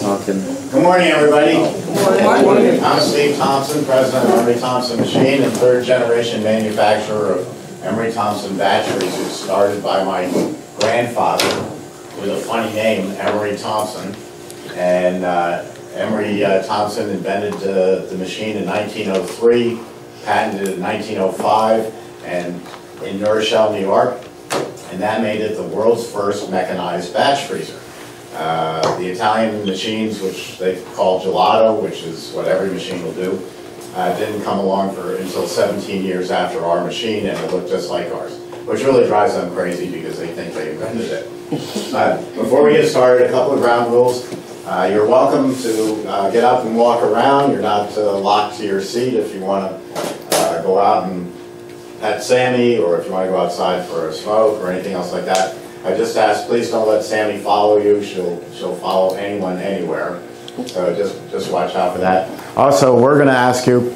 Good morning, everybody. Good morning. I'm Steve Thompson, president of Emery Thompson Machine and third-generation manufacturer of Emery Thompson batteries, who started by my grandfather with a funny name, Emery Thompson. And Emery Thompson invented the machine in 1903, patented in 1905, and in New Rochelle, New York, and that made it the world's first mechanized batch freezer. The Italian machines, which they call gelato, which is what every machine will do, didn't come along until 17 years after our machine, and it looked just like ours, which really drives them crazy because they think they invented it. Before we get started, a couple of ground rules. You're welcome to get up and walk around. You're not locked to your seat if you want to go out and pet Sammy, or if you want to go outside for a smoke or anything else like that. I just asked, please don't let Sammy follow you. She'll follow anyone anywhere. So just watch out for that. Also, we're going to ask you,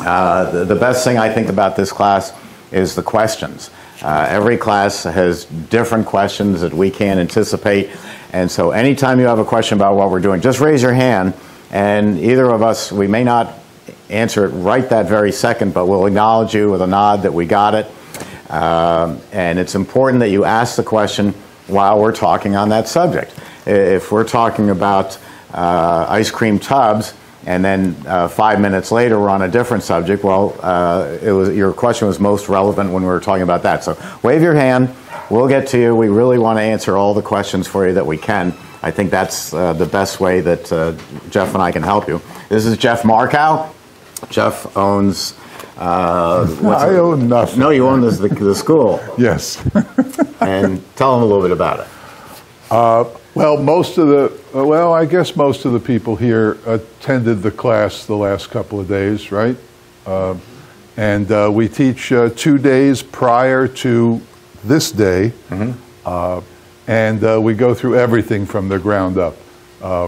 the best thing I think about this class is the questions. Every class has different questions that we can't anticipate. And so anytime you have a question about what we're doing, just raise your hand. And either of us, we may not answer it right that very second, but we'll acknowledge you with a nod that we got it. And it's important that you ask the question while we're talking on that subject. If we're talking about ice cream tubs, and then 5 minutes later we're on a different subject, well, your question was most relevant when we were talking about that. So wave your hand. We'll get to you. We really want to answer all the questions for you that we can. I think that's the best way that Jeff and I can help you. This is Jeff Markow. Jeff owns... I own nothing. No, you own the school. Yes. And tell them a little bit about it. Well, I guess most of the people here attended the class the last couple of days, right? And we teach 2 days prior to this day, and we go through everything from the ground up,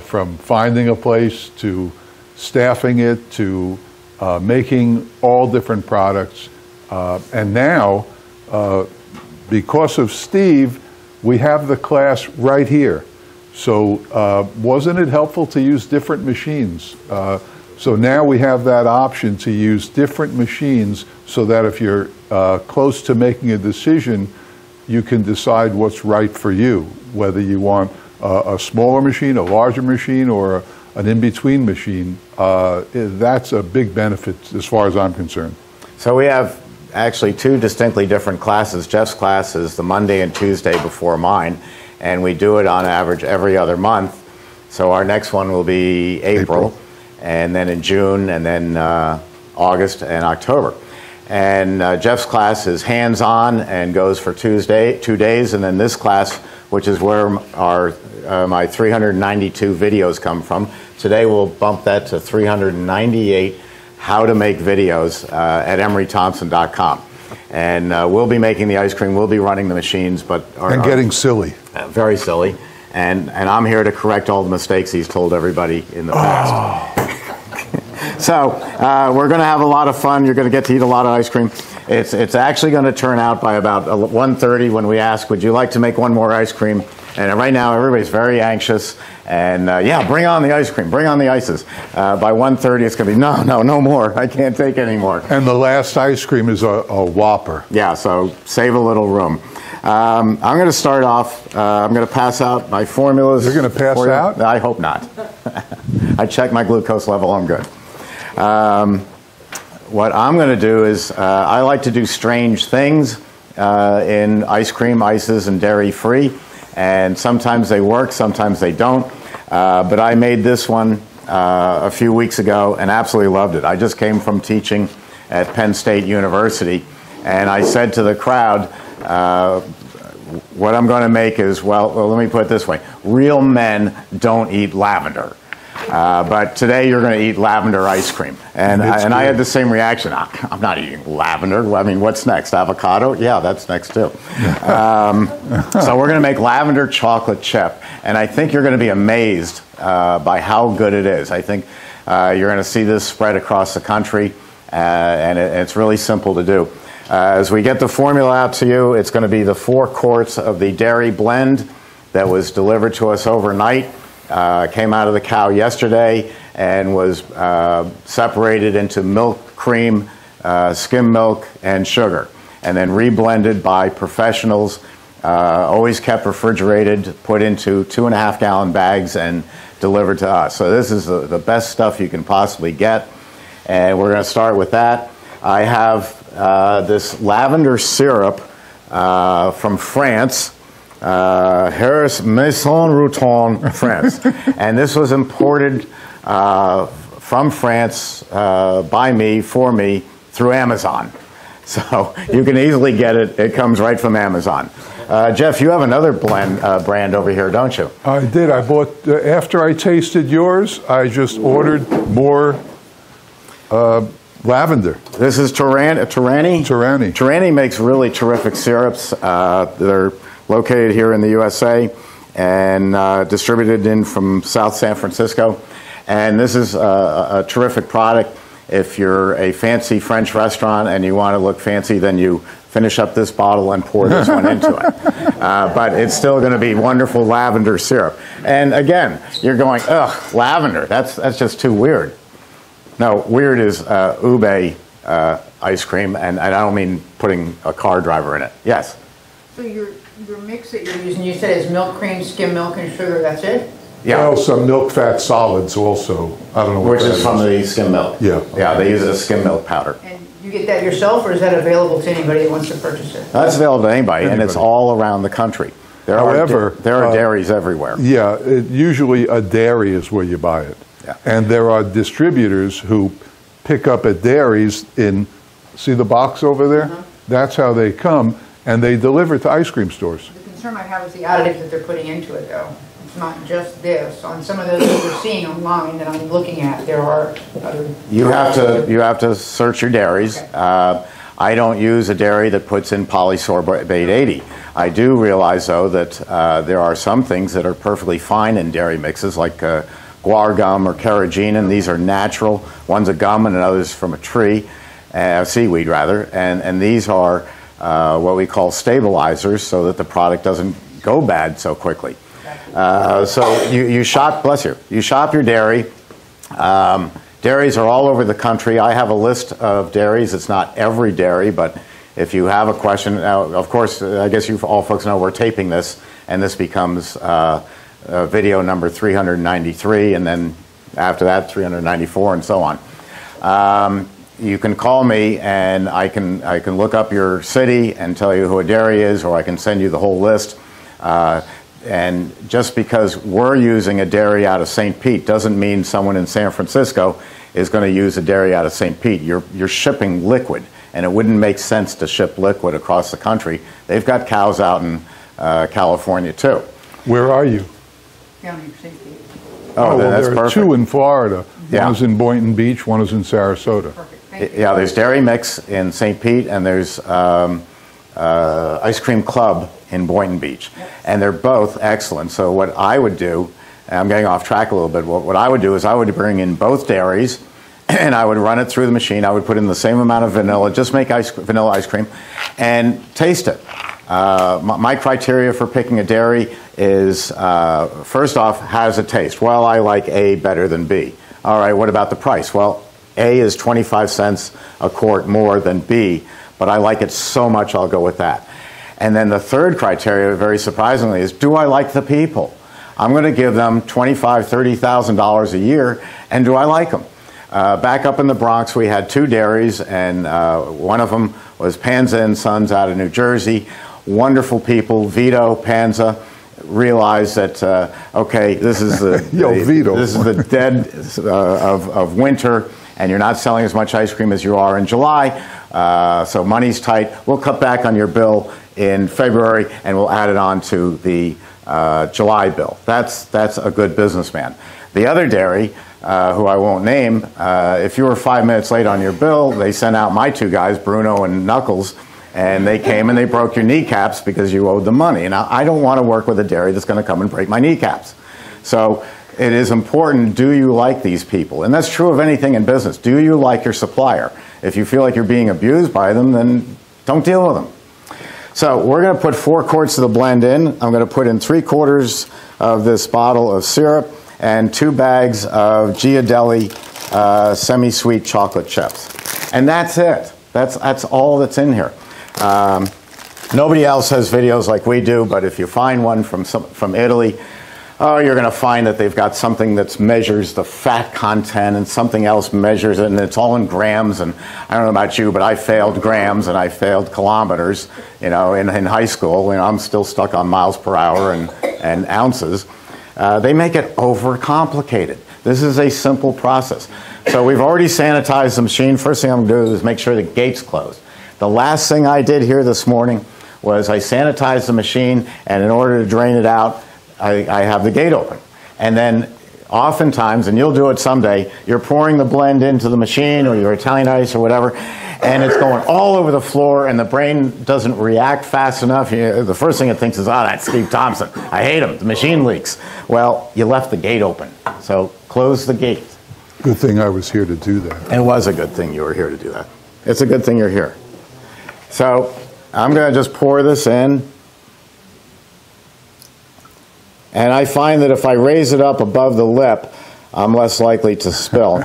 from finding a place to staffing it to making all different products. And now, because of Steve, we have the class right here. So wasn't it helpful to use different machines? So now we have that option to use different machines so that if you're close to making a decision, you can decide what's right for you, whether you want a smaller machine, a larger machine, or an in-between machine. That's a big benefit as far as I'm concerned. So we have actually two distinctly different classes. Jeff's class is the Monday and Tuesday before mine, and we do it on average every other month. So our next one will be April. And then in June, and then August and October. And Jeff's class is hands-on and goes for 2 days, and then this class, which is where our my 392 videos come from. Today we'll bump that to 398 how to make videos at emerythompson.com. And we'll be making the ice cream, we'll be running the machines, but... And getting silly. Very silly. And I'm here to correct all the mistakes he's told everybody in the past. So we're going to have a lot of fun. You're going to get to eat a lot of ice cream. It's actually going to turn out by about 1:30 when we ask, would you like to make one more ice cream? And right now everybody's very anxious. And yeah, bring on the ice cream. Bring on the ices. By 1:30 it's going to be, no more. I can't take any more. And the last ice cream is a Whopper. Yeah, so save a little room. I'm going to start off. I'm going to pass out my formulas. You're going to pass out? I hope not. I checked my glucose level. I'm good. What I'm going to do is I like to do strange things in ice cream, ices, and dairy-free. And sometimes they work, sometimes they don't. But I made this one a few weeks ago and absolutely loved it. I just came from teaching at Penn State University. And I said to the crowd, what I'm going to make is, well, let me put it this way. Real men don't eat lavender. But today you're going to eat lavender ice cream. And I had the same reaction. I'm not eating lavender. I mean, what's next? Avocado? Yeah, that's next too. So we're going to make lavender chocolate chip. And I think you're going to be amazed by how good it is. I think you're going to see this spread across the country. And it's really simple to do. As we get the formula out to you, it's going to be the 4 quarts of the dairy blend that was delivered to us overnight. Came out of the cow yesterday and was separated into milk, cream, skim milk, and sugar, and then reblended by professionals, always kept refrigerated, put into 2.5 gallon bags and delivered to us. So this is the best stuff you can possibly get, and we're going to start with that. I have this lavender syrup from France, Harris-Maison-Routon, France. And this was imported from France by me, for me, through Amazon. So you can easily get it. It comes right from Amazon. Jeff, you have another brand over here, don't you? I did. I bought, after I tasted yours, I just ordered more lavender. This is Torani? Torani. Torani makes really terrific syrups. They're located here in the USA and distributed in from South San Francisco. And this is a terrific product. If you're a fancy French restaurant and you want to look fancy, then you finish up this bottle and pour this one into it. But it's still going to be wonderful lavender syrup. And again, you're going, ugh, lavender. That's just too weird. No, weird is ube ice cream, and I don't mean putting a car driver in it. Yes? So your mix that you're using, you said, is milk, cream, skim milk, and sugar. That's it? Yeah. Well, some milk fat solids also. I don't know what which is from the skim milk. Yeah. Okay. Yeah, they use it as skim milk powder. And you get that yourself, or is that available to anybody that wants to purchase it? That's available to anybody, and it's all around the country. However, there are dairies everywhere. Yeah, usually a dairy is where you buy it. Yeah. And there are distributors who pick up at dairies in, see the box over there? Mm-hmm. That's how they come. And they deliver to ice cream stores. The concern I have is the additives that they're putting into it, though. It's not just this. On some of those that we're seeing online that I'm looking at, there are other... You have to search your dairies. Okay. I don't use a dairy that puts in polysorbate 80. I do realize, though, that there are some things that are perfectly fine in dairy mixes, like guar gum or carrageenan. These are natural. One's a gum and another's from a tree, seaweed, rather. And these are... what we call stabilizers, so that the product doesn't go bad so quickly. So you shop your dairy. Dairies are all over the country. I have a list of dairies. It's not every dairy, but if you have a question, of course, I guess you all folks know we're taping this, and this becomes video number 393, and then after that 394, and so on. You can call me, and I can look up your city and tell you who a dairy is, or I can send you the whole list. And just because we're using a dairy out of St. Pete doesn't mean someone in San Francisco is going to use a dairy out of St. Pete. You're shipping liquid, and it wouldn't make sense to ship liquid across the country. They've got cows out in California, too. Where are you? County of St. Pete. Oh, well, that's there are perfect. Two in Florida. Yeah. One is in Boynton Beach. One is in Sarasota. Perfect. Yeah, there's Dairy Mix in St. Pete, and there's Ice Cream Club in Boynton Beach. And they're both excellent. So what I would do, and I'm getting off track a little bit, what I would do is I would bring in both dairies, and I would run it through the machine. I would put in the same amount of vanilla, just make vanilla ice cream, and taste it. My criteria for picking a dairy is, first off, how's it taste? Well, I like A better than B. All right, what about the price? Well, A is 25 cents a quart more than B, but I like it so much I'll go with that. And then the third criteria, very surprisingly, is do I like the people? I'm going to give them $25,000, $30,000 a year, and do I like them? Back up in the Bronx, we had two dairies, and one of them was Panza & Sons out of New Jersey. Wonderful people, Vito, Panza. Realize that okay, this is the this is the dead of winter, and you're not selling as much ice cream as you are in July, so money's tight. We'll cut back on your bill in February, and we'll add it on to the July bill. That's a good businessman. The other dairy, who I won't name, if you were 5 minutes late on your bill, they sent out my two guys, Bruno and Knuckles, and they came and they broke your kneecaps because you owed them money. And I don't want to work with a dairy that's going to come and break my kneecaps. So it is important, do you like these people? And that's true of anything in business. Do you like your supplier? If you feel like you're being abused by them, then don't deal with them. So we're going to put 4 quarts of the blend in. I'm going to put in 3/4 of this bottle of syrup and 2 bags of Ghirardelli semi-sweet chocolate chips. And that's it. That's all that's in here. Nobody else has videos like we do, but if you find one from Italy, oh, you're going to find that they've got something that measures the fat content and something else measures it, and it's all in grams. And I don't know about you, but I failed grams and I failed kilometers, you know, in high school. You know, I'm still stuck on miles per hour and ounces. They make it overcomplicated. This is a simple process. So we've already sanitized the machine. First thing I'm going to do is make sure the gate's closed. The last thing I did here this morning was I sanitized the machine, and in order to drain it out, I have the gate open. And then oftentimes, and you'll do it someday, you're pouring the blend into the machine or your Italian ice or whatever, and it's going all over the floor, and the brain doesn't react fast enough. The first thing it thinks is, oh, that's Steve Thompson. I hate him. The machine leaks. Well, you left the gate open. So close the gate. Good thing I was here to do that. It was a good thing you were here to do that. It's a good thing you're here. So I'm going to just pour this in. And I find that if I raise it up above the lip, I'm less likely to spill.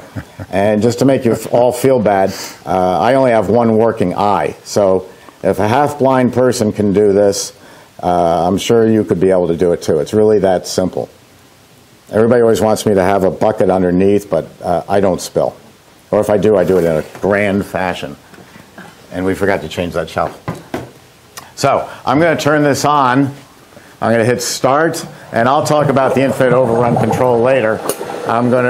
And just to make you all feel bad, I only have one working eye. So if a half-blind person can do this, I'm sure you could be able to do it too. It's really that simple. Everybody always wants me to have a bucket underneath, but I don't spill. Or if I do, I do it in a grand fashion. And we forgot to change that shelf. So I'm going to turn this on. I'm going to hit start, and I'll talk about the infant overrun control later. I'm going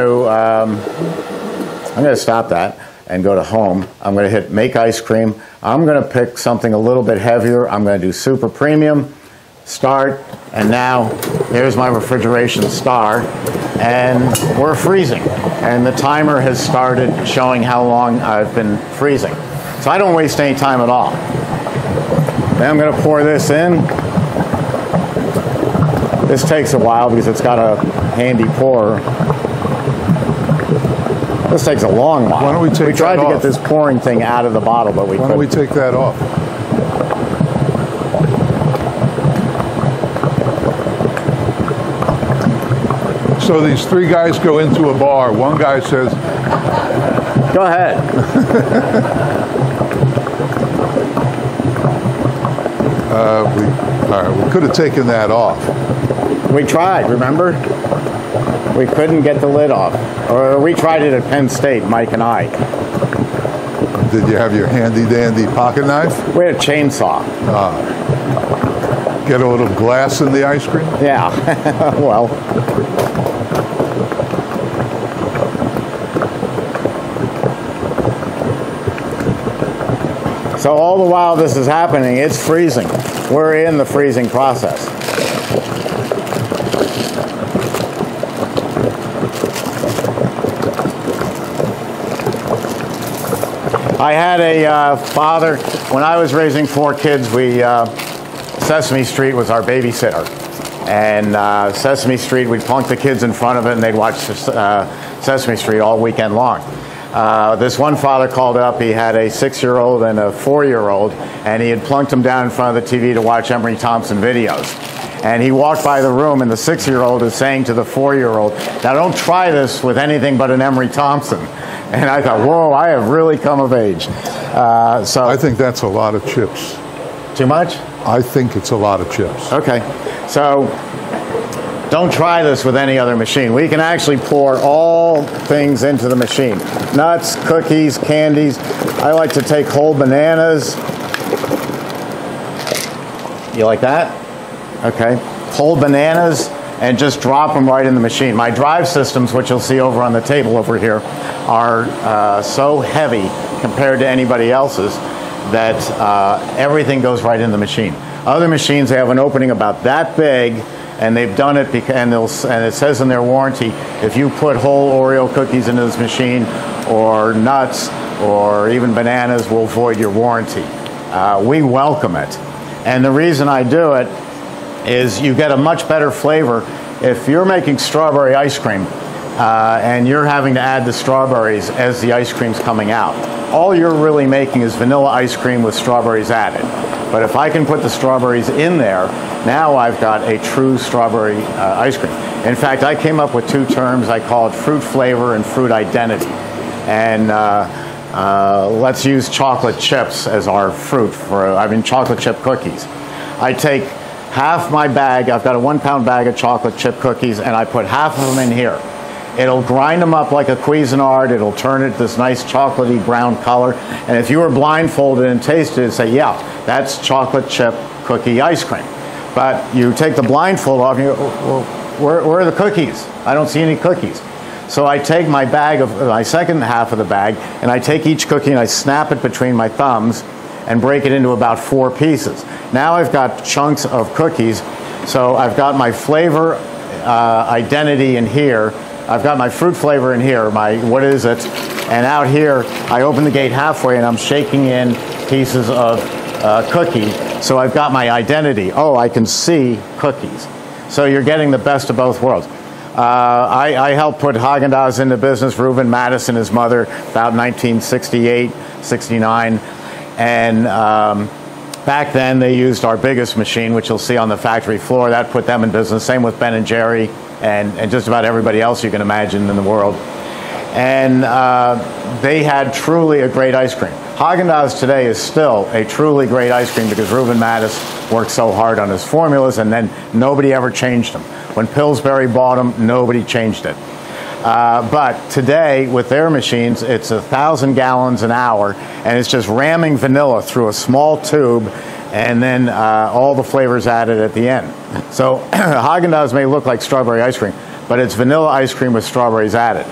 to stop that and go to home. I'm going to hit make ice cream. I'm going to pick something a little bit heavier. I'm going to do super premium, start, and now here's my refrigeration star, and we're freezing. And the timer has started showing how long I've been freezing. So I don't waste any time at all. Then I'm going to pour this in. This takes a while because it's got a handy pourer. This takes a long while. Why don't we take that off? We tried to get this pouring thing out of the bottle, but we couldn't. Why don't we take that off? So these three guys go into a bar. One guy says, "Go ahead." All right, we could have taken that off. We tried, remember? We couldn't get the lid off. Or we tried it at Penn State, Mike and I. Did you have your handy-dandy pocket knife? We had a chainsaw. Get a little glass in the ice cream? Yeah, well. So all the while this is happening, it's freezing. We're in the freezing process. I had a father, when I was raising 4 kids, Sesame Street was our babysitter. And Sesame Street, we'd plunk the kids in front of it and they'd watch Sesame Street all weekend long. This one father called up. He had a 6-year-old and a 4-year-old, and he had plunked them down in front of the TV to watch Emery Thompson videos. And he walked by the room, and the 6-year-old is saying to the 4-year-old, "Now don't try this with anything but an Emery Thompson." And I thought, whoa, I have really come of age. So I think that's a lot of chips. Too much? I think it's a lot of chips. Okay. So don't try this with any other machine. We can actually pour all things into the machine. Nuts, cookies, candies. I like to take whole bananas. You like that? Okay. Whole bananas and just drop them right in the machine. My drive systems, which you'll see over on the table over here, are so heavy compared to anybody else's that everything goes right in the machine. Other machines, they have an opening about that big, and they've done it, and it says in their warranty, if you put whole Oreo cookies into this machine, or nuts, or even bananas, we'll void your warranty. We welcome it. And the reason I do it is you get a much better flavor. If you're making strawberry ice cream, and you're having to add the strawberries as the ice cream's coming out, all you're really making is vanilla ice cream with strawberries added. But if I can put the strawberries in there, now I've got a true strawberry ice cream. In fact, I came up with two terms. I call it fruit flavor and fruit identity. And let's use chocolate chips as our fruit for, chocolate chip cookies. I take half my bag, I've got a 1 pound bag of chocolate chip cookies, and I put half of them in here. It'll grind them up like a Cuisinart, it'll turn it this nice chocolatey brown color, and if you were blindfolded and tasted it, you'd say, yeah, that's chocolate chip cookie ice cream. But you take the blindfold off and you go, well, where are the cookies? I don't see any cookies. So I take my bag of, my second half of the bag, and I take each cookie and I snap it between my thumbs and break it into about 4 pieces. Now I've got chunks of cookies, so I've got my flavor identity in here, I've got my fruit flavor in here, my what is it, and out here I open the gate halfway and I'm shaking in pieces of cookie, so I've got my identity. Oh, I can see cookies. So you're getting the best of both worlds. I helped put Häagen-Dazs into business, Reuben Mattus and his mother, about 1968, 69, and back then they used our biggest machine, which you'll see on the factory floor. That put them in business, same with Ben & Jerry. And just about everybody else you can imagine in the world. And they had truly a great ice cream. Häagen-Dazs today is still a truly great ice cream because Reuben Mattus worked so hard on his formulas, and then nobody ever changed them. When Pillsbury bought them, nobody changed it. But today, with their machines, it's 1,000 gallons an hour, and it's just ramming vanilla through a small tube, and then all the flavors added at the end. So Häagen-Dazs may look like strawberry ice cream, but it's vanilla ice cream with strawberries added.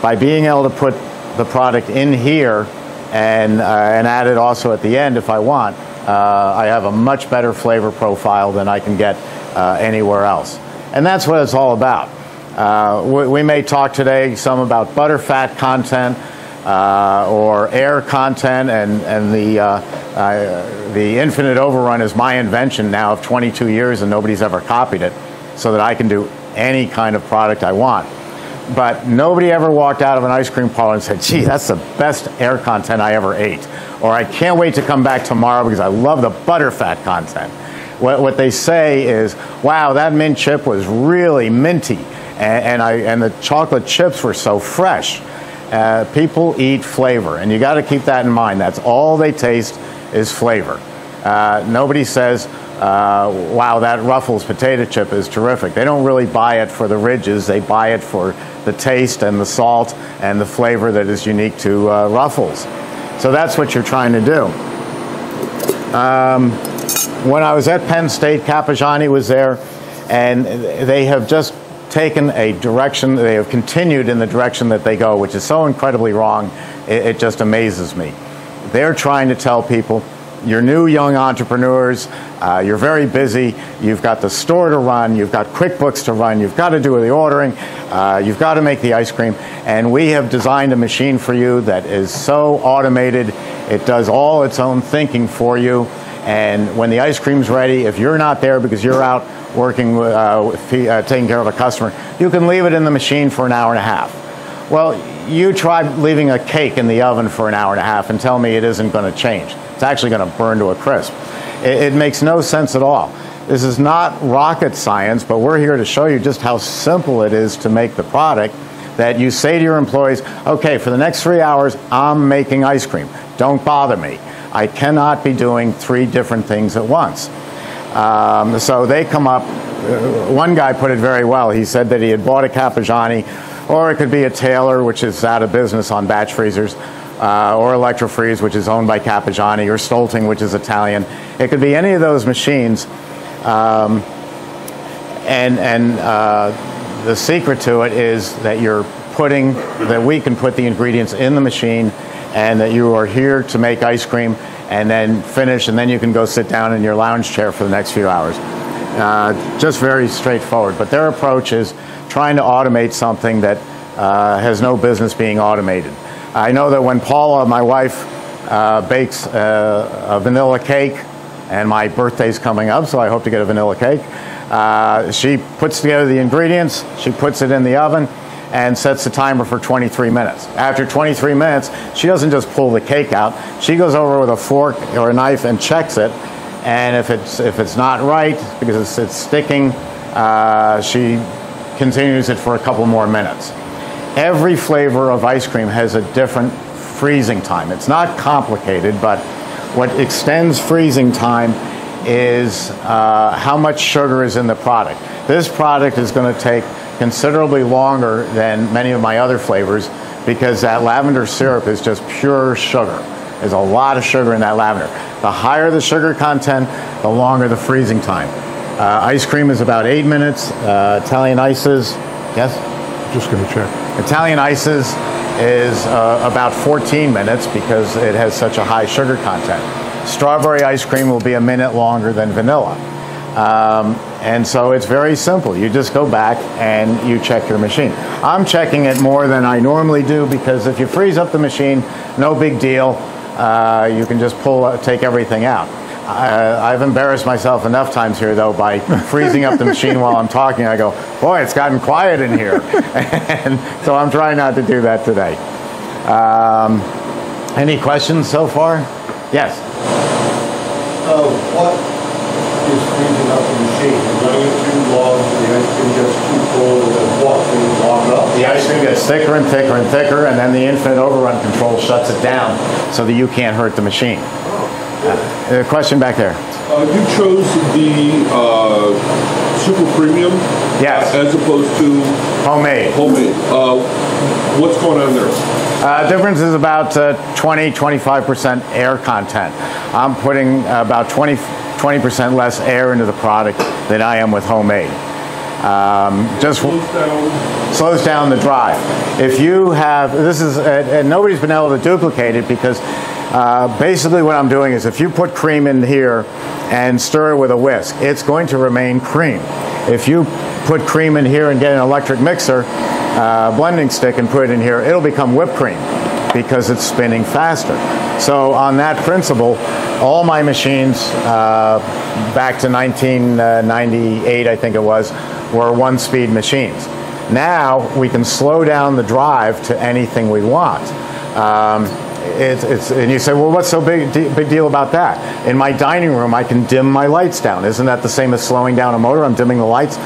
By being able to put the product in here and add it also at the end if I want, I have a much better flavor profile than I can get anywhere else. And that's what it's all about. We may talk today some about butterfat content, or air content, and the infinite overrun is my invention now of 22 years and nobody's ever copied it, so that I can do any kind of product I want. But nobody ever walked out of an ice cream parlor and said, gee, that's the best air content I ever ate, or I can't wait to come back tomorrow because I love the butterfat content. What they say is, wow, that mint chip was really minty, and the chocolate chips were so fresh. People eat flavor, and you got to keep that in mind. That's all they taste is flavor. Nobody says, wow, that Ruffles potato chip is terrific. They don't really buy it for the ridges. They buy it for the taste and the salt and the flavor that is unique to Ruffles. So that's what you're trying to do. When I was at Penn State, Carpigiani was there, and they have just taken a direction, they have continued in the direction that they go, which is so incredibly wrong, it just amazes me. They're trying to tell people, you're new young entrepreneurs, you're very busy, you've got the store to run, you've got QuickBooks to run, you've got to do the ordering, you've got to make the ice cream, and we have designed a machine for you that is so automated, it does all its own thinking for you, and when the ice cream's ready, if you're not there because you're out working, taking care of a customer, you can leave it in the machine for an hour and a half. Well, you try leaving a cake in the oven for an hour and a half and tell me it isn't going to change. It's actually going to burn to a crisp. It makes no sense at all. This is not rocket science, but we're here to show you just how simple it is to make the product, that you say to your employees, okay, for the next 3 hours, I'm making ice cream. Don't bother me. I cannot be doing 3 different things at once. So they come up, one guy put it very well. He said that he had bought a Carpigiani, or it could be a Taylor, which is out of business on batch freezers, or Electrofreeze, which is owned by Carpigiani, or Stolting, which is Italian. It could be any of those machines. The secret to it is that we can put the ingredients in the machine, and that you are here to make ice cream and then finish, and then you can go sit down in your lounge chair for the next few hours. Just very straightforward. But their approach is trying to automate something that has no business being automated. I know that when Paula, my wife, bakes a vanilla cake, and my birthday's coming up, so I hope to get a vanilla cake, she puts together the ingredients, she puts it in the oven, and sets the timer for 23 minutes. After 23 minutes, she doesn't just pull the cake out. She goes over with a fork or a knife and checks it, And if it's not right, because it's sticking, she continues it for a couple more minutes. Every flavor of ice cream has a different freezing time. It's not complicated, but what extends freezing time is how much sugar is in the product. This product is going to take considerably longer than many of my other flavors because that lavender syrup is just pure sugar. There's a lot of sugar in that lavender. The higher the sugar content, the longer the freezing time. Ice cream is about 8 minutes. Italian ices, yes? Just going to check. Italian ices is about 14 minutes because it has such a high sugar content. Strawberry ice cream will be a minute longer than vanilla. And so it's very simple. You just go back and you check your machine. I'm checking it more than I normally do because if you freeze up the machine, no big deal. You can just take everything out. I've embarrassed myself enough times here, though, by freezing up the machine while I'm talking. I go, boy, it's gotten quiet in here. And so I'm trying not to do that today. Any questions so far? Yes? What is freezing up the machine? Running it too long, the ice cream gets too cold, and walking long up. The ice cream gets thicker and thicker and thicker, and then the infinite overrun control shuts it down so that you can't hurt the machine. A question back there. You chose the super premium, yes, as opposed to homemade. Homemade. What's going on there? Difference is about 20-25% air content. I'm putting about 20% less air into the product than I am with homemade. Just slows down the drive. If you have this is and nobody's been able to duplicate it because. Basically what I'm doing is if you put cream in here and stir it with a whisk, it's going to remain cream. If you put cream in here and get an electric mixer, blending stick and put it in here, it'll become whipped cream because it's spinning faster. So on that principle, all my machines back to 1998, I think it was, were one-speed machines. Now we can slow down the drive to anything we want. And you say, well, what's so big deal about that? In my dining room, I can dim my lights down. Isn't that the same as slowing down a motor? I'm dimming the lights.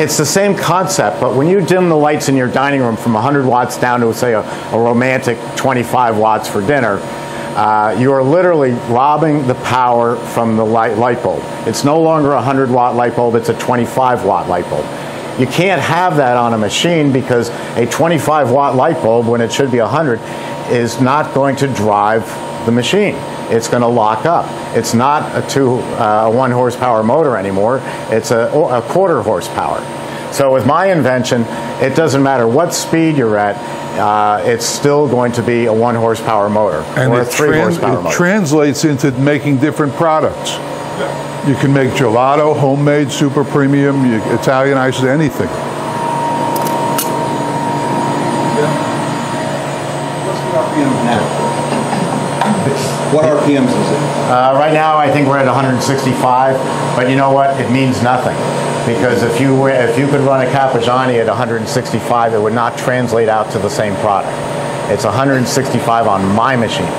It's the same concept, but when you dim the lights in your dining room from 100 watts down to, say, a romantic 25 watts for dinner, you are literally robbing the power from the light bulb. It's no longer a 100-watt light bulb. It's a 25-watt light bulb. You can't have that on a machine because a 25-watt light bulb, when it should be 100, is not going to drive the machine. It's going to lock up. It's not a one horsepower motor anymore. It's a quarter horsepower. So with my invention, it doesn't matter what speed you're at, it's still going to be a one horsepower motor and or a three horsepower motor. It translates into making different products. You can make gelato, homemade, super premium, Italian ices, anything. What RPMs is it? Right now, I think we're at 165, but you know what? It means nothing. Because if you could run a Carpigiani at 165, it would not translate out to the same product. It's 165 on my machine.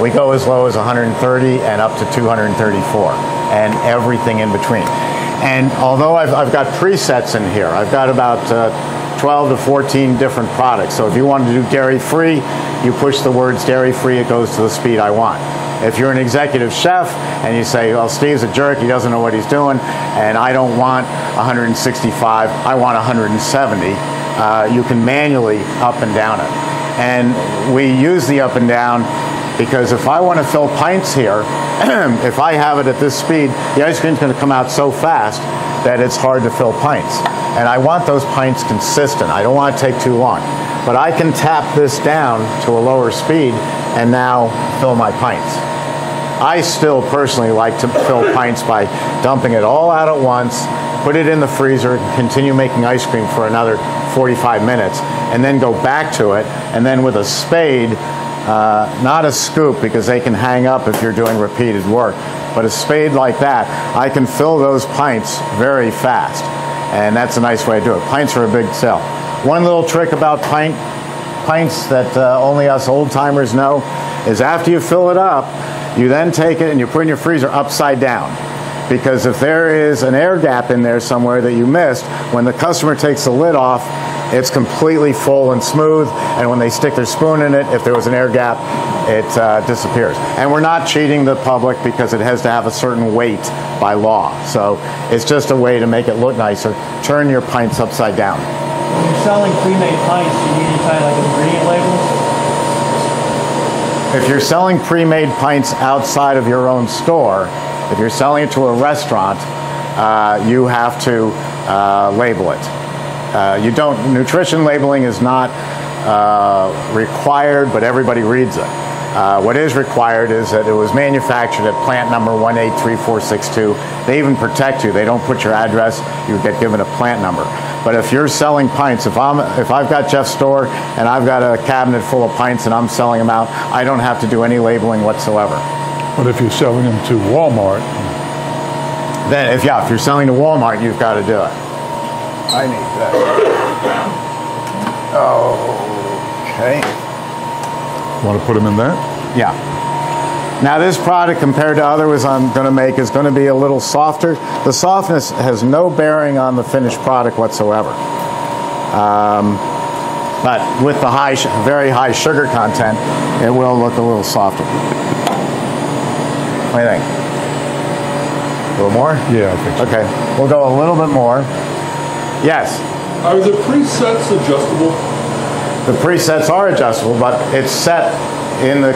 We go as low as 130 and up to 234, and everything in between. And although I've got presets in here, I've got about 12 to 14 different products. So if you want to do dairy-free, you push the words dairy-free, it goes to the speed I want. If you're an executive chef and you say, well, Steve's a jerk, he doesn't know what he's doing, and I don't want 165, I want 170, you can manually up and down it. And we use the up and down because if I want to fill pints here, if I have it at this speed, the ice cream's going to come out so fast that it's hard to fill pints. And I want those pints consistent. I don't want to take too long. But I can tap this down to a lower speed and now fill my pints. I still personally like to fill pints by dumping it all out at once, put it in the freezer, continue making ice cream for another 45 minutes, and then go back to it, and then with a spade, not a scoop because they can hang up if you're doing repeated work, but a spade like that, I can fill those pints very fast. And that's a nice way to do it. Pints are a big sell. One little trick about pints that only us old-timers know is after you fill it up, you then take it and you put it in your freezer upside down. because if there is an air gap in there somewhere that you missed, when the customer takes the lid off, it's completely full and smooth, and when they stick their spoon in it, if there was an air gap, it disappears. And we're not cheating the public because it has to have a certain weight by law. So it's just a way to make it look nicer. Turn your pints upside down. When you're selling pre-made pints, do you need to tie like ingredient labels? If you're selling pre-made pints outside of your own store, if you're selling it to a restaurant, you have to label it. You don't, nutrition labeling is not required, but everybody reads it. What is required is that it was manufactured at plant number 183462. They even protect you. They don't put your address. You get given a plant number. But if you're selling pints, if I've got Jeff's store and I've got a cabinet full of pints and I'm selling them out, I don't have to do any labeling whatsoever. But if you're selling them to Walmart, then if you're selling to Walmart, you've got to do it. I need that. Okay. Want to put them in there? Yeah. Now this product compared to other ones I'm going to make is going to be a little softer. The softness has no bearing on the finished product whatsoever. But with the high, very high sugar content, it will look a little softer. What do you think? A little more? Yeah, I think so. Okay. We'll go a little bit more. Yes. Are the presets adjustable? The presets are adjustable, but it's set in the,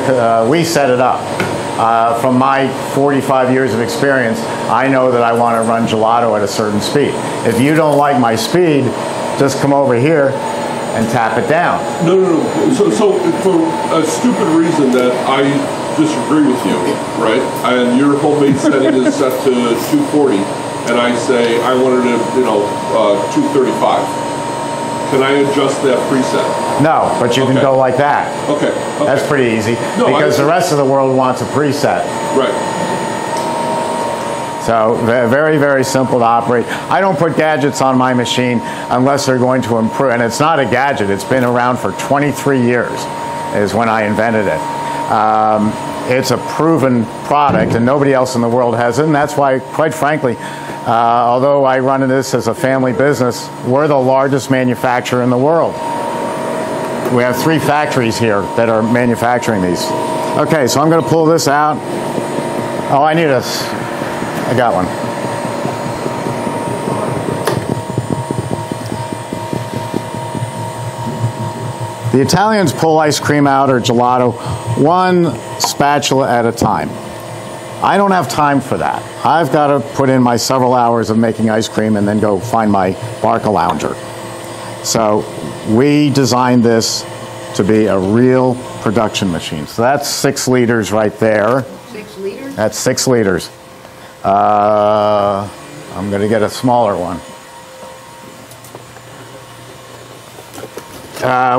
we set it up. From my 45 years of experience, I know that I want to run gelato at a certain speed. If you don't like my speed, just come over here and tap it down. No, no, no. So for a stupid reason that I disagree with you, right? And your homemade setting is set to 240. And I say I wanted it, 235. Can I adjust that preset? No, but you can go like that. Okay. That's pretty easy because the rest of the world wants a preset. Right. So very, very simple to operate. I don't put gadgets on my machine unless they're going to improve. And it's not a gadget. It's been around for 23 years is when I invented it. It's a proven product, and nobody else in the world has it. And that's why, quite frankly, although I run this as a family business, we're the largest manufacturer in the world. We have 3 factories here that are manufacturing these. Okay, so I'm going to pull this out. Oh, I need a... I got one. The Italians pull ice cream out or gelato one spatula at a time. I don't have time for that. I've got to put in my several hours of making ice cream and then go find my Barca Lounger. So we designed this to be a real production machine. So that's 6 liters right there. 6 liters? That's 6 liters. I'm going to get a smaller one.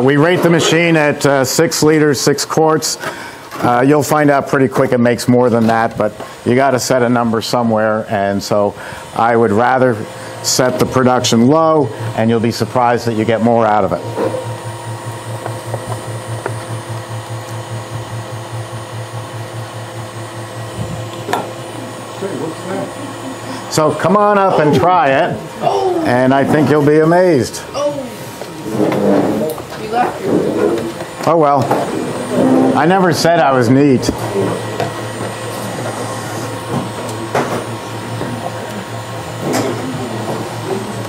We rate the machine at 6 liters, 6 quarts. You'll find out pretty quick it makes more than that, but you got to set a number somewhere, and so I would rather set the production low, and you'll be surprised that you get more out of it. So come on up and try it, and I think you'll be amazed. Oh well, I never said I was neat.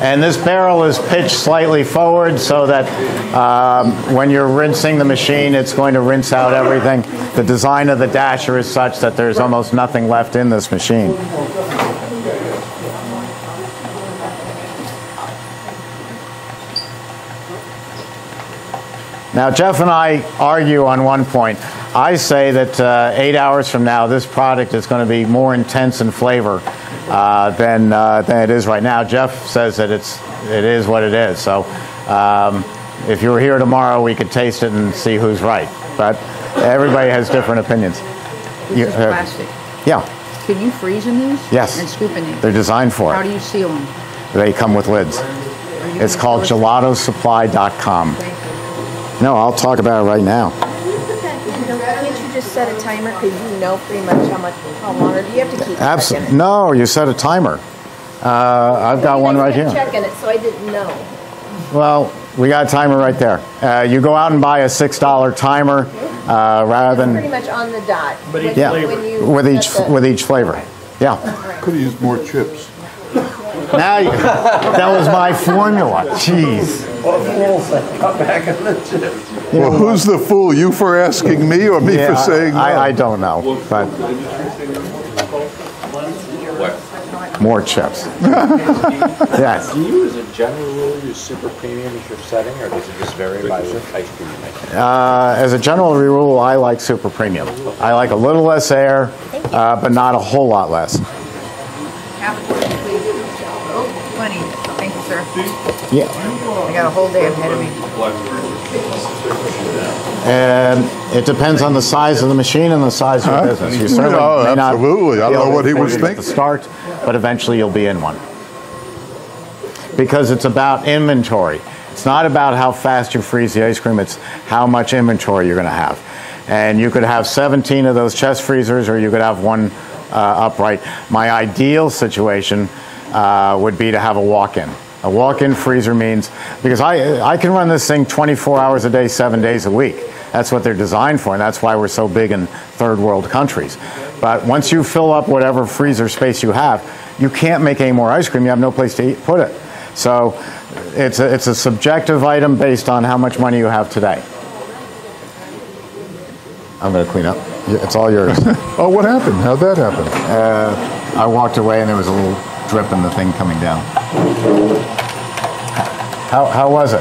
And this barrel is pitched slightly forward so that when you're rinsing the machine, it's going to rinse out everything. The design of the dasher is such that there's almost nothing left in this machine. Now, Jeff and I argue on one point. I say that 8 hours from now, this product is going to be more intense in flavor than it is right now. Jeff says that it is what it is. So if you were here tomorrow, we could taste it and see who's right. But everybody has different opinions. This is plastic. Yeah. Can you freeze in these? Yes. And scoop in these? They're designed for it. How do you seal them? They come with lids. It's called gelatosupply.com. No, I'll talk about it right now. just set a timer? Because you know pretty much how long, or do you have to keep checking it? No, you set a timer. I've got one right here. I kept checking it, so I didn't know. Well, we got a timer right there. You go out and buy a $6 timer rather than... pretty much on the dot. But each flavor. With each flavor. Yeah. Could have used more chips. Now you, that was my formula. Jeez. Cut back on the chips. Well, who's the fool? You for asking me or me for saying no? I don't know. But more chips. Yes. Do you, as a general rule, use super premium as your setting, or does it just vary by the ice cream you make? As a general rule, I like super premium. I like a little less air, but not a whole lot less. Plenty. Thank you, sir. Yeah. I got a whole day ahead of me. And it depends on the size of the machine and the size of the business. You certainly may not absolutely. I don't know what he was thinking. At the start, but eventually you'll be in one. Because it's about inventory. It's not about how fast you freeze the ice cream. It's how much inventory you're going to have. And you could have 17 of those chest freezers, or you could have one upright. My ideal situation would be to have a walk-in. A walk-in freezer means, because I can run this thing 24 hours a day, 7 days a week. That's what they're designed for, and that's why we're so big in third world countries. But once you fill up whatever freezer space you have, you can't make any more ice cream. You have no place to put it. So it's a subjective item based on how much money you have today. I'm going to clean up. It's all yours. Oh, what happened? How'd that happen? I walked away, and there was a little drip in the thing coming down. How was it?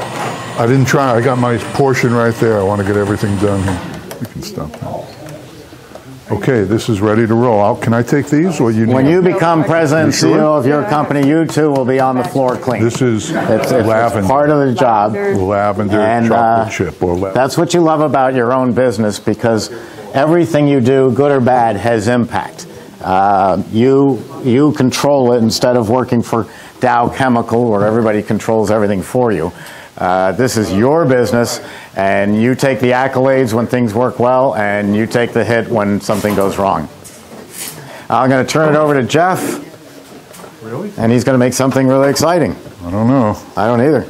I didn't try. I got my portion right there. I want to get everything done here. You can stop that. Okay, this is ready to roll out. Can I take these? Or you need when you become president and CEO of your company, you too will be on the floor clean. This is lavender. It's part of the job. Lavender and chocolate chip. Or lavender. That's what you love about your own business, because everything you do, good or bad, has impact. You control it instead of working for Dow Chemical, where everybody controls everything for you. This is your business, and you take the accolades when things work well, and you take the hit when something goes wrong. I'm going to turn it over to Jeff, and he's going to make something really exciting. I don't know. I don't either.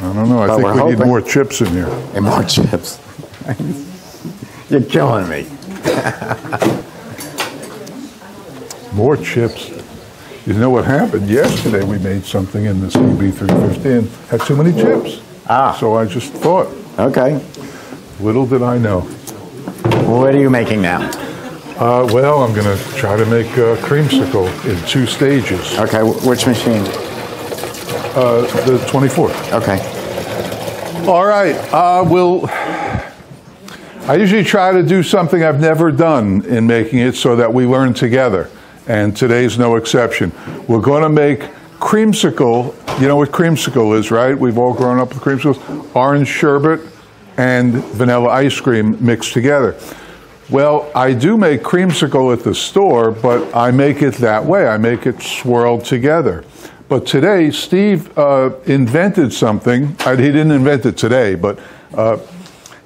I don't know. I think we need more chips in here. And more chips. You're killing me. More chips. You know what happened? Yesterday we made something in this EB315. Had too many chips. Ah. So I just thought. Okay. Little did I know. What are you making now? Well, I'm going to try to make creamsicle in 2 stages. Okay. Which machine? The 24. Okay. All right. I usually try to do something I've never done in making it so that we learn together. And today's no exception. We're going to make creamsicle. You know what creamsicle is, right? We've all grown up with creamsicles. Orange sherbet and vanilla ice cream mixed together. Well, I do make creamsicle at the store, but I make it that way. I make it swirled together. But today, Steve invented something. He didn't invent it today, but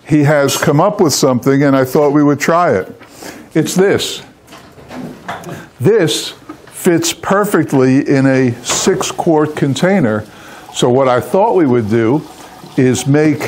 he has come up with something, and I thought we would try it. It's this. This fits perfectly in a 6-quart container. So what I thought we would do is make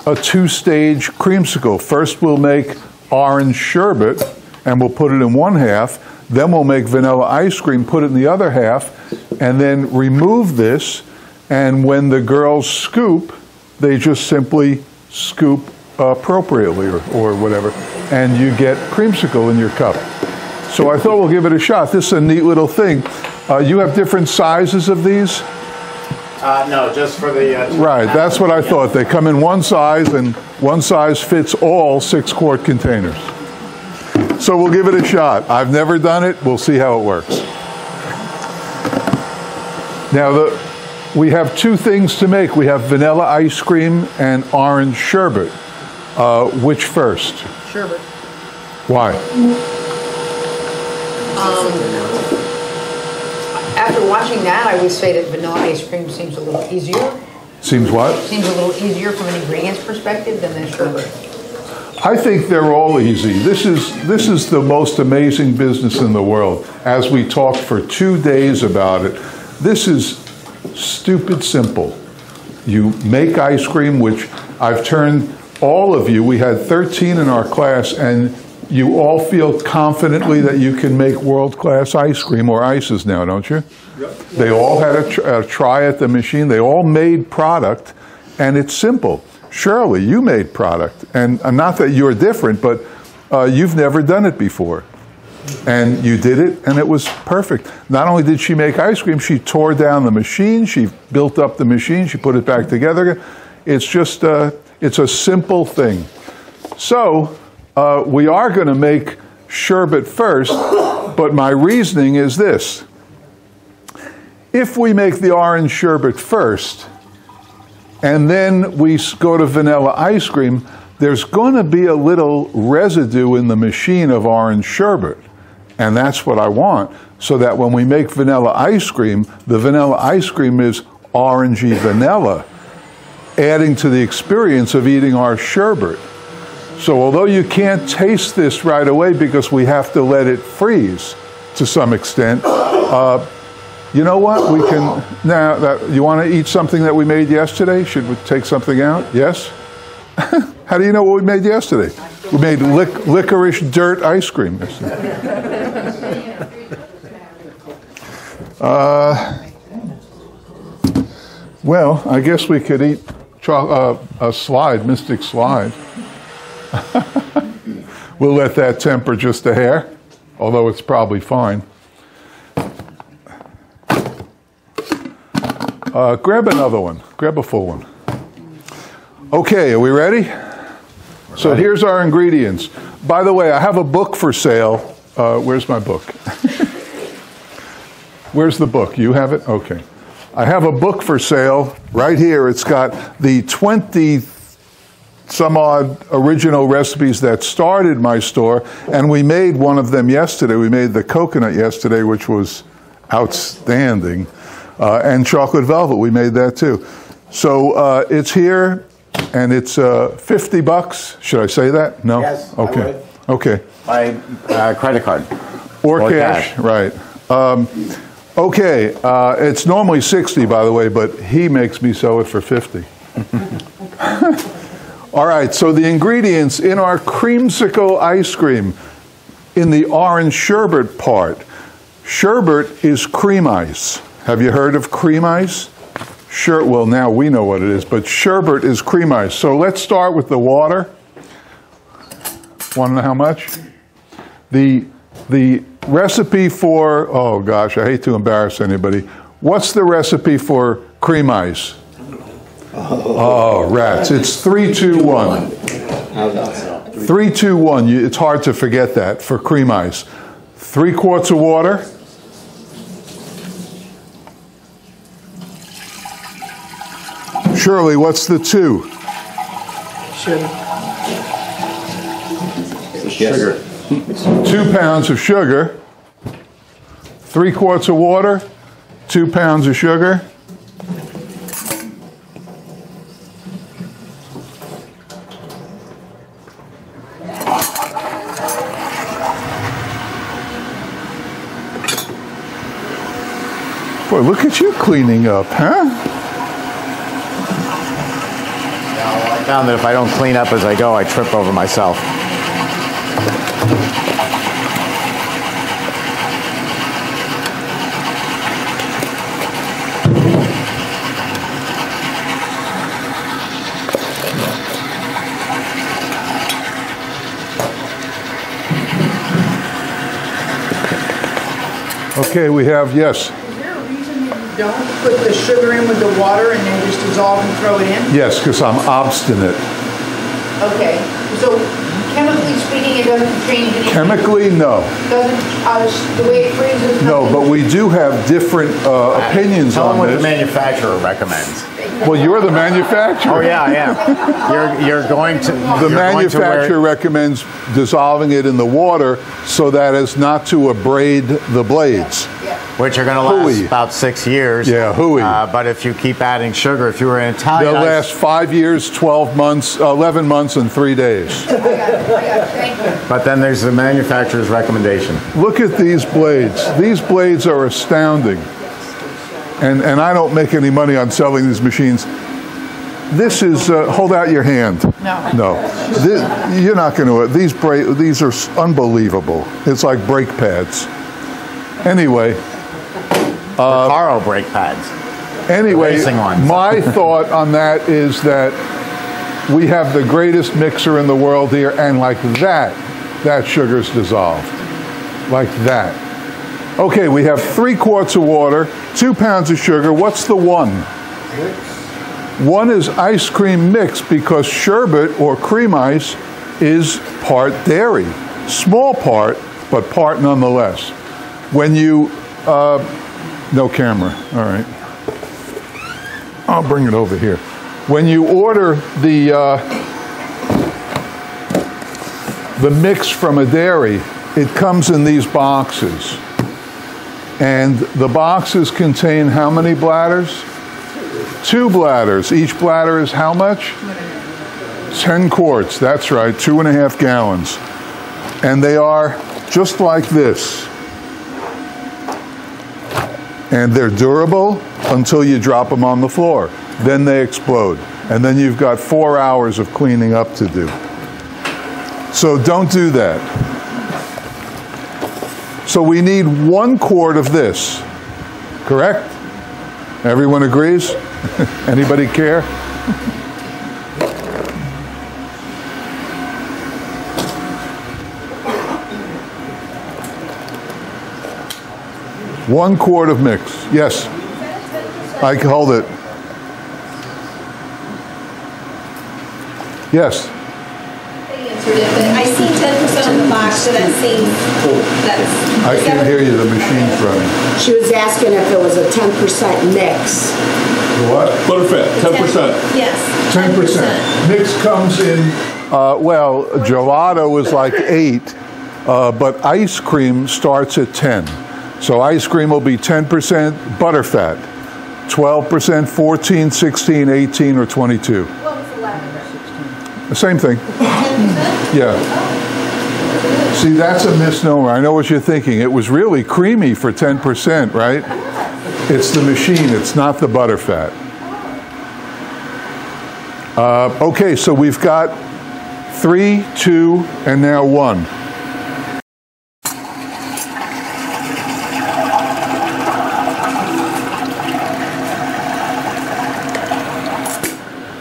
a 2-stage creamsicle. First, we'll make orange sherbet, and we'll put it in one half. Then we'll make vanilla ice cream, put it in the other half, and then remove this. And when the girls scoop, they just simply scoop appropriately or whatever, and you get creamsicle in your cup. So I thought we'll give it a shot. This is a neat little thing. You have different sizes of these? No, just for the... right, that's what I thought. They come in one size, and one size fits all 6-quart containers. So we'll give it a shot. I've never done it. We'll see how it works. Now, we have 2 things to make. We have vanilla ice cream and orange sherbet. Which first? Sherbet. Why? After watching that, I would say that vanilla ice cream seems a little easier. Seems what? Seems a little easier from an ingredients perspective than the sherbet. I think they're all easy. This is the most amazing business in the world. As we talked for 2 days about it, this is stupid simple. You make ice cream, which I've turned all of you, we had 13 in our class, and you all feel confidently that you can make world-class ice cream, or ices now, don't you? Yep. They all had a try at the machine. They all made product, and it's simple. Shirley, you made product, and not that you're different, but you've never done it before. And you did it, and it was perfect. Not only did she make ice cream, she tore down the machine, she built up the machine, she put it back together. It's just, it's a simple thing. So, we are going to make sherbet first, but my reasoning is this. If we make the orange sherbet first, and then we go to vanilla ice cream, there's going to be a little residue in the machine of orange sherbet. And that's what I want, so that when we make vanilla ice cream, the vanilla ice cream is orangey vanilla, adding to the experience of eating our sherbet. So although you can't taste this right away because we have to let it freeze to some extent, you know what? We can now. That, you want to eat something that we made yesterday? Should we take something out? Yes. How do you know what we made yesterday? We made licorice dirt ice cream. Well, I guess we could eat a slide, mystic slide. We'll let that temper just a hair, although it's probably fine. Grab another one. Grab a full one. Okay, are we ready? So here's our ingredients. By the way, I have a book for sale. Where's my book? Where's the book? You have it? Okay. I have a book for sale right here. It's got the 20-some-odd original recipes that started my store, and we made one of them yesterday. We made the coconut yesterday, which was outstanding. And chocolate velvet, we made that too. So it's here, and it's $50. Should I say that? No? Yes, okay. I would. Okay. By credit card. Or cash, right. Okay, it's normally 60, by the way, but he makes me sell it for 50. All right, so the ingredients in our creamsicle ice cream, in the orange sherbet part, sherbet is cream ice. Have you heard of cream ice? Sure, well, now we know what it is, but sherbet is cream ice. So let's start with the water. Want to know how much? The recipe for, oh gosh, I hate to embarrass anybody. What's the recipe for cream ice? Oh, rats. It's 3-2-1. 3-2-1. It's hard to forget that for cream ice. 3 quarts of water. 2. Shirley, what's the 2? Sugar. Sugar. 2 pounds of sugar, 3 quarts of water, 2 pounds of sugar. Boy, look at you cleaning up, huh? I found that if I don't clean up as I go, I trip over myself. Okay, we have, yes. Don't put the sugar in with the water and then just dissolve and throw it in? Yes, because I'm obstinate. Okay. So chemically speaking, it doesn't change anything? Chemically, no. Doesn't the way it freezes? No, but we do have different opinions on this. Tell them what the manufacturer recommends. Well, you're the manufacturer. Oh, yeah, I am. You're going to... The manufacturer recommends dissolving it in the water so that as not to abrade the blades. Yeah. which are going to last about 6 years. Yeah, hooey. But if you keep adding sugar, if you were an Italian... They'll last 5 years, 12 months, 11 months, and 3 days. But then there's the manufacturer's recommendation. Look at these blades. These blades are astounding. And I don't make any money on selling these machines. This is, hold out your hand. No. No. This, you're not going to, these are unbelievable. It's like brake pads. Anyway. Carl brake pads. Anyway, my thought on that is that we have the greatest mixer in the world here, and like that, that sugar's dissolved. Like that. Okay, we have 3 quarts of water, 2 pounds of sugar. What's the one? One is ice cream mix, because sherbet or cream ice is part dairy. Small part, but part nonetheless. When you, no camera, all right. I'll bring it over here. When you order the mix from a dairy, it comes in these boxes. And the boxes contain how many bladders? 2 bladders. Each bladder is how much? 10 quarts. That's right, 2.5 gallons. And they are just like this. And they're durable until you drop them on the floor. Then they explode. And then you've got 4 hours of cleaning up to do. So don't do that. So we need 1 quart of this, correct? Everyone agrees? Anybody care? One quart of mix. Yes. I can hold it. Yes. I see 10% of the box, so that seems... I can hear you, the machine's running. She was asking if it was a 10% mix. What? Butterfat, 10%. Yes. 10%. Mix comes in, well, gelato is like 8, but ice cream starts at 10. So ice cream will be 10% butterfat, 12%, 14, 16, 18, or 22. What was the lavender? The same thing. Yeah. See, that's a misnomer. I know what you're thinking. It was really creamy for 10%, right? It's the machine. It's not the butterfat. Okay, so we've got 3, 2, and now 1.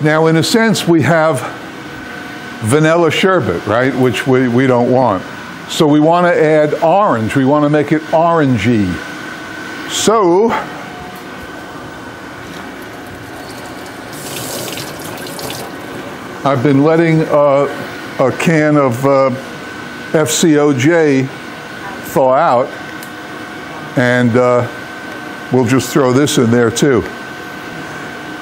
Now, in a sense, we have vanilla sherbet, right, which we don't want. So we want to add orange. We want to make it orangey. So I've been letting a can of FCOJ thaw out, and we'll just throw this in there, too.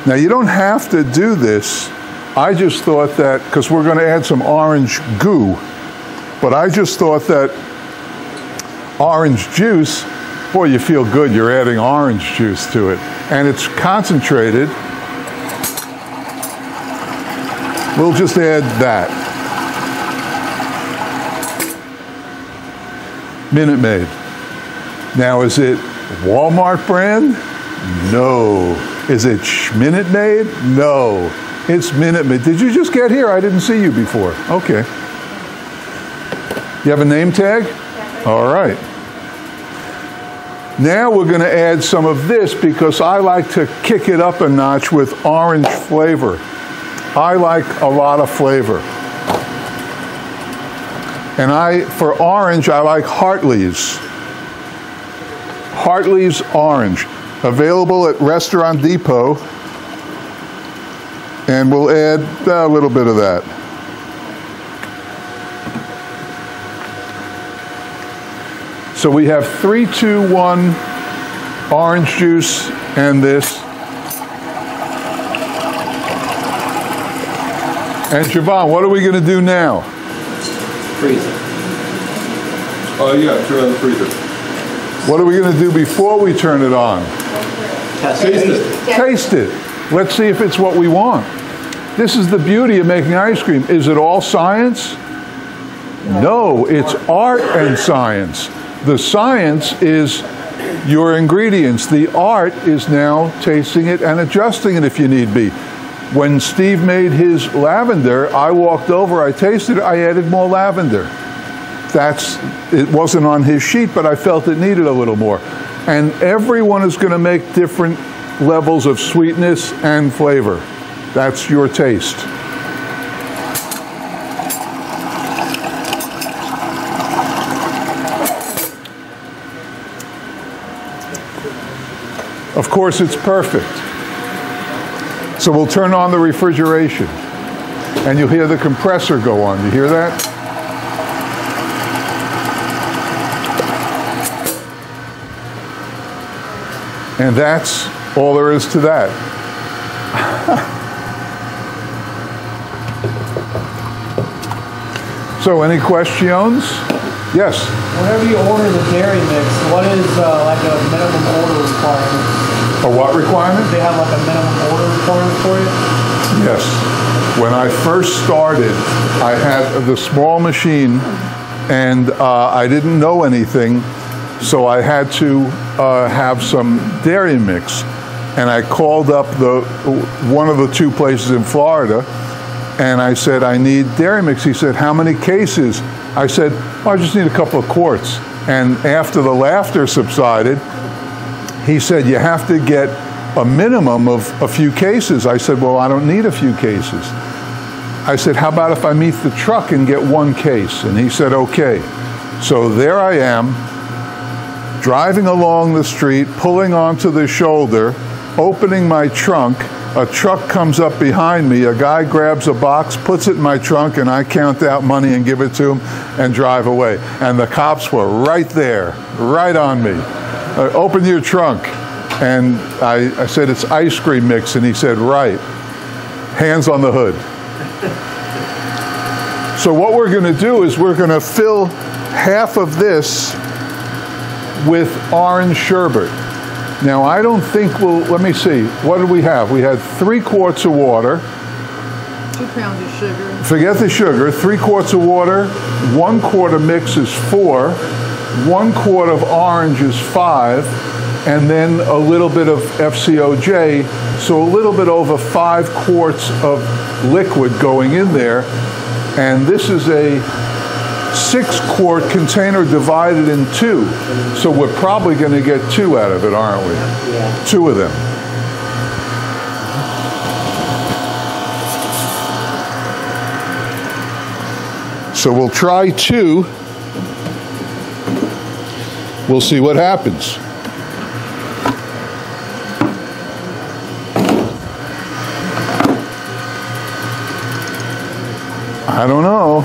Now, you don't have to do this. I just thought that, because we're going to add some orange goo, but I just thought that orange juice, boy, you feel good. You're adding orange juice to it. And it's concentrated. We'll just add that. Minute Maid. Now, is it Walmart brand? No. Is it Minute Maid? No, it's Minute Maid. Did you just get here? I didn't see you before. Okay. You have a name tag? Yeah. All right. Now we're going to add some of this because I like to kick it up a notch with orange flavor. I like a lot of flavor. And for orange, I like Hartley's. Hartley's orange. Available at Restaurant Depot, and we'll add a little bit of that. So we have 3, 2, 1 orange juice and this. And Siobhan, what are we going to do now? Freeze it. Oh yeah, turn on the freezer. What are we going to do before we turn it on? Taste it. Taste it. Let's see if it's what we want. This is the beauty of making ice cream. Is it all science? No, it's art and science. The science is your ingredients. The art is now tasting it and adjusting it if you need be. When Steve made his lavender, I walked over, I tasted it, I added more lavender. It wasn't on his sheet, but I felt it needed a little more. And everyone is going to make different levels of sweetness and flavor. That's your taste. Of course, it's perfect. So we'll turn on the refrigeration. And you'll hear the compressor go on. You hear that? And that's all there is to that. So any questions? Yes? Whenever you order the Dairy Mix, what is like a minimum order requirement? A what requirement? They have like a minimum order requirement for you? Yes. When I first started, I had the small machine and I didn't know anything, so I had to have some Dairy Mix. And I called up one of the two places in Florida and I said, I need Dairy Mix. He said, how many cases? I said, oh, I just need a couple of quarts. And after the laughter subsided, he said, you have to get a minimum of a few cases. I said, well, I don't need a few cases. I said, how about if I meet the truck and get one case? And he said, okay. So there I am, driving along the street, pulling onto the shoulder, opening my trunk. A truck comes up behind me. A guy grabs a box, puts it in my trunk, and I count out money and give it to him and drive away. And the cops were right there, right on me. Open your trunk. And I said, it's ice cream mix. And he said, right. Hands on the hood. So what we're going to do is we're going to fill half of this with orange sherbet. Now, I don't think we'll, let me see. What did we have? We had 3 quarts of water. 2 pounds of sugar. Forget the sugar. 3 quarts of water. 1 quart of mix is 4. 1 quart of orange is 5, and then a little bit of FCOJ, so a little bit over 5 quarts of liquid going in there. And this is a 6-quart container divided in 2, so we're probably going to get 2 out of it, aren't we? Yeah. 2 of them. So we'll try 2. We'll see what happens. I don't know.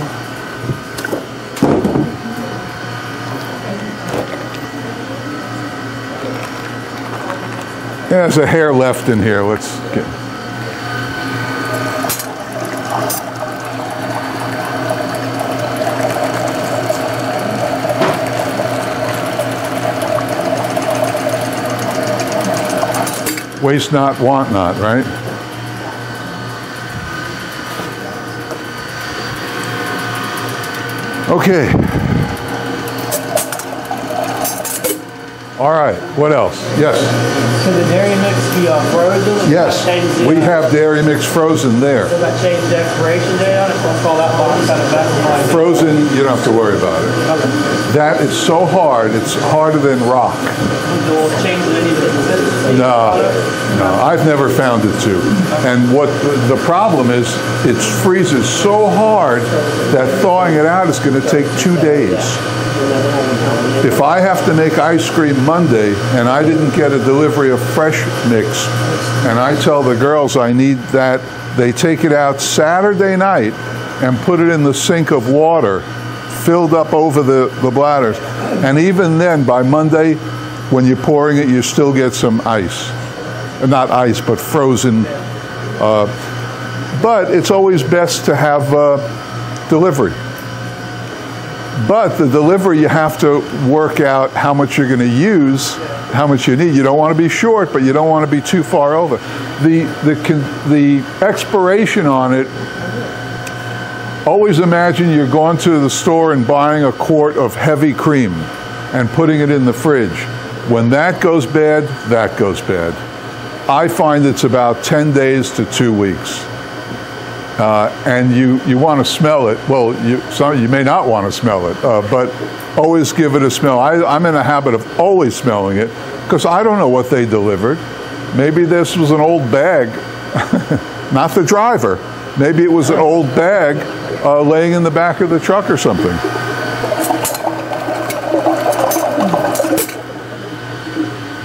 Yeah, there's a hair left in here. Let's get... Waste not, want not, right? Okay. All right, what else? Yes? Can the Dairy Mix be frozen? Yes, we have Dairy Mix frozen there. Does that change the expiration date on it? Don't call that box out of that. Frozen, you don't have to worry about it. Okay. That is so hard, it's harder than rock. No, I've never found it to. And what the problem is, it freezes so hard that thawing it out is going to take 2 days. If I have to make ice cream Monday and I didn't get a delivery of fresh mix, and I tell the girls I need that, they take it out Saturday night and put it in the sink of water, filled up over the bladders. And even then, by Monday, when you're pouring it, you still get some ice. Not ice, but frozen. But it's always best to have delivery. But the delivery, you have to work out how much you're going to use, how much you need. You don't want to be short, but you don't want to be too far over. The expiration on it, always imagine you're going to the store and buying a quart of heavy cream and putting it in the fridge. When that goes bad, that goes bad. I find it's about 10 days to 2 weeks. And you want to smell it. Well, you may not want to smell it, but always give it a smell. I'm in a habit of always smelling it because I don't know what they delivered. Maybe this was an old bag, not the driver. Maybe it was an old bag laying in the back of the truck or something.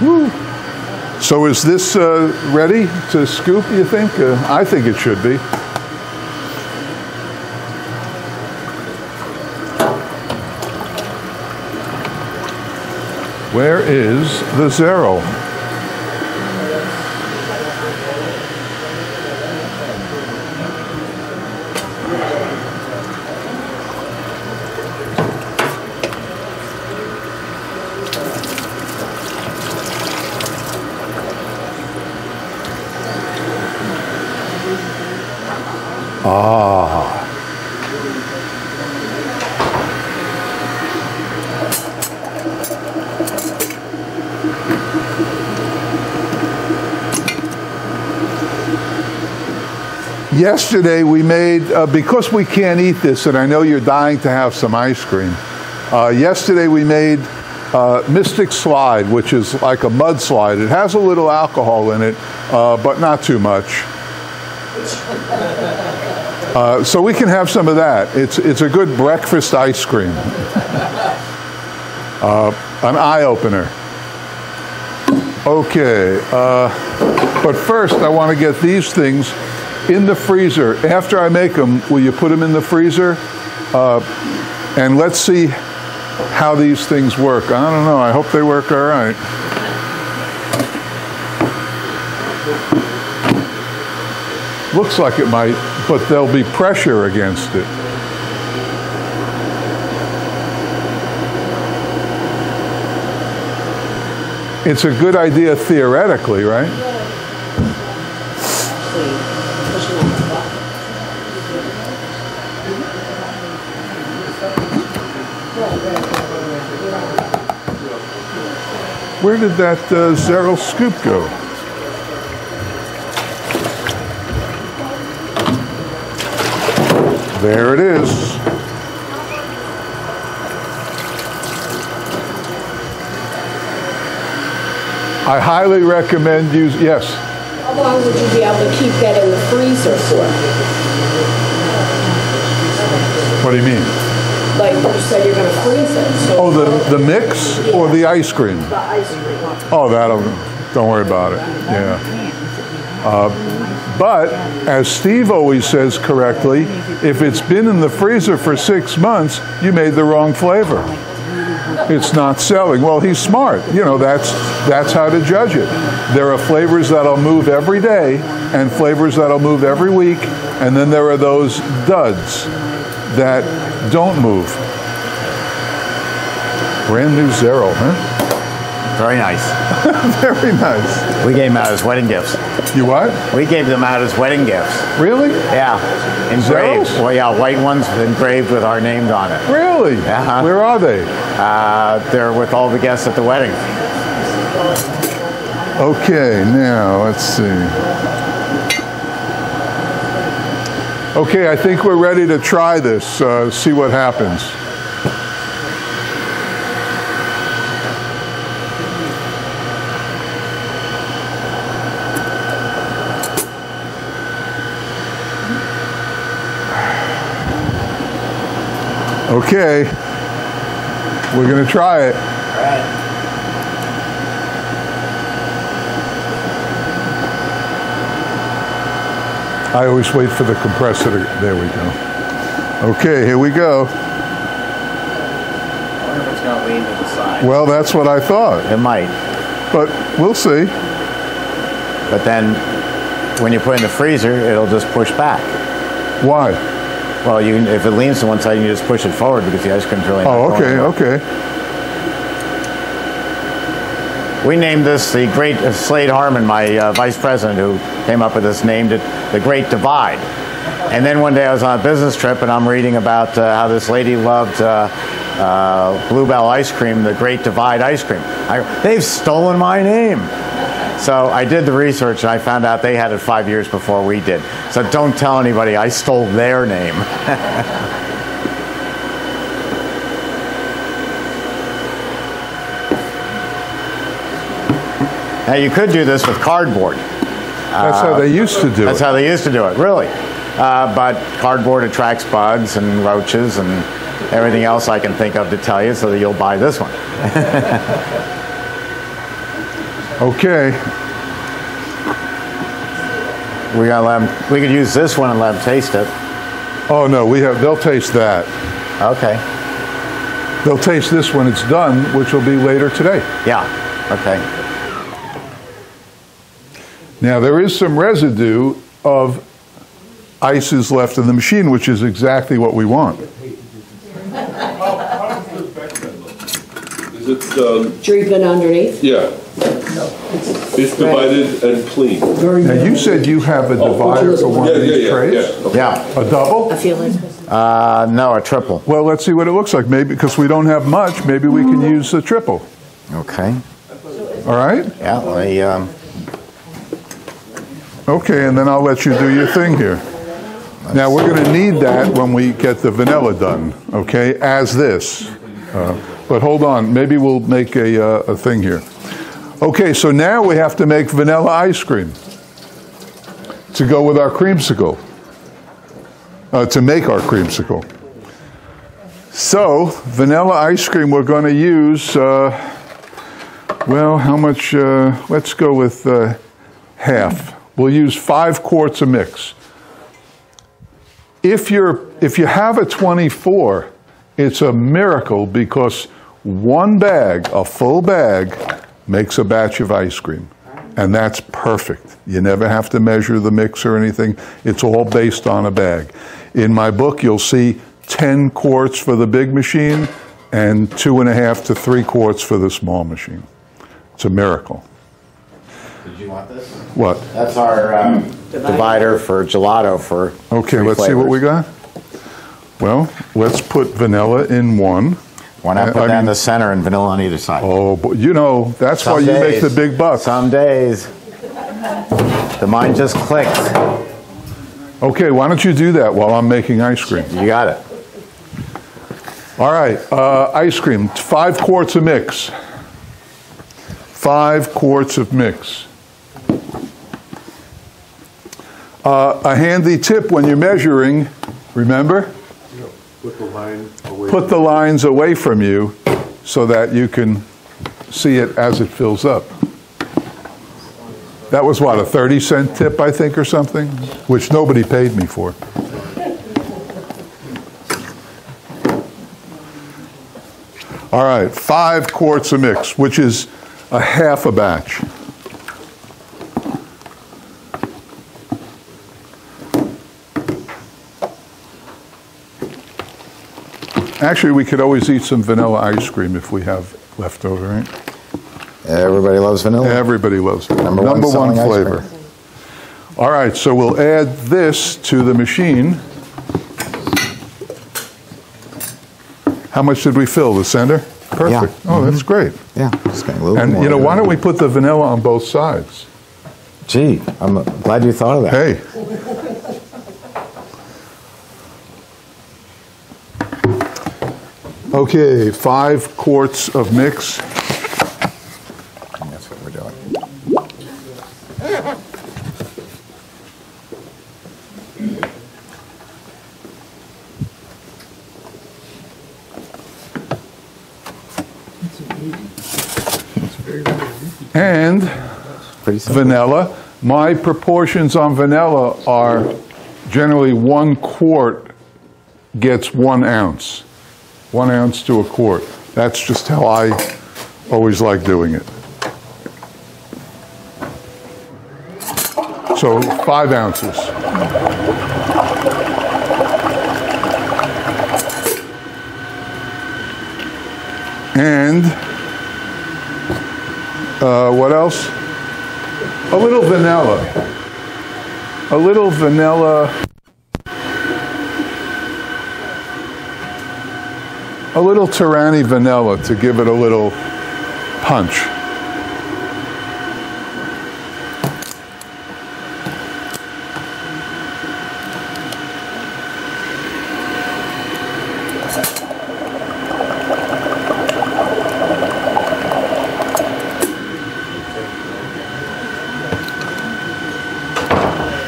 Woo. So is this ready to scoop, you think? I think it should be. Where is the zero? Yesterday we made, because we can't eat this, and I know you're dying to have some ice cream, yesterday we made Mystic Slide, which is like a mudslide. It has a little alcohol in it, but not too much. So we can have some of that. It's a good breakfast ice cream. An eye-opener. Okay, but first I want to get these things in the freezer. After I make them, will you put them in the freezer? And let's see how these things work. I don't know. I hope they work all right. Looks like it might, but there'll be pressure against it. It's a good idea theoretically, right? Where did that zero scoop go? There it is. I highly recommend using, yes? How long would you be able to keep that in the freezer for? What do you mean? Like you said, you're going to freeze it. So the mix or the ice cream? The ice cream. Oh, that'll, don't worry about it. Yeah. But as Steve always says correctly, if it's been in the freezer for 6 months, you made the wrong flavor. It's not selling. Well, he's smart. You know, that's how to judge it. There are flavors that'll move every day and flavors that'll move every week. And then there are those duds that don't move. Brand new zero, huh? Very nice. Very nice. We gave them out as wedding gifts. You what? We gave them out as wedding gifts. Really? Yeah. Engraved. Zeros? Well, yeah, white ones engraved with our names on it. Really? Uh-huh. Where are they? They're with all the guests at the wedding. Okay, now let's see. Okay, I think we're ready to try this, see what happens. Okay, we're gonna try it. All right. I always wait for the compressor to, there we go. Okay, here we go. I wonder if it's going to lean to the side. Well, that's what I thought. It might. But we'll see. But then when you put it in the freezer, it'll just push back. Why? Well, you if it leans to one side, you just push it forward because the ice cream's really not going well. We named this the Great Slade Harmon, my vice president, who came up with this, named it the Great Divide. And then one day I was on a business trip, and I'm reading about how this lady loved Bluebell ice cream, the Great Divide ice cream. They've stolen my name. So I did the research, and I found out they had it 5 years before we did. So don't tell anybody I stole their name. Now, you could do this with cardboard. That's how they used to do it. That's how they used to do it, really. But cardboard attracts bugs and roaches and everything else I can think of to tell you, so that you'll buy this one. Okay. We gotta let them, we could use this one and let them taste it. Oh, no, we have, they'll taste that. Okay. They'll taste this when it's done, which will be later today. Yeah, okay. Now, there is some residue of ices left in the machine, which is exactly what we want. How does this background look? Is it... treatment underneath? Yeah. No. It's divided and clean. Now, you said you have a divider for one of these trays? Yeah. A double? I feel like... no, a triple. Well, let's see what it looks like. Maybe, because we don't have much, maybe we can use a triple. Okay. All right? Yeah, okay, and then I'll let you do your thing here. Now, we're going to need that when we get the vanilla done, okay, as this. But hold on, maybe we'll make a thing here. Okay, so now we have to make vanilla ice cream to go with our creamsicle, to make our creamsicle. So, vanilla ice cream we're going to use, well, how much? Let's go with half. We'll use 5 quarts a mix. If you have a 24, it's a miracle because one bag, a full bag, makes a batch of ice cream. And that's perfect. You never have to measure the mix or anything. It's all based on a bag. In my book, you'll see 10 quarts for the big machine and 2.5 to 3 quarts for the small machine. It's a miracle. Did you want this? What? That's our divider for gelato for okay, let's flavors. See what we got. Well, let's put vanilla in one. Why not put that in the center and vanilla on either side? Oh, but you know, that's why you make the big bucks. Some days. The mind just clicks. Okay, why don't you do that while I'm making ice cream? You got it. All right, ice cream, 5 quarts a mix. 5 quarts of mix. A handy tip when you're measuring, remember? Yeah, put the line away. Put the lines away from you so that you can see it as it fills up. That was what, a 30-cent tip, I think, or something? Which nobody paid me for. All right, 5 quarts a mix, which is a half a batch. Actually, we could always eat some vanilla ice cream if we have leftover, right? Everybody loves vanilla. Everybody loves vanilla. Number one flavor. All right, so we'll add this to the machine. How much did we fill? The center? Perfect. Yeah. Oh, that's great. Yeah. Just getting a little more, you know, why don't we put the vanilla on both sides? Gee, I'm glad you thought of that. Hey. Okay, 5 quarts of mix. And that's what we're doing. And vanilla. My proportions on vanilla are generally 1 quart gets 1 ounce. 1 ounce to a quart. That's just how I always like doing it. So 5 ounces. And what else? A little vanilla. A little vanilla. A little Torani vanilla to give it a little punch.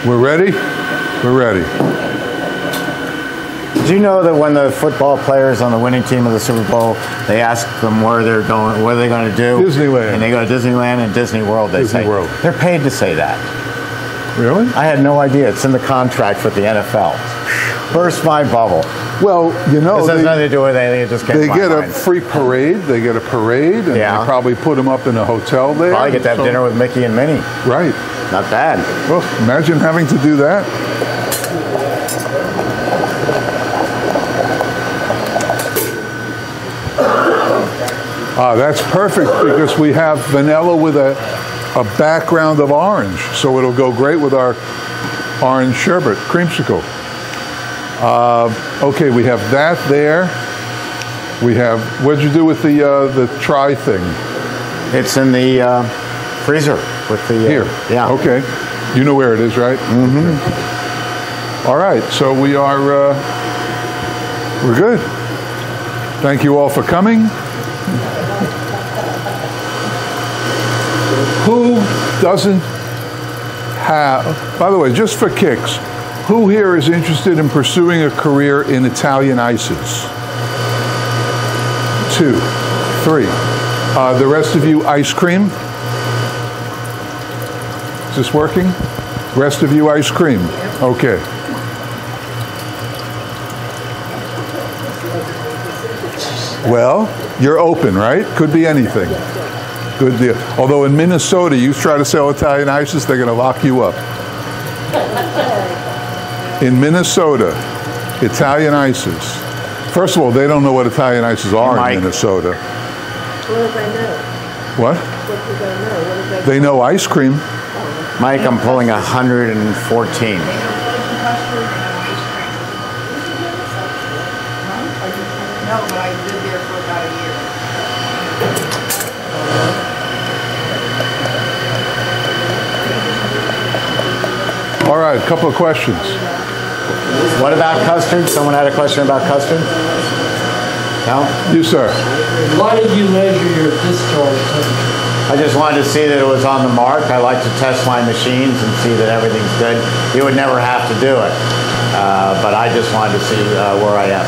We're ready? We're ready. Did you know that when the football players on the winning team of the Super Bowl, they ask them where they're going, what are they going to do? Disneyland. And they go to Disneyland and Disney World, they say. Disney World. They're paid to say that. Really? I had no idea. It's in the contract with the NFL. Burst my bubble. Well, you know, this has nothing to do with anything. It just came to my mind. They get a free parade. They get a parade, and yeah, they probably put them up in a hotel there. Probably get to have dinner with Mickey and Minnie. Right. Not bad. Well, imagine having to do that. Ah, that's perfect because we have vanilla with a background of orange, so it'll go great with our orange sherbet, creamsicle. Okay, we have that there. We have, what'd you do with the try thing? It's in the freezer with the... Here? Yeah. Okay. You know where it is, right? Mm-hmm. All right, so we are, we're good. Thank you all for coming. Who doesn't have, by the way, just for kicks, who here is interested in pursuing a career in Italian ices? 2, 3. The rest of you, ice cream? Is this working? Rest of you, ice cream. Okay. Well, you're open, right? Could be anything. Good deal. Although in Minnesota, you try to sell Italian ices, they're going to lock you up. In Minnesota, Italian ices. First of all, they don't know what Italian ices are in Minnesota. What do they know? What? What do they know? What do they know? They know ice cream. Mike, I'm pulling 114. All right, a couple of questions. What about custard? Someone had a question about custard? No? You, sir. Why did you measure your discharge temperature? I just wanted to see that it was on the mark. I like to test my machines and see that everything's good. You would never have to do it, but I just wanted to see where I am.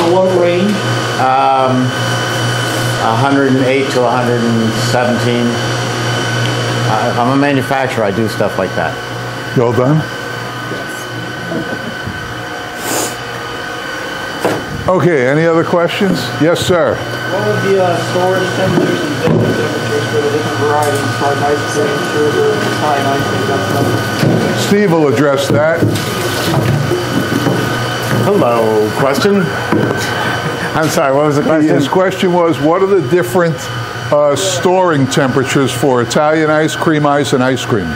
So what range? 108 to 117. I'm a manufacturer. I do stuff like that. You all done? Yes. Okay, any other questions? Yes, sir. What would the storage temperatures and building temperatures for the different varieties like ice cream, sugar, Italian ice cream, that stuff? Steve will address that. Hello, question? I'm sorry, what was the question? His question was, what are the different storing temperatures for Italian ice, cream ice, and ice cream?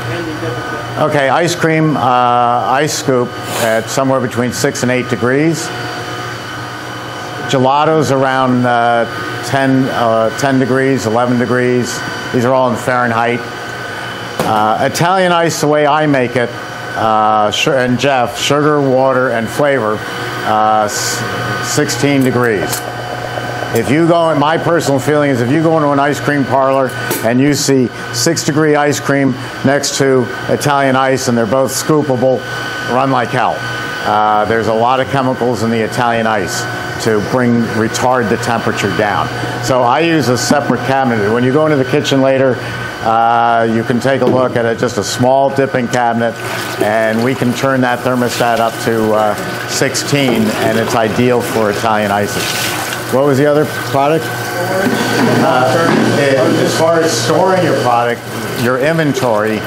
Okay, ice cream, ice scoop at somewhere between 6 and 8 degrees. Gelato's around 10 degrees, 11 degrees. These are all in Fahrenheit. Italian ice, the way I make it, and Jeff, sugar, water, and flavor, 16 degrees. If you go, and my personal feeling is if you go into an ice cream parlor and you see 6 degree ice cream next to Italian ice and they're both scoopable, run like hell. There's a lot of chemicals in the Italian ice to retard the temperature down. So I use a separate cabinet. When you go into the kitchen later, you can take a look at it, just a small dipping cabinet, and we can turn that thermostat up to 16, and it's ideal for Italian ices. What was the other product? As far as storing your product, your inventory,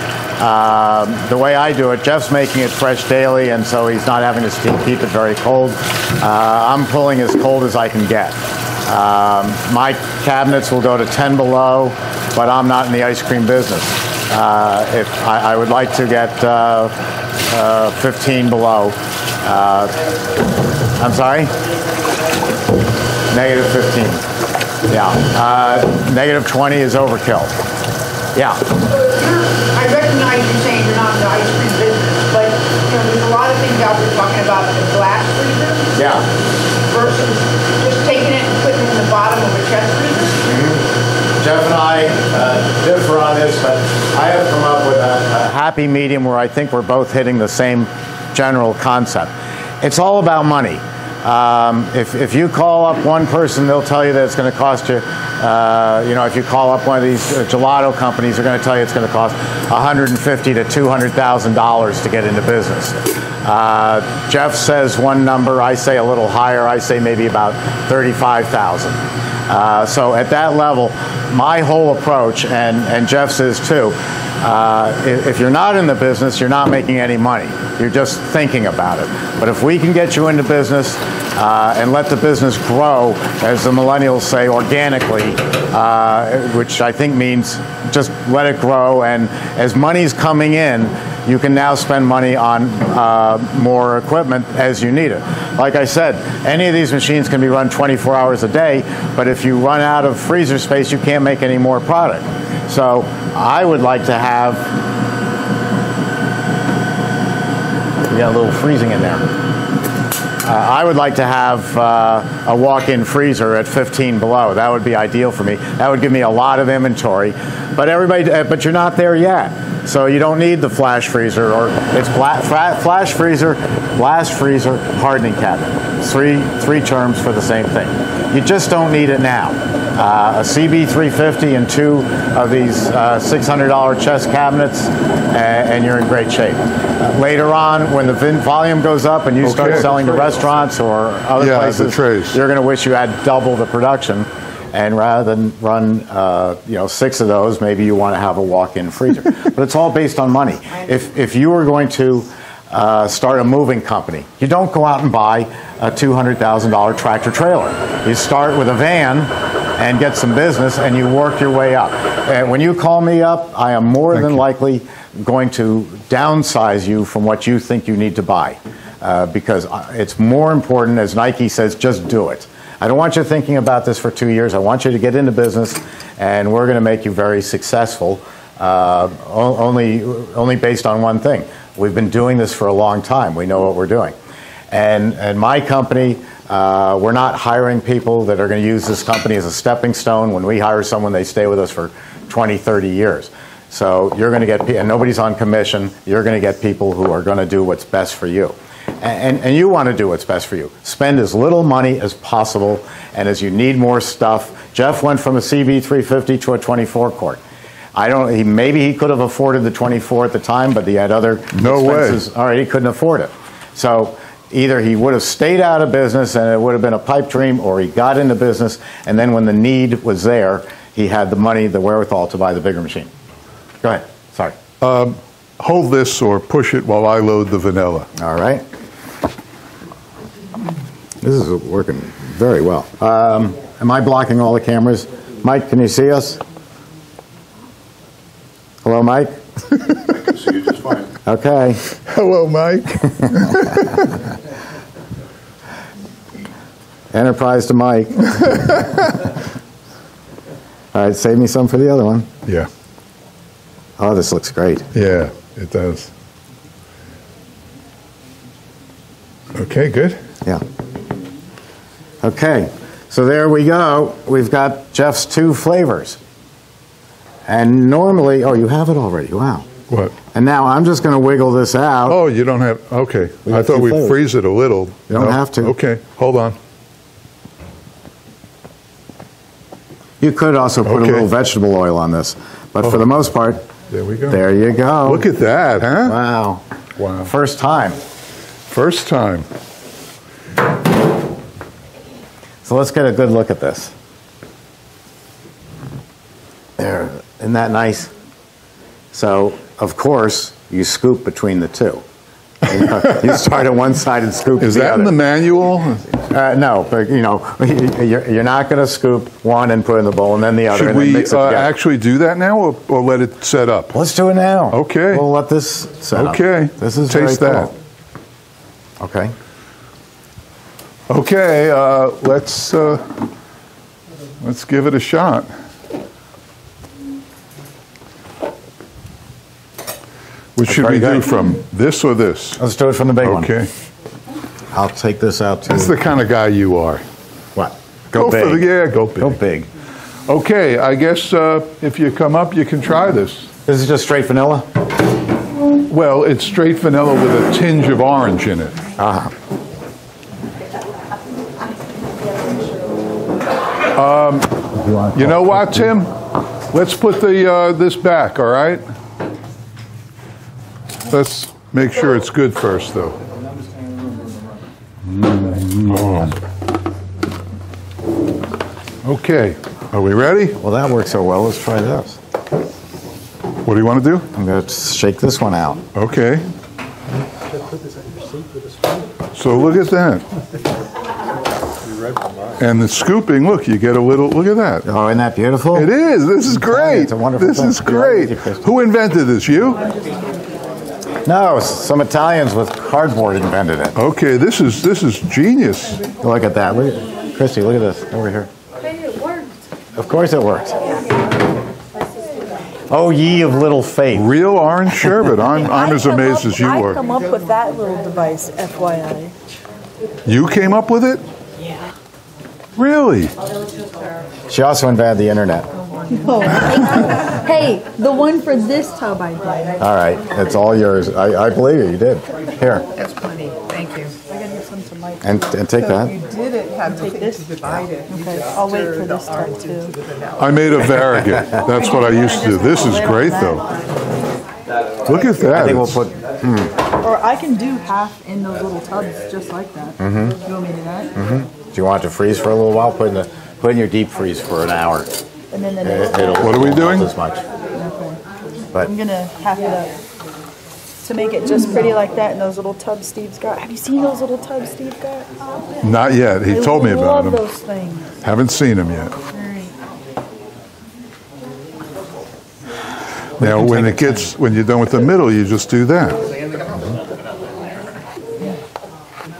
the way I do it, Jeff's making it fresh daily, and so he's not having to keep it very cold. I'm pulling as cold as I can get. My cabinets will go to 10 below, but I'm not in the ice cream business. I would like to get 15 below. I'm sorry? Negative 15. Yeah. Negative 20 is overkill. Yeah. I recognize you're saying you're not in the ice cream business, but you know, there's a lot of things out there talking about the glass freezer. Yeah. Versus just taking it and putting it in the bottom of a chest freezer. Mm-hmm. Jeff and I differ on this, but I have come up with a happy medium where I think we're both hitting the same general concept. It's all about money. If you call up one person, they'll tell you that it's going to cost you, you know, if you call up one of these gelato companies, they're going to tell you it's going to cost $150,000 to $200,000 to get into business. Jeff says one number, I say a little higher, I say maybe about $35,000. So at that level, my whole approach, and Jeff's is too, if you're not in the business, you're not making any money. You're just thinking about it. But if we can get you into business and let the business grow, as the millennials say, organically, which I think means just let it grow. And as money's coming in, you can now spend money on more equipment as you need it. Like I said, any of these machines can be run 24 hours a day, but if you run out of freezer space, you can't make any more product. So I would like to have, we got a little freezing in there. I would like to have a walk-in freezer at 15 below. That would be ideal for me. That would give me a lot of inventory. But everybody, but you're not there yet. So you don't need the flash freezer, or it's flash freezer, blast freezer, hardening cabinet. Three terms for the same thing. You just don't need it now. A CB350 and two of these $600 chest cabinets, and you're in great shape. Later on, when the volume goes up and you start selling to restaurants or other places, you're going to wish you had double the production. And rather than run, you know, 6 of those, maybe you want to have a walk-in freezer. But it's all based on money. If you were going to start a moving company, you don't go out and buy a $200,000 tractor trailer. You start with a van and get some business, and you work your way up. And when you call me up, I am more than likely going to downsize you from what you think you need to buy, because it's more important, as Nike says, just do it. I don't want you thinking about this for 2 years. I want you to get into business, and we're going to make you very successful, only based on one thing. We've been doing this for a long time. We know what we're doing. And my company, we're not hiring people that are going to use this company as a stepping stone. When we hire someone, they stay with us for 20, 30 years. So you're going to get, and nobody's on commission, you're going to get people who are going to do what's best for you. And you want to do what's best for you. Spend as little money as possible, and as you need more stuff. Jeff went from a CB350 to a 24 quart. Maybe he could have afforded the 24 at the time, but he had other expenses. All right, he couldn't afford it. So either he would have stayed out of business and it would have been a pipe dream, or he got into business, and then when the need was there, he had the money, the wherewithal to buy the bigger machine. Go ahead. Sorry. Hold this or push it while I load the vanilla. All right. This is working very well. Am I blocking all the cameras? Mike, can you see us? Hello, Mike? I can see you just fine. Okay. Hello, Mike. Enterprise to Mike. All right, save me some for the other one. Yeah. Oh, this looks great. Yeah, it does. Okay, good. Yeah. Okay, so there we go. We've got Jeff's 2 flavors. And normally, oh, you have it already. Wow. What? And now I'm just going to wiggle this out. Oh, you don't have, okay. I thought we'd freeze it a little. You don't have to. Okay, hold on. You could also put a little vegetable oil on this, but for the most part, there we go. There you go. Look at that, huh? Wow. Wow. First time. First time. So let's get a good look at this. There, isn't that nice? So, of course, you scoop between the two. You start at one side and scoop at the other. Is that in the manual? No, but you know, you're not going to scoop one and put it in the bowl and then the other. Should and then we mix it together. Actually do that now, or let it set up? Let's do it now. Okay. We'll let this set up. Okay. This is taste very cool. That. Okay. Okay. Let's give it a shot. Which should we do from this or this? Let's do it from the big one. Okay. I'll take this out too. That's the kind of guy you are. What? Go big. Go big. Go big. Okay, I guess if you come up, you can try this. This is just straight vanilla? Well, it's straight vanilla with a tinge of orange in it. Ah. You know what, Tim? Let's put the this back, all right? Let's make sure it's good first, though. Okay, are we ready? Well, that worked so well. Let's try this. What do you want to do? I'm going to shake this one out. Okay. So look at that. And the scooping, look, you get a little, look at that. Oh, isn't that beautiful? It is. This is great. It's a wonderful thing. This is great. Who invented this? You? No, some Italians with cardboard invented it. Okay, this is genius. Look at that. Look at, Christy, look at this over here. It worked. Of course it worked. Oh, ye of little faith. Real orange sherbet. I'm as amazed as you were. I come up with that little device, FYI. You came up with it? Yeah. Really? She also invented the internet. No. Hey, the one for this tub I did. All right, it's all yours. I believe you. You did. Here. That's plenty. Thank you. I gotta give some to Mike. And take so that. You didn't have to take this. Divide it. Okay. I'll wait for this tub too. I made a variegate. That's what I used to do. This is great though. Look at that. I think we'll put. Or I can do half in those little tubs just like that. Mm-hmm. You want me to do that? Mm-hmm. Do you want it to freeze for a little while? Put in your deep freeze for an hour. And then the next what are we doing? As much. Okay. But I'm going to half it up to make it just pretty like that in those little tubs Steve's got. Have you seen those little tubs Steve got? Not yet. He told me about them. I love those things. Haven't seen them yet. All right. Now, when it gets, when you're done with the middle, you just do that. Mm-hmm.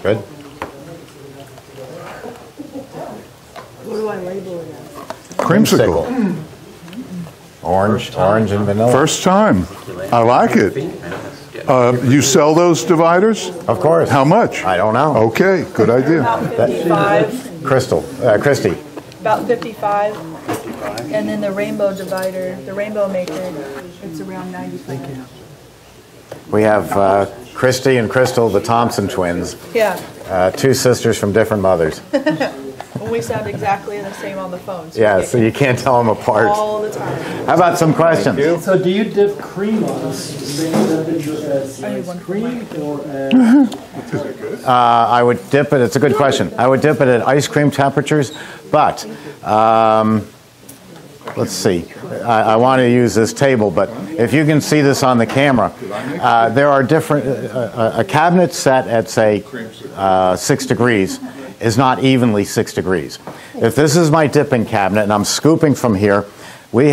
Good. What do I label it as? Creamsicle. Orange and vanilla. First time. I like it. You sell those dividers? Of course. How much? I don't know. Okay, good idea. About 55. Christy. About 55. And then the rainbow divider, the rainbow maker, it's around 90. We have Christy and Crystal, the Thompson twins. Yeah. Two sisters from different mothers. We sound exactly the same on the phone. So yeah, so you can't tell them apart. All the time. How about some questions? So do you dip cream on this? I would dip it. It's a good question. I would dip it at ice cream temperatures, but let's see. I want to use this table, but if you can see this on the camera, there are different. A cabinet set at say 6 degrees. Is not evenly 6 degrees. If this is my dipping cabinet and I'm scooping from here, they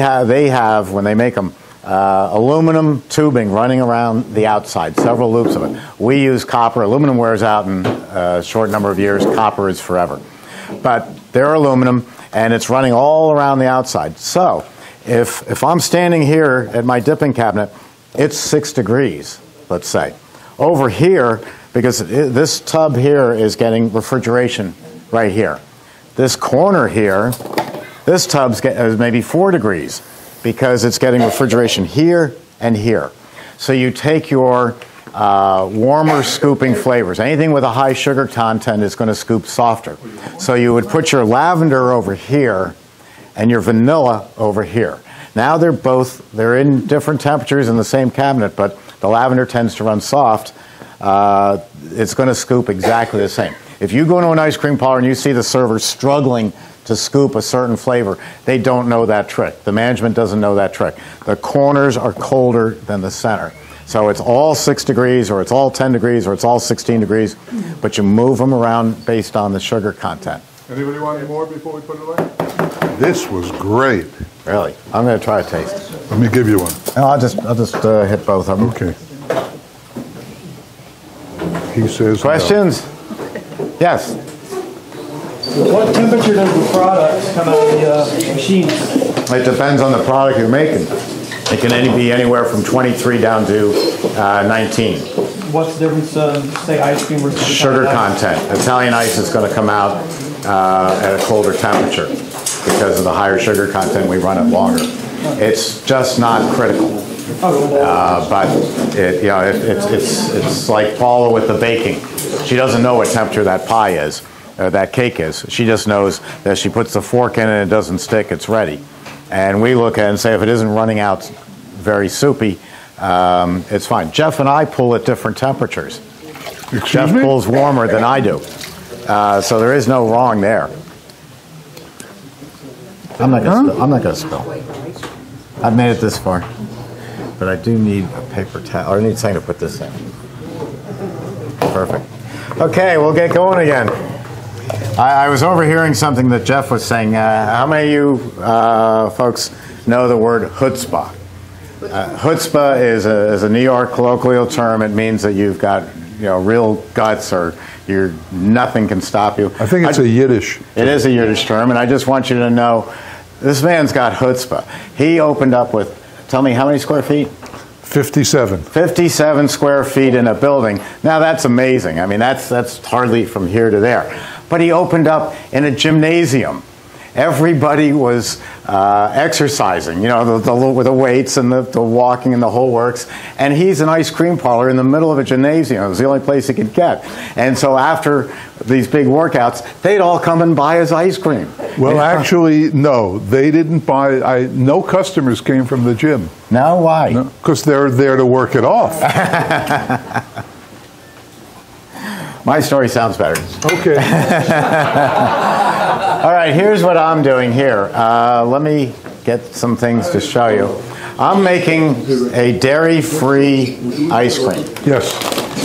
have, when they make them, aluminum tubing running around the outside, several loops of it. We use copper. Aluminum wears out in a short number of years. Copper is forever. But they're aluminum, and it's running all around the outside. So if I'm standing here at my dipping cabinet, it's 6 degrees, let's say. Over here, because this tub here is getting refrigeration right here. This corner here, this tub's maybe 4 degrees because it's getting refrigeration here and here. So you take your warmer scooping flavors. Anything with a high sugar content is going to scoop softer. So you would put your lavender over here and your vanilla over here. Now they're in different temperatures in the same cabinet, but the lavender tends to run soft. It's going to scoop exactly the same. If you go into an ice cream parlor and you see the server struggling to scoop a certain flavor, they don't know that trick. The management doesn't know that trick. The corners are colder than the center. So it's all 6 degrees, or it's all 10 degrees, or it's all 16 degrees, but you move them around based on the sugar content. Anybody want any more before we put it away? This was great. Really? I'm going to try a taste. Let me give you one. No, I'll just hit both of them. Okay. He says questions? No. Yes. What temperature does the product come out of the machine? It depends on the product you're making. It can be anywhere from 23 down to 19. What's the difference, say, ice cream or something? Sugar content. Italian ice is going to come out at a colder temperature because of the higher sugar content. We run it longer. It's just not critical. But it, you know, it's like Paula with the baking. She doesn't know what temperature that pie is, or that cake is. She just knows that she puts the fork in and it doesn't stick, it's ready. And we look at it and say, if it isn't running out very soupy, it's fine. Jeff and I pull at different temperatures. Excuse Jeff me? Pulls warmer than I do. So there is no wrong there. I'm not going to spill. I've made it this far. But I do need a paper towel. I need something to put this in. Perfect. Okay, we'll get going again. I was overhearing something that Jeff was saying. How many of you folks know the word chutzpah? Chutzpah is a New York colloquial term. It means that you've got, you know, real guts, or you're nothing can stop you. I think it's a Yiddish term. It is a Yiddish term, and I just want you to know this man's got chutzpah. He opened up with, tell me how many square feet? 57. 57 square feet in a building. Now that's amazing. I mean, that's hardly from here to there. But he opened up in a gymnasium. Everybody was exercising, you know, the weights and the walking and the whole works. And he's an ice cream parlor in the middle of a gymnasium. It was the only place he could get. And so after these big workouts, they'd all come and buy his ice cream. Well, you know? Actually, no, they didn't buy. No customers came from the gym. Now why? No, 'cause they're there to work it off. My story sounds better. Okay. All right, here's what I'm doing here. Let me get some things to show you. I'm making a dairy-free ice cream. Yes.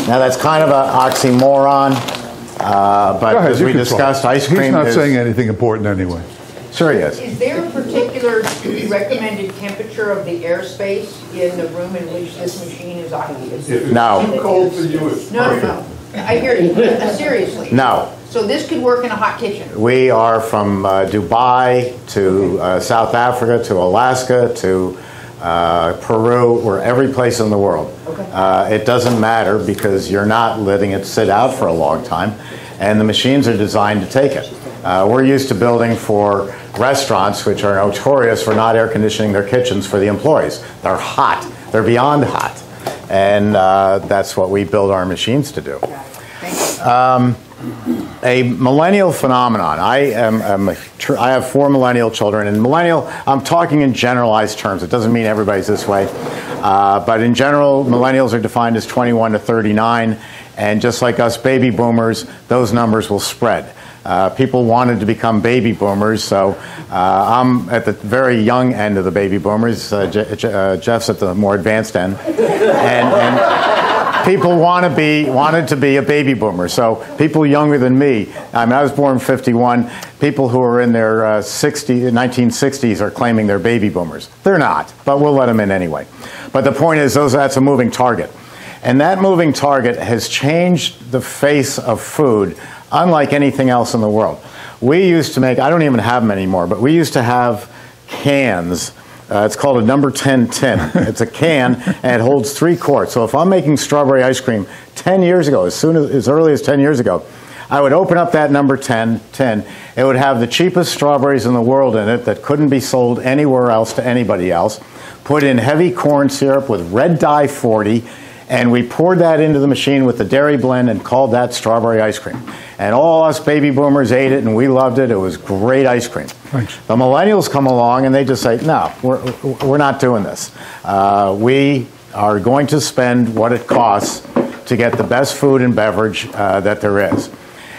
Now, that's kind of an oxymoron, but as we discussed, ice cream is... He's not saying anything important anyway. Sure he is. Is there a particular recommended temperature of the airspace in the room in which this machine is occupied? No. It's too cold for you. No. I hear you. Seriously. No. So this could work in a hot kitchen. We are from Dubai to South Africa to Alaska to Peru, or every place in the world. Okay. It doesn't matter because you're not letting it sit out for a long time, and the machines are designed to take it. We're used to building for restaurants, which are notorious for not air conditioning their kitchens for the employees. They're hot. They're beyond hot. And that's what we build our machines to do. A millennial phenomenon. I have 4 millennial children, and millennial, I'm talking in generalized terms. It doesn't mean everybody's this way. But in general, millennials are defined as 21 to 39. And just like us baby boomers, those numbers will spread. People wanted to become baby boomers, so I'm at the very young end of the baby boomers. Jeff's at the more advanced end, and people wanted to be a baby boomer. So people younger than me, I mean, I was born in 51. People who are in their 1960s are claiming they're baby boomers. They're not, but we'll let them in anyway. But the point is, that's a moving target, and that moving target has changed the face of food. Unlike anything else in the world. We used to make, I don't even have them anymore, but we used to have cans. It's called a number 10 tin. It's a can, and it holds 3 quarts. So if I'm making strawberry ice cream 10 years ago, as early as 10 years ago, I would open up that number 10 tin. It would have the cheapest strawberries in the world in it that couldn't be sold anywhere else to anybody else. Put in heavy corn syrup with red dye 40, and we poured that into the machine with the dairy blend and called that strawberry ice cream. And all us baby boomers ate it, and we loved it. It was great ice cream. Thanks. The millennials come along, and they just say, no, we're not doing this. We are going to spend what it costs to get the best food and beverage that there is.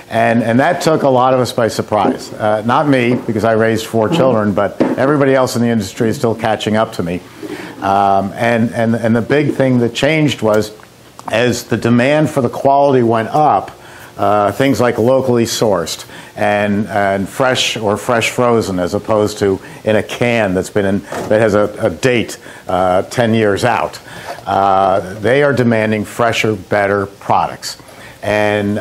And that took a lot of us by surprise. Not me, because I raised 4 children, but everybody else in the industry is still catching up to me. And the big thing that changed was, as the demand for the quality went up, things like locally sourced and fresh or fresh frozen, as opposed to in a can that's been in, that has a date 10 years out. They are demanding fresher, better products. And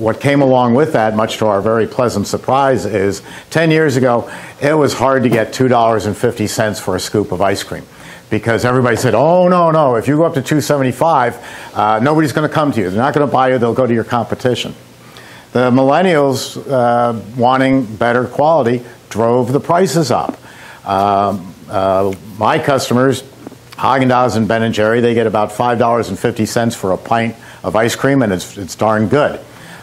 what came along with that, much to our very pleasant surprise, is 10 years ago, it was hard to get $2.50 for a scoop of ice cream, because everybody said, oh, no, no, if you go up to $2.75, nobody's going to come to you. They're not going to buy you. They'll go to your competition. The millennials, wanting better quality, drove the prices up. My customers, Häagen-Dazs and Ben & Jerry, they get about $5.50 for a pint of ice cream, and it's darn good.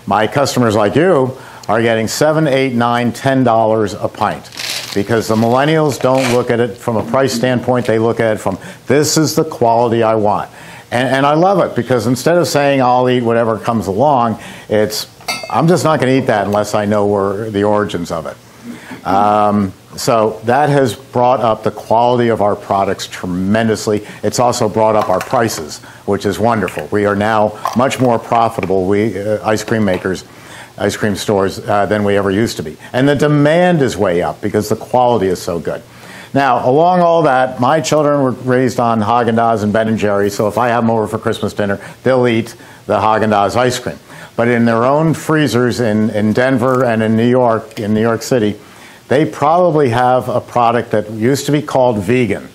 My customers like you are getting $7, $8, $9, $10 a pint. Because the millennials don't look at it from a price standpoint, they look at it from, this is the quality I want. And I love it, because instead of saying I'll eat whatever comes along, it's I'm just not going to eat that unless I know where the origins of it. So that has brought up the quality of our products tremendously. It's also brought up our prices, which is wonderful. We are now much more profitable, we ice cream makers, ice cream stores, than we ever used to be. And the demand is way up because the quality is so good. Now, along all that, my children were raised on Häagen-Dazs and Ben & Jerry, so if I have them over for Christmas dinner, they'll eat the Häagen-Dazs ice cream. But in their own freezers in Denver and in New York City, they probably have a product that used to be called vegan.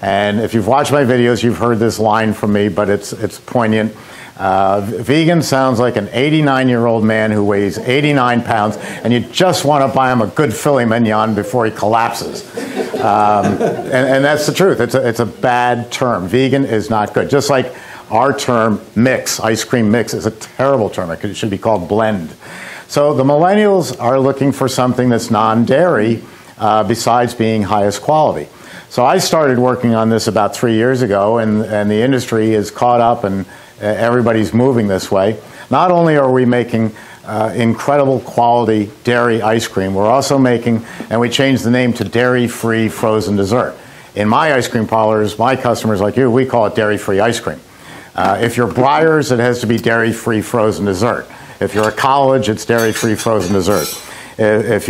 And if you've watched my videos, you've heard this line from me, but it's poignant. Vegan sounds like an 89-year-old man who weighs 89 pounds, and you just want to buy him a good filet mignon before he collapses. And that's the truth. It's a bad term. Vegan is not good. Just like our term mix, ice cream mix, is a terrible term. It should be called blend. So the millennials are looking for something that's non-dairy, besides being highest quality. So I started working on this about 3 years ago, and the industry is caught up, and everybody's moving this way. Not only are we making incredible quality dairy ice cream, we're also making, and we changed the name to dairy-free frozen dessert. In my ice cream parlors, my customers like you, we call it dairy-free ice cream. If you're Breyers, it has to be dairy-free frozen dessert. If you're a college, it's dairy-free frozen dessert. If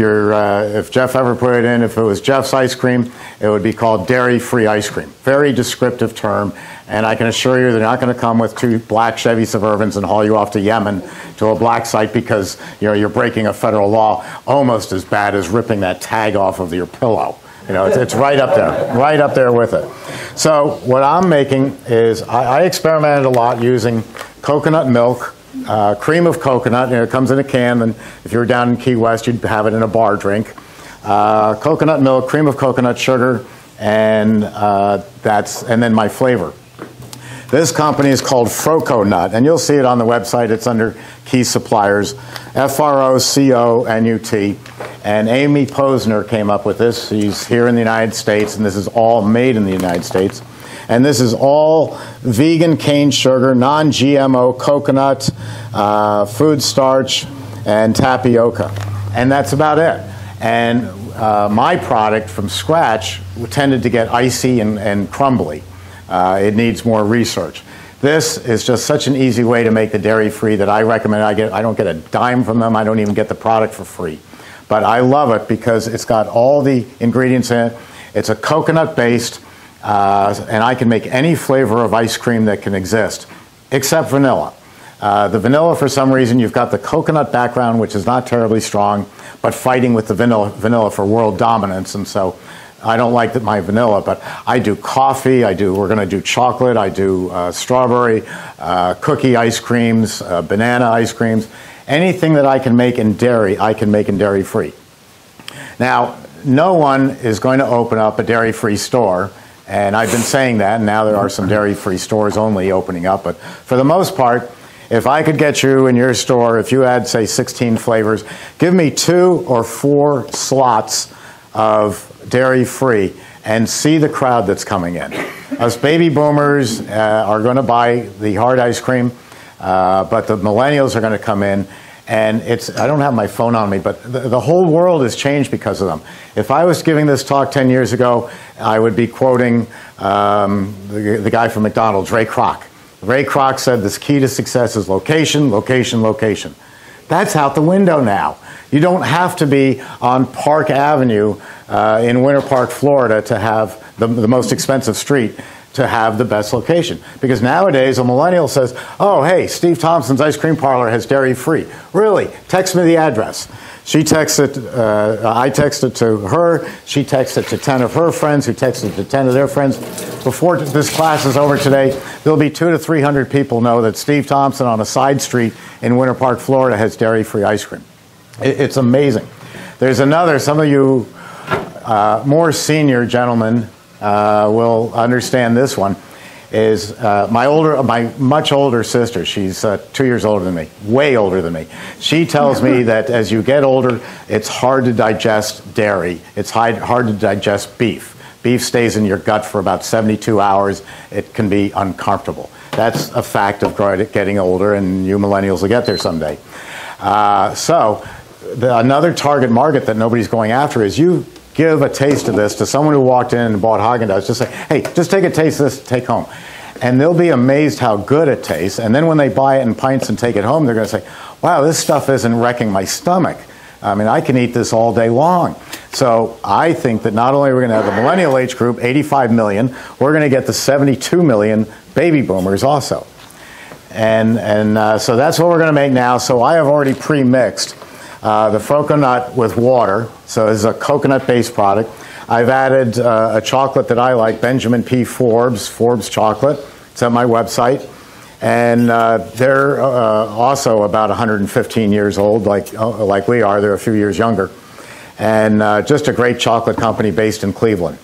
Jeff ever put it in, if it was Jeff's ice cream, it would be called dairy-free ice cream. Very descriptive term, and I can assure you they're not going to come with two black Chevy Suburbans and haul you off to Yemen to a black site because, you know, you're breaking a federal law almost as bad as ripping that tag off of your pillow. You know, it's right up there with it. So what I'm making is I experimented a lot using coconut milk, cream of coconut, and it comes in a can, and if you were down in Key West, you'd have it in a bar drink. Coconut milk, cream of coconut, sugar, and and then my flavor. This company is called Froconut, and you'll see it on the website. It's under Key Suppliers, F-R-O-C-O-N-U-T, and Amy Posner came up with this. She's here in the United States, and this is all made in the United States. And this is all vegan cane sugar, non-GMO coconut, food starch, and tapioca. And that's about it. And my product from scratch tended to get icy and crumbly. It needs more research. This is just such an easy way to make the dairy-free that I recommend. I don't get a dime from them. I don't even get the product for free. But I love it because it's got all the ingredients in it. It's a coconut-based. And I can make any flavor of ice cream that can exist, except vanilla. The vanilla, for some reason, you've got the coconut background, which is not terribly strong, but fighting with the vanilla for world dominance. And so I don't like that my vanilla, but I do coffee, we're going to do chocolate, I do strawberry, cookie ice creams, banana ice creams. Anything that I can make in dairy, I can make in dairy-free. Now, no one is going to open up a dairy-free store. And I've been saying that, and now there are some dairy-free stores only opening up. But for the most part, if I could get you in your store, if you had, say, 16 flavors, give me 2 or 4 slots of dairy-free and see the crowd that's coming in. Us baby boomers are going to buy the hard ice cream, but the millennials are going to come in. And it's, I don't have my phone on me, but the whole world has changed because of them. If I was giving this talk 10 years ago, I would be quoting the guy from McDonald's, Ray Kroc. Ray Kroc said, this key to success is location, location, location. That's out the window now. You don't have to be on Park Avenue in Winter Park, Florida to have the most expensive street to have the best location. Because nowadays, a millennial says, oh, hey, Steve Thompson's ice cream parlor has dairy free. Really? Text me the address. She texts it, I text it to her, she texts it to 10 of her friends, who texts it to 10 of their friends. Before this class is over today, there'll be 200 to 300 people know that Steve Thompson on a side street in Winter Park, Florida has dairy-free ice cream. It's amazing. There's another, some of you more senior gentlemen will understand this one, is my much older sister. She's 2 years older than me, way older than me. She tells me that as you get older, it's hard to digest dairy. It's hard to digest beef. Beef stays in your gut for about 72 hours. It can be uncomfortable. That's a fact of getting older, and you millennials will get there someday. Another target market that nobody's going after is you. Give a taste of this to someone who walked in and bought Häagen-Dazs. Just say, hey, just take a taste of this, take home. And they'll be amazed how good it tastes. And then when they buy it in pints and take it home, they're going to say, wow, this stuff isn't wrecking my stomach. I mean, I can eat this all day long. So I think that not only are we going to have the millennial age group, 85 million, we're going to get the 72 million baby boomers also. So that's what we're going to make now. So I have already pre-mixed the coconut with water, so this is a coconut-based product. I've added a chocolate that I like, Benjamin P. Forbes, Forbes Chocolate. It's on my website. And they're also about 115 years old, like we are. They're a few years younger. And just a great chocolate company based in Cleveland.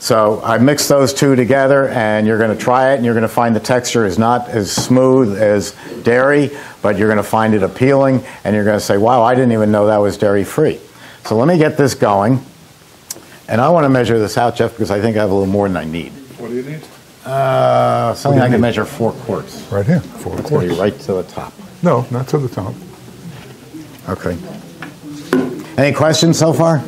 So I mixed those two together, and you're going to try it, and you're going to find the texture is not as smooth as dairy, but you're going to find it appealing, and you're going to say, wow, I didn't even know that was dairy-free. So let me get this going, and I want to measure this out, Jeff, because I think I have a little more than I need. What do you need? Something I can measure, 4 quarts. Right here, 4 quarts. It's going to be right to the top. No, not to the top. Okay. Any questions so far?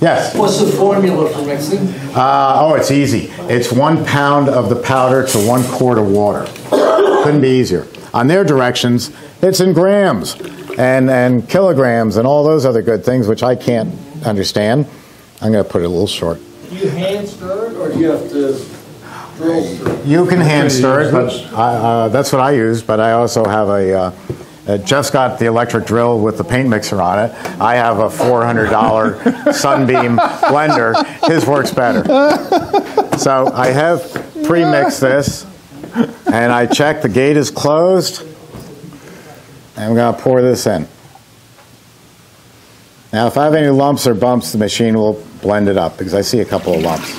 Yes. What's the formula for mixing? It's easy. It's 1 pound of the powder to 1 quart of water. Couldn't be easier. On their directions, it's in grams and kilograms and all those other good things, which I can't understand. I'm going to put it a little short. Do you hand stir it, or do you have to drill stir it? You can hand stir it, but that's what I use, but I also have a... Jeff's got the electric drill with the paint mixer on it. I have a $400 Sunbeam blender. His works better. So I have pre-mixed this, and I check the gate is closed. And I'm going to pour this in. Now, if I have any lumps or bumps, the machine will blend it up, because I see a couple of lumps.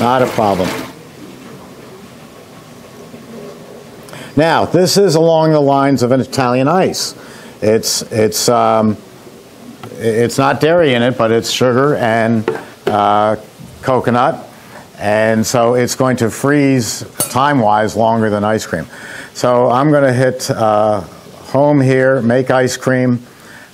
Not a problem. Now, this is along the lines of an Italian ice. It's not dairy in it, but it's sugar and coconut. And so it's going to freeze time-wise longer than ice cream. So I'm going to hit home here, make ice cream.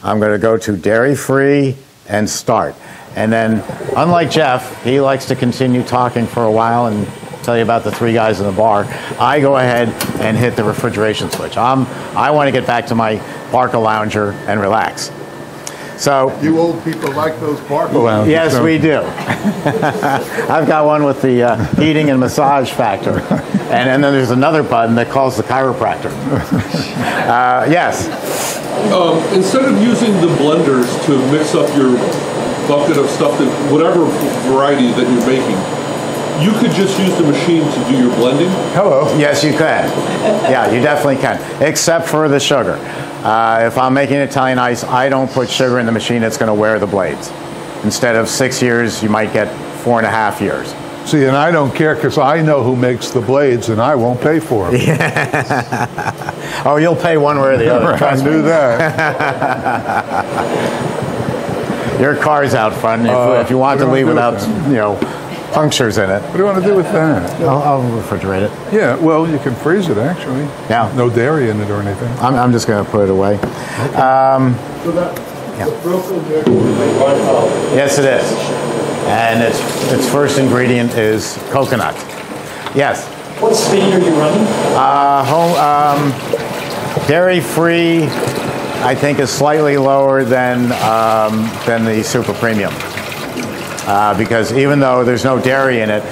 I'm going to go to dairy-free and start. And then, unlike Jeff, he likes to continue talking for a while and tell you about the three guys in the bar. I go ahead and hit the refrigeration switch. I want to get back to my Barca Lounger and relax. So you old people like those Barca Loungers. Yes, so we do. I've got one with the heating and massage factor, and then there's another button that calls the chiropractor. Yes. Instead of using the blenders to mix up your bucket of stuff, that whatever variety that you're making, you could just use the machine to do your blending? Hello. Yes, you can. Yeah, you definitely can, except for the sugar. If I'm making Italian ice, I don't put sugar in the machine. It's going to wear the blades. Instead of 6 years, you might get 4.5 years. See, and I don't care, because I know who makes the blades, and I won't pay for them. Yeah. Oh, you'll pay one way or the other. Trust me. I knew that. Your car's out front. If you want to leave without, punctures in it. What do you want to do with that? I'll refrigerate it. Yeah, well, you can freeze it, actually. Yeah. No dairy in it or anything. I'm just going to put it away. Okay. So that, yeah. Yes, it is. And its first ingredient is coconut. Yes. What speed are you running? Dairy-free, I think, is slightly lower than the Super Premium. Because even though there's no dairy in it,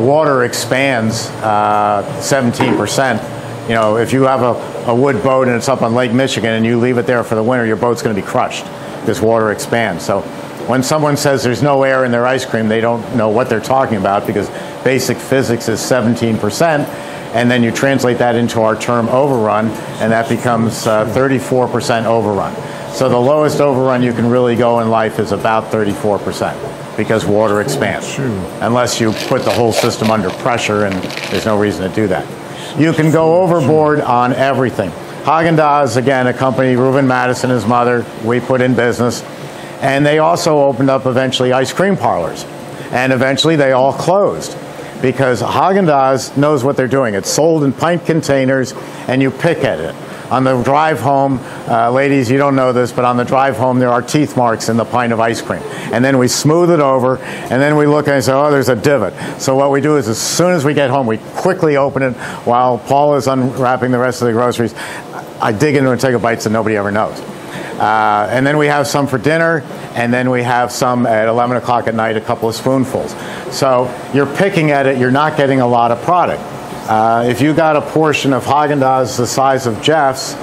water expands 17%. You know, if you have a wood boat and it's up on Lake Michigan and you leave it there for the winter, your boat's going to be crushed because water expands. So when someone says there's no air in their ice cream, they don't know what they're talking about because basic physics is 17%. And then you translate that into our term overrun, and that becomes 34% overrun. So the lowest overrun you can really go in life is about 34% because water expands, unless you put the whole system under pressure, and there's no reason to do that. You can go overboard on everything. Häagen-Dazs, again, a company, Reuben Mattus and his mother, we put in business, and they also opened up eventually ice cream parlors, and eventually they all closed. Because Häagen-Dazs knows what they're doing. It's sold in pint containers, and you pick at it. On the drive home, ladies, you don't know this, but on the drive home, there are teeth marks in the pint of ice cream. And then we smooth it over, and then we look and say, oh, there's a divot. So what we do is as soon as we get home, we quickly open it while Paul is unwrapping the rest of the groceries. I dig into it and take a bite so nobody ever knows. And then we have some for dinner, and then we have some at 11 o'clock at night, a couple of spoonfuls. So you're picking at it, you're not getting a lot of product. If you got a portion of Häagen-Dazs the size of Jeff's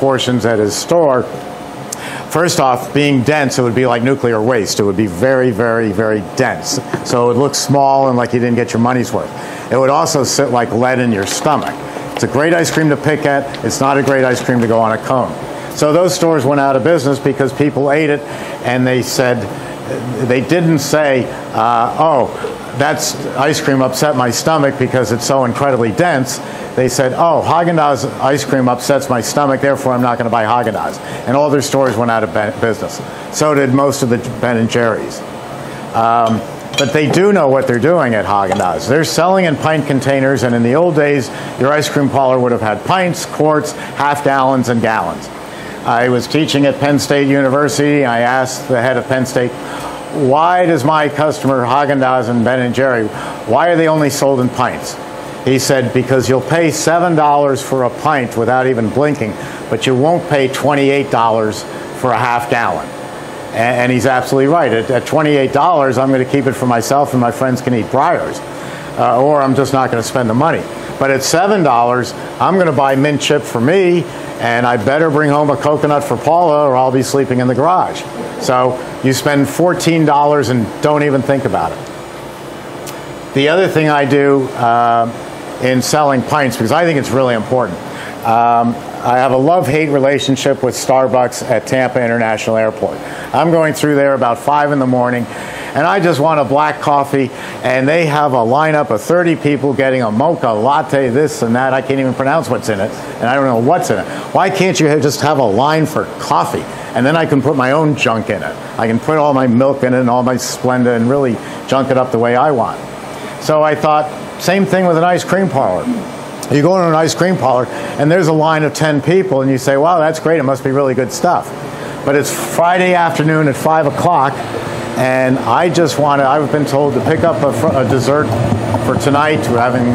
portions at his store, first off, being dense, it would be like nuclear waste. It would be very, very, very dense. So it would look small and like you didn't get your money's worth. It would also sit like lead in your stomach. It's a great ice cream to pick at. It's not a great ice cream to go on a cone. So those stores went out of business because people ate it, and they said, they didn't say, oh, that's ice cream upset my stomach because it's so incredibly dense. They said, oh, Häagen-Dazs ice cream upsets my stomach, therefore I'm not going to buy Häagen-Dazs. And all their stores went out of business. So did most of the Ben & Jerry's. But they do know what they're doing at Häagen-Dazs. They're selling in pint containers, and in the old days, your ice cream parlor would have had pints, quarts, half gallons, and gallons. I was teaching at Penn State University. I asked the head of Penn State, why does my customer, Häagen-Dazs and Ben & Jerry, why are they only sold in pints? He said, because you'll pay $7 for a pint without even blinking, but you won't pay $28 for a half gallon. And he's absolutely right. At $28, I'm going to keep it for myself and my friends can eat Breyers, or I'm just not going to spend the money. But at $7, I'm going to buy mint chip for me, and I better bring home a coconut for Paula, or I'll be sleeping in the garage. So you spend $14 and don't even think about it. The other thing I do in selling pints, because I think it's really important, I have a love-hate relationship with Starbucks at Tampa International Airport. I'm going through there about 5 in the morning, and I just want a black coffee, and they have a lineup of 30 people getting a mocha latte, this and that. I can't even pronounce what's in it, and I don't know what's in it. Why can't you just have a line for coffee? And then I can put my own junk in it. I can put all my milk in it and all my Splenda and really junk it up the way I want. So I thought, same thing with an ice cream parlor. You go into an ice cream parlor, and there's a line of 10 people, and you say, wow, that's great. It must be really good stuff. But it's Friday afternoon at 5 o'clock, and I just want to, I've been told to pick up a dessert for tonight. We're having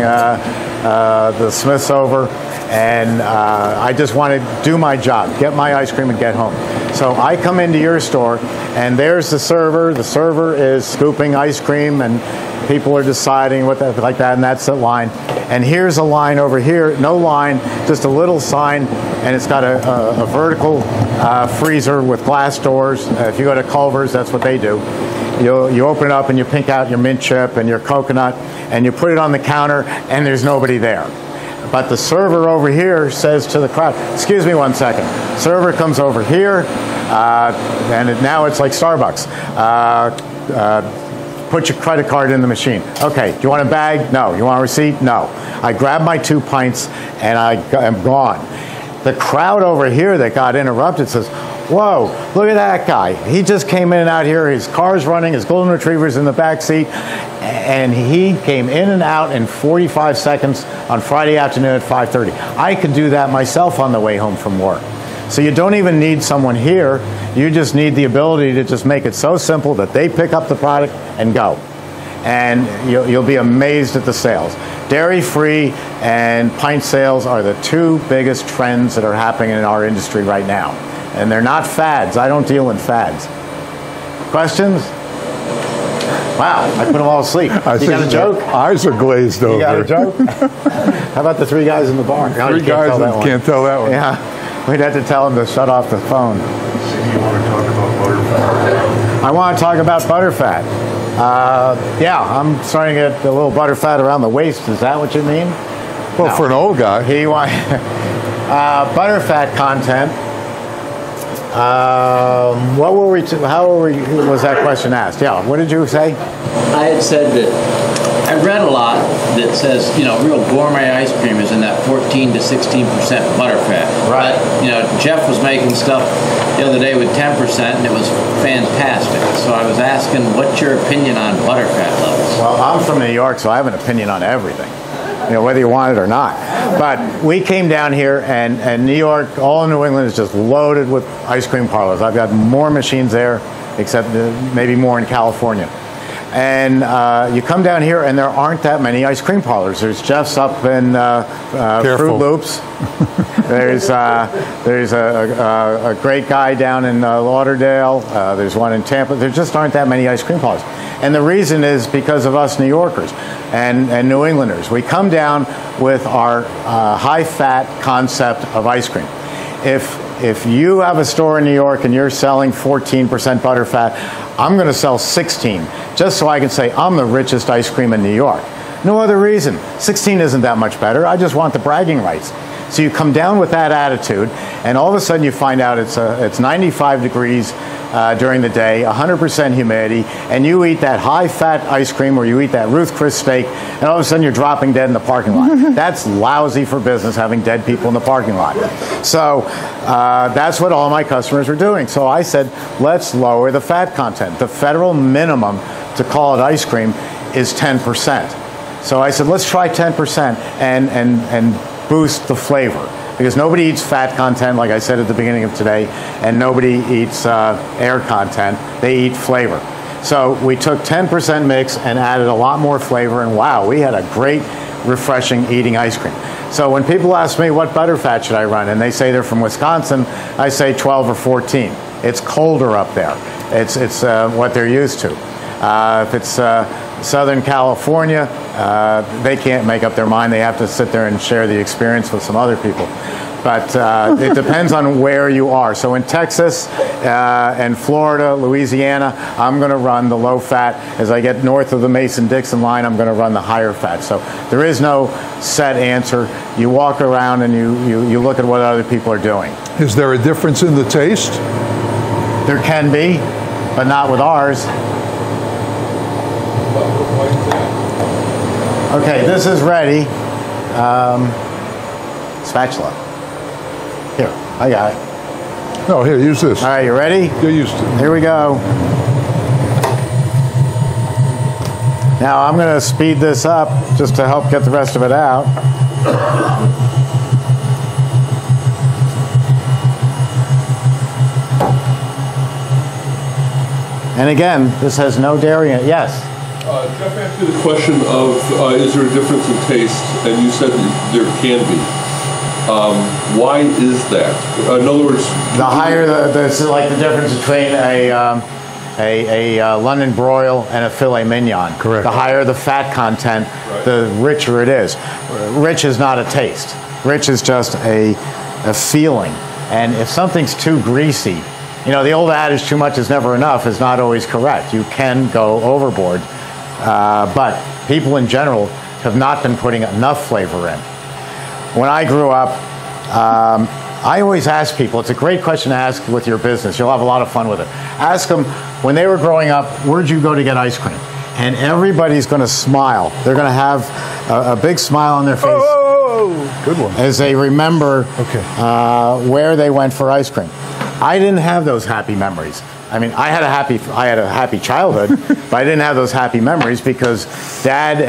the Smiths over, and I just want to do my job, get my ice cream and get home. So I come into your store, and there's the server. The server is scooping ice cream, and people are deciding what that, like that, and that's the line. And here's a line over here, no line, just a little sign, and it's got a vertical freezer with glass doors. If you go to Culver's, that's what they do. You open it up and you pick out your mint chip and your coconut, and you put it on the counter, and there's nobody there. But the server over here says to the crowd, excuse me one second. Server comes over here, and now it's like Starbucks. Put your credit card in the machine. Okay, do you want a bag? No. You want a receipt? No. I grab my 2 pints and I am gone. The crowd over here that got interrupted says, Whoa, look at that guy. He just came in and out here. His car's running, his golden retriever's in the back seat, and he came in and out in 45 seconds on Friday afternoon at 5:30. I could do that myself on the way home from work. So you don't even need someone here. You just need the ability to just make it so simple that they pick up the product and go. And you'll be amazed at the sales. Dairy-free and pint sales are the two biggest trends that are happening in our industry right now. And they're not fads. I don't deal in fads. Questions? Wow, I put them all asleep. You got a joke? Eyes are glazed over. You got a joke? How about the three guys in the bar? No, three guys that can't tell that one. Yeah, we'd have to tell them to shut off the phone. You want to talk about butterfat? I want to talk about butterfat. Yeah, I'm starting to get a little butterfat around the waist. Is that what you mean? Well, no. For an old guy. He wants butterfat content. What were we? How were we? Was that question asked? Yeah. What did you say? I had said that I read a lot that says real gourmet ice cream is in that 14 to 16% butterfat. Right. But, Jeff was making stuff the other day with 10%, and it was fantastic. So I was asking, what's your opinion on butterfat levels? Well, I'm from New York, so I have an opinion on everything. Whether you want it or not. But we came down here, and New York, all New England is just loaded with ice cream parlors. I've got more machines there, except maybe more in California. And you come down here, and there aren't that many ice cream parlors. There's Jeff's up in Fruit Loops. There's a great guy down in Lauderdale. There's one in Tampa. There just aren't that many ice cream parlors. And the reason is because of us New Yorkers and New Englanders. We come down with our high-fat concept of ice cream. If you have a store in New York and you're selling 14% butterfat, I'm going to sell 16, just so I can say I'm the richest ice cream in New York. No other reason. 16 isn't that much better. I just want the bragging rights. So you come down with that attitude, and all of a sudden you find out it's 95 degrees during the day, 100% humidity, and you eat that high-fat ice cream or you eat that Ruth Chris steak, and all of a sudden you're dropping dead in the parking lot. That's lousy for business, having dead people in the parking lot. So that's what all my customers were doing. So I said, let's lower the fat content. The federal minimum to call it ice cream is 10%. So I said, let's try 10% and boost the flavor, because nobody eats fat content, like I said at the beginning of today, and nobody eats air content. They eat flavor. So we took 10% mix and added a lot more flavor, and wow, we had a great, refreshing eating ice cream. So when people ask me what butterfat should I run, and they say they're from Wisconsin, I say 12 or 14. It's colder up there. It's what they're used to. If it's Southern California, they can't make up their mind. They have to sit there and share the experience with some other people. But it depends on where you are. So in Texas and Florida, Louisiana, I'm going to run the low fat. As I get north of the Mason-Dixon line, I'm going to run the higher fat. So there is no set answer. You walk around and you look at what other people are doing. Is there a difference in the taste? There can be, but not with ours. Okay, this is ready. Spatula. Here, I got it. No, here, use this. All right, you ready? Get used to it. Here we go. Now I'm going to speed this up just to help get the rest of it out. And again, this has no dairy in it. Yes? Jeff asked you the question of is there a difference in taste, and you said that there can be. Why is that? In other words, the higher this is like the difference between a London broil and a filet mignon. Correct. The higher the fat content, right, the richer it is. Rich is not a taste. Rich is just a feeling. And if something's too greasy, the old adage "too much is never enough" is not always correct. You can go overboard. But people in general have not been putting enough flavor in. When I grew up, I always asked people, it's a great question to ask with your business. You'll have a lot of fun with it. Ask them, when they were growing up, where'd you go to get ice cream? And everybody's going to smile. They're going to have a big smile on their face. Oh, good one. As they remember where they went for ice cream. I didn't have those happy memories. I mean, I had a happy childhood, but I didn't have those happy memories because Dad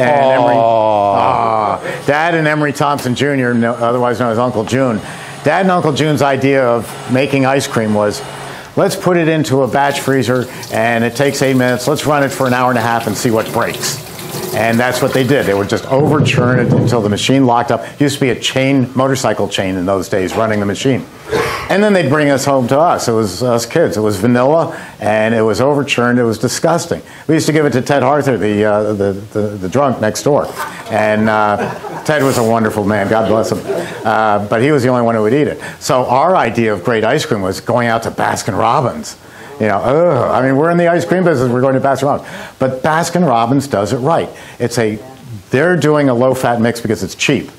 and Emery Thompson Jr., otherwise known as Uncle June, Dad and Uncle June's idea of making ice cream was, let's put it into a batch freezer, and it takes 8 minutes. Let's run it for an hour and a half and see what breaks. And that's what they did. They would just over-churn it until the machine locked up. It used to be a motorcycle chain in those days running the machine. And then they'd bring us home to us. It was us kids. It was vanilla, and it was over-churned. It was disgusting. We used to give it to Ted Harther, the drunk next door. And Ted was a wonderful man. God bless him. But he was the only one who would eat it. So our idea of great ice cream was going out to Baskin-Robbins. You know, I mean, we're in the ice cream business. We're going to Baskin-Robbins. But Baskin-Robbins does it right. They're doing a low-fat mix because it's cheap,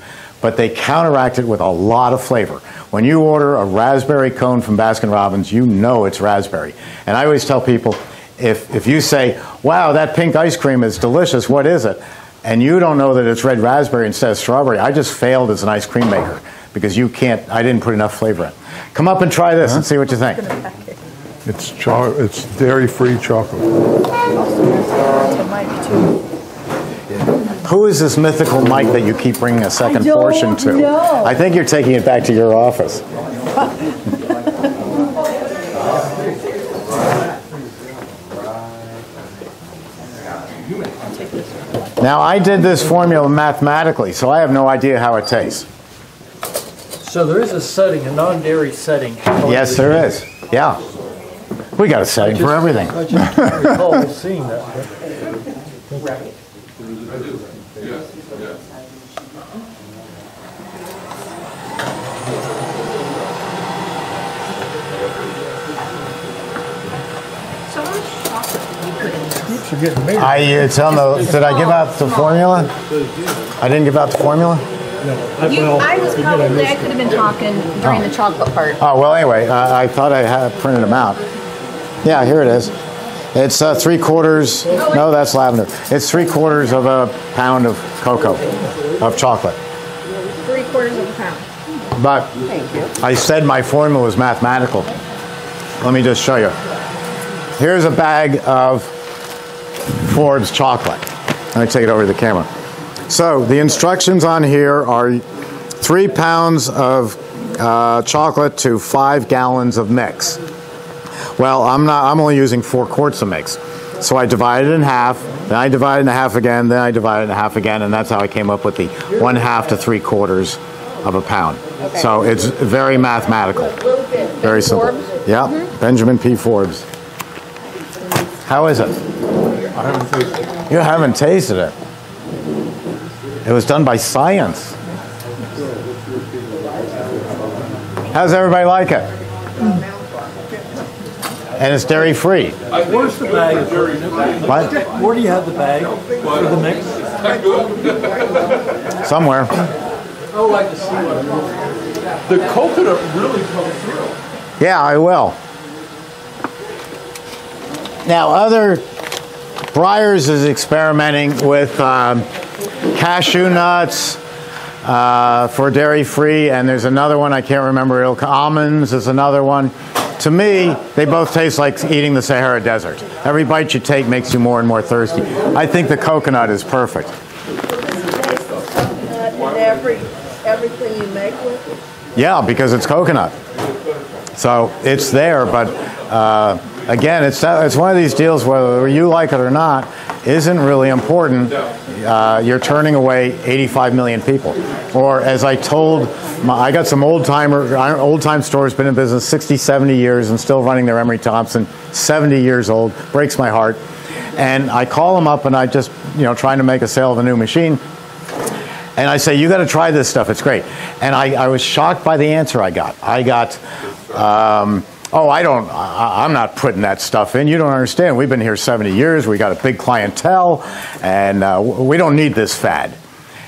but they counteract it with a lot of flavor. When you order a raspberry cone from Baskin-Robbins, you know it's raspberry. And I always tell people, if you say, wow, that pink ice cream is delicious, what is it? And you don't know that it's red raspberry instead of strawberry, I just failed as an ice cream maker because I didn't put enough flavor in. Come up and try this and see what you think. It's dairy-free chocolate. Who is this mythical Mike that you keep bringing a second portion to? Know. I think you're taking it back to your office. Now, I did this formula mathematically, so I have no idea how it tastes. So there is a setting, a non-dairy setting. Yes, there is. Yeah. We got a setting for everything. I just can't recall seeing that. Right. Did I give out the formula? I didn't give out the formula? No. I was probably, I could have been talking during the chocolate part. Oh, well, anyway, I thought I had printed them out. Yeah, here it is. It's 3/4, no, that's lavender. It's 3/4 of a pound of cocoa, of chocolate. 3/4 of a pound. But thank you. I said my formula was mathematical. Let me just show you. Here's a bag of Forbes chocolate. Let me take it over to the camera. So the instructions on here are 3 pounds of chocolate to 5 gallons of mix. Well, I'm only using 4 quarts of mix. So I divided it in half, then I divided it in half again, then I divided it in half again, and that's how I came up with the 1/2 to 3/4 of a pound. Okay. So it's very mathematical. Very simple. Yeah, Benjamin P. Forbes. How is it? I haven't tasted it. You haven't tasted it. It was done by science. How's everybody like it? And it's dairy free. Where's the bag? What? Where do you have the bag for the mix? Somewhere. I would like to see one. The coconut really comes through. Yeah, I will. Now, Breyers is experimenting with cashew nuts for dairy-free, and there's another one I can't remember. Almonds is another one. To me, they both taste like eating the Sahara Desert. Every bite you take makes you more and more thirsty. I think the coconut is perfect. Does it taste like coconut in everything you make with it? Yeah, because it's coconut. So it's there, but again, it's one of these deals, whether you like it or not, isn't really important. You're turning away 85 million people. Or as I told, I got some old-time stores, been in business 60, 70 years and still running their Emery Thompson, 70 years old, breaks my heart. And I call them up and I just, trying to make a sale of a new machine. And I say, you got to try this stuff, it's great. And I was shocked by the answer I got. Oh, I'm not putting that stuff in. You don't understand. We've been here 70 years. We got a big clientele, and we don't need this fad.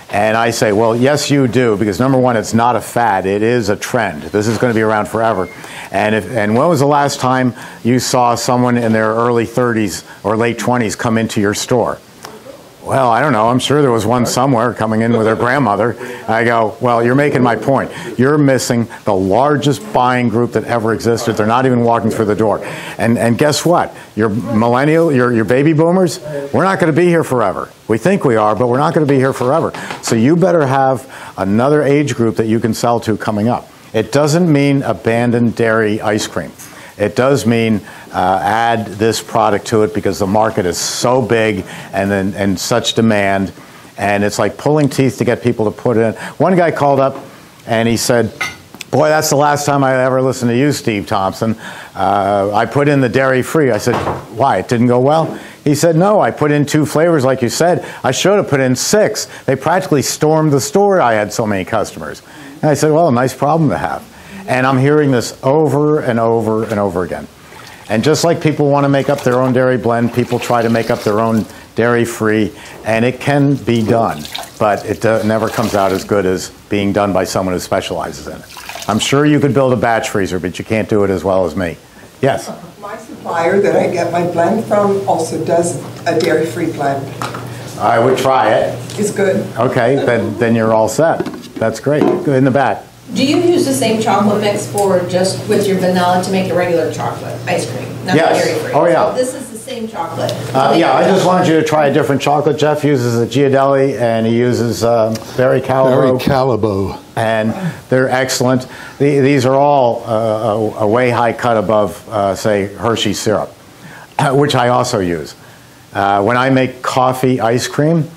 And I say, well, yes, you do, because number one, it's not a fad. It is a trend. This is going to be around forever. And when was the last time you saw someone in their early 30s or late 20s come into your store? well, I don't know. I'm sure there was one somewhere coming in with her grandmother. I go, well, you're making my point. You're missing the largest buying group that ever existed. They're not even walking through the door. And guess what? Your millennial, your baby boomers, we're not going to be here forever. We think we are, but we're not going to be here forever. So you better have another age group that you can sell to coming up. It doesn't mean abandon dairy ice cream. It does mean add this product to it because the market is so big and such demand, and it's like pulling teeth to get people to put it in. One guy called up and he said, boy, that's the last time I ever listened to you, Steve Thompson. I put in the dairy free. I said, why? It didn't go well? He said, no, I put in 2 flavors like you said. I should have put in 6. They practically stormed the store. I had so many customers. And I said, well, a nice problem to have. And I'm hearing this over and over and over again. And just like people want to make up their own dairy blend, people try to make up their own dairy-free, and it can be done, but it never comes out as good as being done by someone who specializes in it. I'm sure you could build a batch freezer, but you can't do it as well as me. Yes? My supplier that I get my blend from also does a dairy-free blend. I would try it. It's good. Okay, then you're all set. That's great. In the back. Do you use the same chocolate mix for just with your vanilla to make a regular chocolate ice cream? Not dairy free. Oh yeah. So this is the same chocolate. Yeah, I just wanted you to try a different chocolate. Jeff uses a Ghirardelli and he uses Berry Calabo. Berry Calabo. And they're excellent. These are all a way high cut above, say, Hershey syrup, which I also use. When I make coffee ice cream,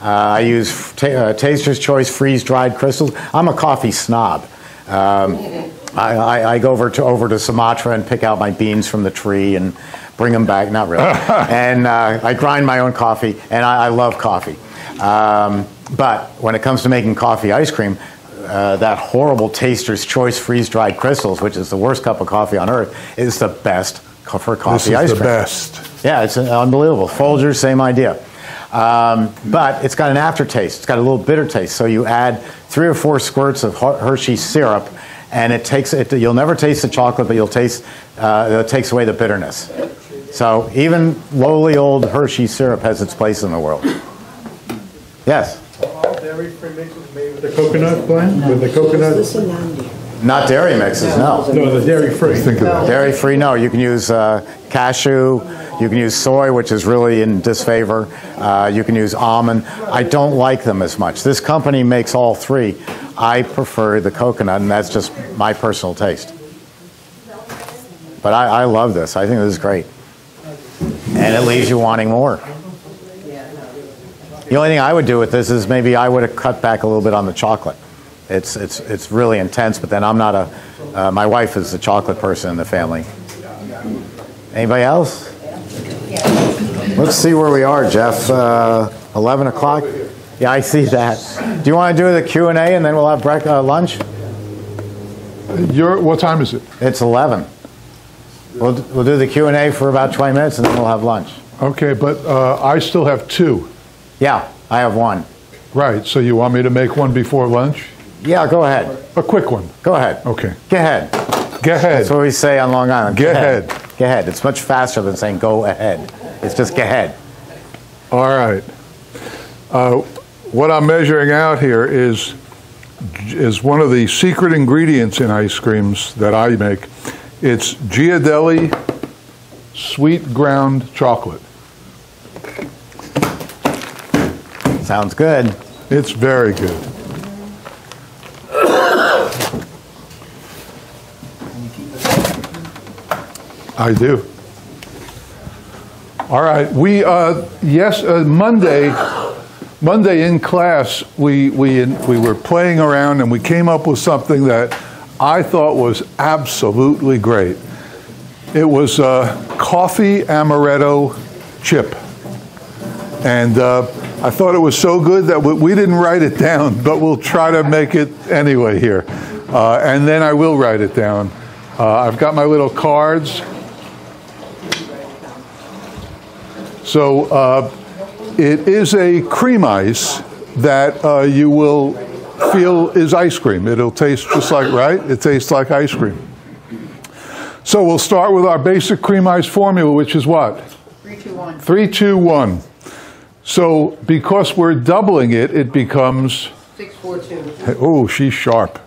I use Taster's Choice freeze-dried crystals. I'm a coffee snob. I go over to Sumatra and pick out my beans from the tree and bring them back. Not really. And I grind my own coffee, and I love coffee. But when it comes to making coffee ice cream, that horrible Taster's Choice freeze-dried crystals, which is the worst cup of coffee on earth, is the best for coffee ice cream. This is the best. Yeah, it's unbelievable. Folgers, same idea. But it's got an aftertaste. It's got a little bitter taste. So you add 3 or 4 squirts of Hershey syrup, and it takes it. You'll never taste the chocolate, but you'll taste. It takes away the bitterness. So even lowly old Hershey syrup has its place in the world. Yes. All dairy free mixes made with the coconut blend. With the coconut. Not dairy mixes. No. No, the dairy free. Dairy free. No, you can use cashew. You can use soy, which is really in disfavor. You can use almond. I don't like them as much. This company makes all 3. I prefer the coconut, and that's just my personal taste. But I love this. I think this is great. And it leaves you wanting more. The only thing I would do with this is maybe I would have cut back a little bit on the chocolate. It's really intense, but then I'm not a... my wife is the chocolate person in the family. Anybody else? Let's see where we are, Jeff. 11 o'clock? Yeah, I see that. Do you want to do the Q&A and then we'll have lunch? What time is it? It's 11. We'll do the Q&A for about 20 minutes and then we'll have lunch. Okay, but I still have 2. Yeah, I have 1. Right, so you want me to make one before lunch? Yeah, go ahead. A quick one? Go ahead. Okay. Go ahead. Go ahead. That's what we say on Long Island. Go ahead. Go ahead. It's much faster than saying go ahead. It's just go ahead. All right. What I'm measuring out here is one of the secret ingredients in ice creams that I make. It's Ghirardelli sweet ground chocolate. Sounds good. It's very good. I do. All right. We Monday in class we were playing around and we came up with something that I thought was absolutely great. It was coffee amaretto chip, and I thought it was so good that we didn't write it down, but we'll try to make it anyway here, and then I will write it down. I've got my little cards. So it is a cream ice that you will feel is ice cream. It'll taste just like, right? It tastes like ice cream. So we'll start with our basic cream ice formula, which is what? 3, 2, 1. 3, 2, 1. So because we're doubling it, it becomes 642. Oh, she's sharp.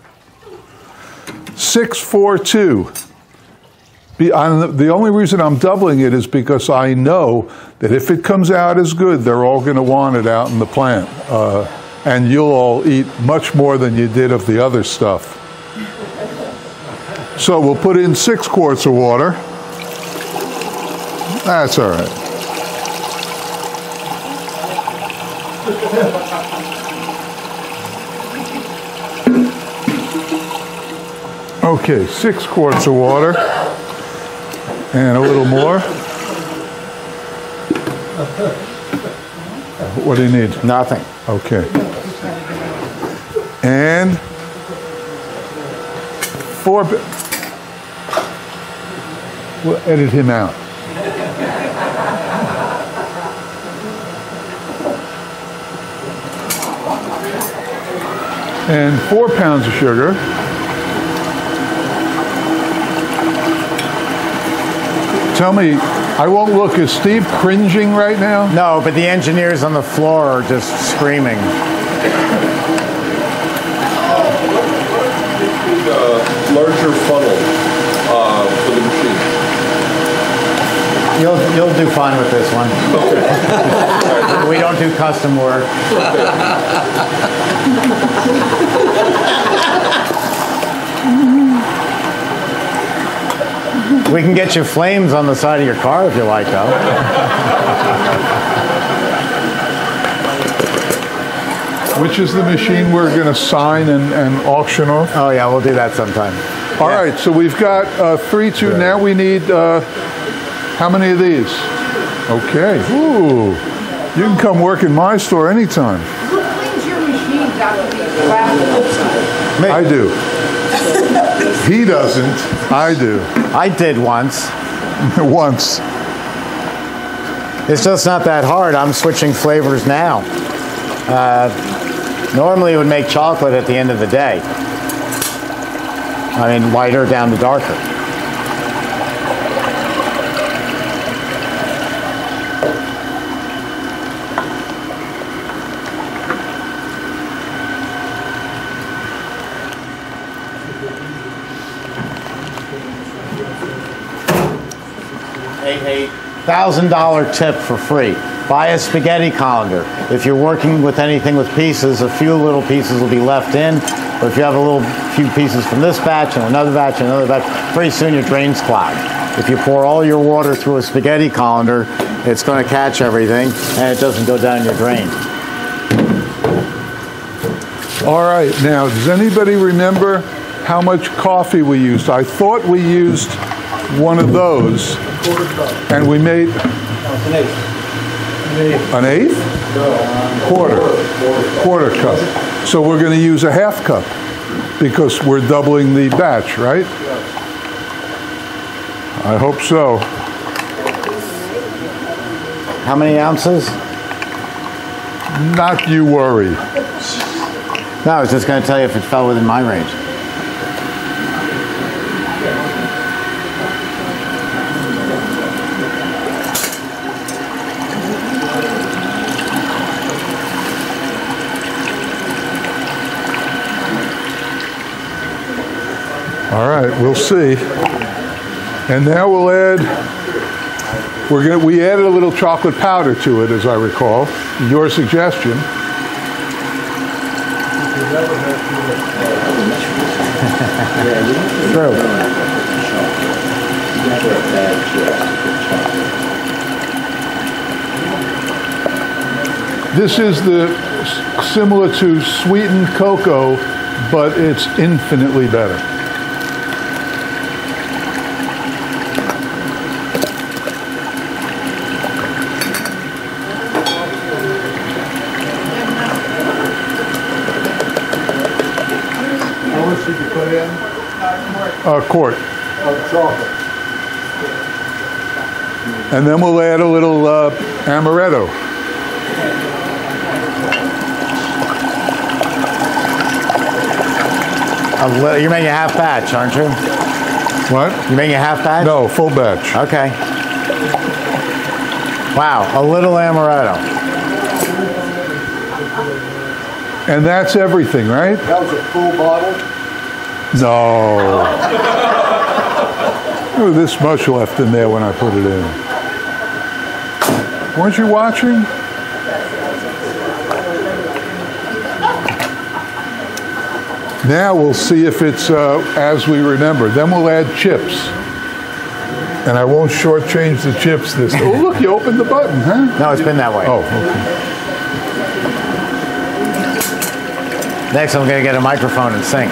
642. The only reason I'm doubling it is because I know that if it comes out as good, they're all going to want it out in the plant. And you'll all eat much more than you did of the other stuff. So we'll put in 6 quarts of water. That's all right. Okay, 6 quarts of water. And a little more. What do you need? Nothing. Okay. And 4. We'll edit him out. And 4 pounds of sugar. Tell me, I won't look. Is Steve cringing right now? No, but the engineers on the floor are just screaming. Larger funnel for the machine. You'll do fine with this one. Okay. We don't do custom work. We can get you flames on the side of your car if you like, though. Which is the machine we're going to sign and auction off? Oh, yeah, we'll do that sometime. All right, so we've got 3, 2. Yeah. Now we need, how many of these? Okay. Ooh. You can come work in my store anytime. Who cleans your machines out of these plastic? Me. I do. He doesn't. I do. I did once. Once. It's just not that hard. I'm switching flavors now. Normally it would make chocolate at the end of the day. I mean, lighter down to darker. $1,000 tip for free. Buy a spaghetti colander. If you're working with anything with pieces, a few little pieces will be left in. But if you have a few pieces from this batch and another batch and another batch, pretty soon your drains clog. If you pour all your water through a spaghetti colander, it's going to catch everything and it doesn't go down your drain. All right, now does anybody remember how much coffee we used? I thought we used one of those. And we made an eighth? Quarter cup. So we're going to use a half cup because we're doubling the batch, right? I hope so. How many ounces? Not you worry. No, I was just going to tell you if it fell within my range. All right, we'll see. And now we'll add, we added a little chocolate powder to it, as I recall, your suggestion. True. This is similar to sweetened cocoa, but it's infinitely better. A quart. Of chocolate. And then we'll add a little amaretto. You're making a half batch, aren't you? What? You're making a half batch? No, full batch. Okay. Wow, a little amaretto. And that's everything, right? That was a full bottle? No. There was this much left in there when I put it in. Weren't you watching? Now we'll see if it's as we remember. Then we'll add chips. And I won't shortchange the chips this time. Oh, look, you opened the button, huh? No, it's been that way. Oh, okay. Next, I'm going to get a microphone and sing.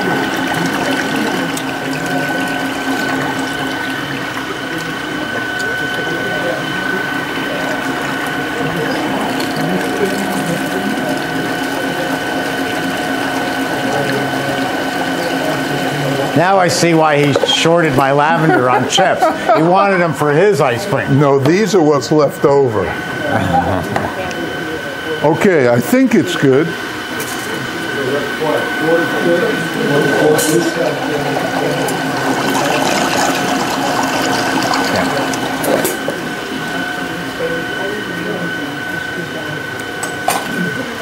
Now I see why he shorted my lavender on chips. He wanted them for his ice cream. No, these are what's left over. Okay, I think it's good.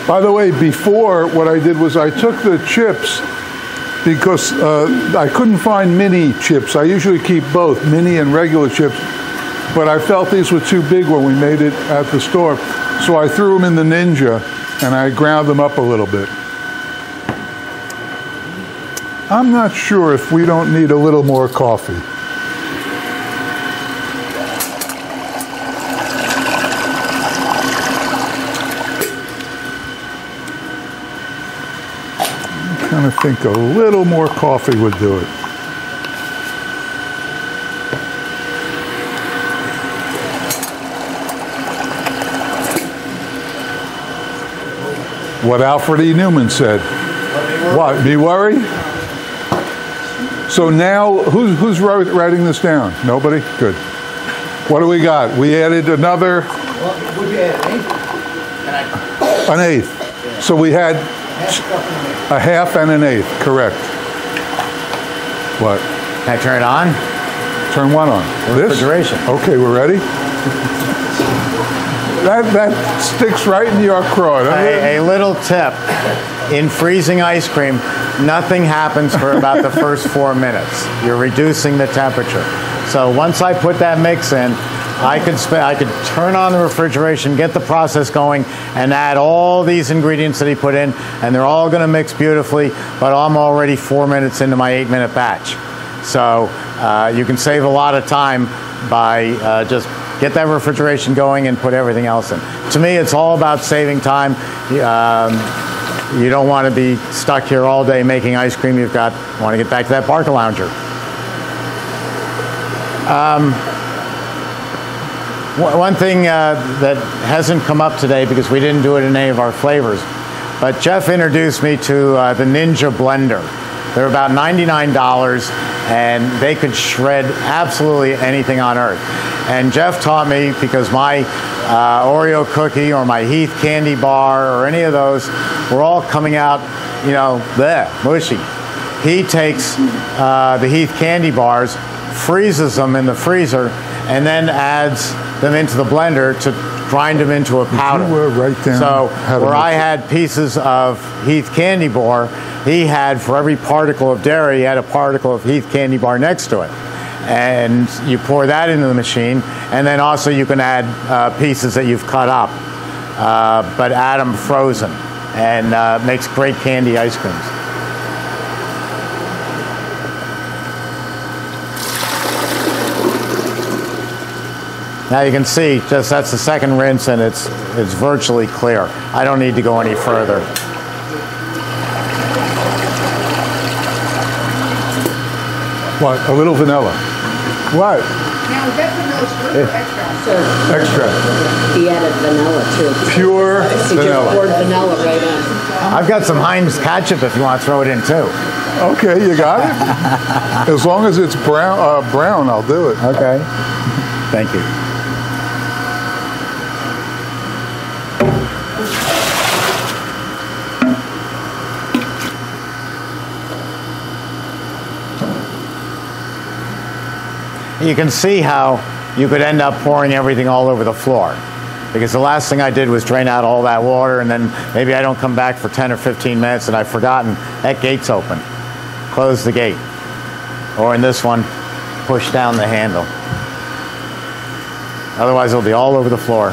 By the way, before, what I did was I took the chips because I couldn't find mini chips. I usually keep both, mini and regular chips, but I felt these were too big when we made it at the store. So I threw them in the Ninja and I ground them up a little bit. I'm not sure if we don't need a little more coffee. I think a little more coffee would do it. What Alfred E. Newman said. What? Be worried? So now, who's writing this down? Nobody? Good. What do we got? We added another. Well, would you add an eighth? An eighth. Yeah. So we had a half and an eighth, correct. What? Can I turn it on? Turn one on. This? Refrigeration. Okay, we're ready? That sticks right in your craw. A little tip. In freezing ice cream, nothing happens for about the first 4 minutes. You're reducing the temperature. So once I put that mix in, I could turn on the refrigeration, get the process going, and add all these ingredients that he put in, and they're all going to mix beautifully, but I'm already 4 minutes into my 8-minute batch. So you can save a lot of time by just get that refrigeration going and put everything else in. To me, it's all about saving time. You don't want to be stuck here all day making ice cream. You want to get back to that Parker Lounger. One thing that hasn't come up today because we didn't do it in any of our flavors, but Jeff introduced me to the Ninja Blender. They're about $99 and they could shred absolutely anything on earth. And Jeff taught me because my Oreo cookie or my Heath candy bar or any of those were all coming out, you know, bleh, mushy. He takes the Heath candy bars, freezes them in the freezer, and then adds them into the blender to grind them into a powder. You were right down. So where I had pieces of Heath candy bar, he had, for every particle of dairy, he had a particle of Heath candy bar next to it. And you pour that into the machine, and then also you can add pieces that you've cut up, but add them frozen, and makes great candy ice creams. Now you can see, just that's the second rinse and it's virtually clear. I don't need to go any further. What? A little vanilla. What? Now that vanilla's really extra. Extra. He added vanilla too. Pure vanilla. He poured vanilla right in. I've got some Heinz ketchup if you want to throw it in too. Okay, you got it? As long as it's brown, I'll do it. Okay. Thank you. You can see how you could end up pouring everything all over the floor. because the last thing I did was drain out all that water, and then maybe I don't come back for 10 or 15 minutes and I've forgotten that gate's open. Close the gate. Or in this one, push down the handle. Otherwise, it'll be all over the floor.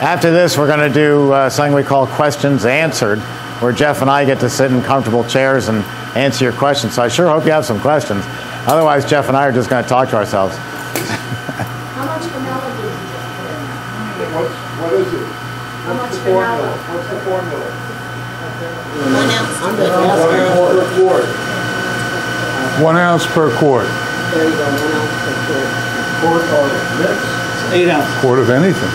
After this, we're going to do something we call questions answered, where Jeff and I get to sit in comfortable chairs and answer your questions. So I sure hope you have some questions. Otherwise, Jeff and I are just going to talk to ourselves. How much vanilla do you just put in? What is it? What's the formula? What's the formula? 1 ounce. 1 ounce per quart. 1 ounce per quart. There you go, 1 ounce per quart. A quart of mix? 8 ounce. A quart of anything. Well,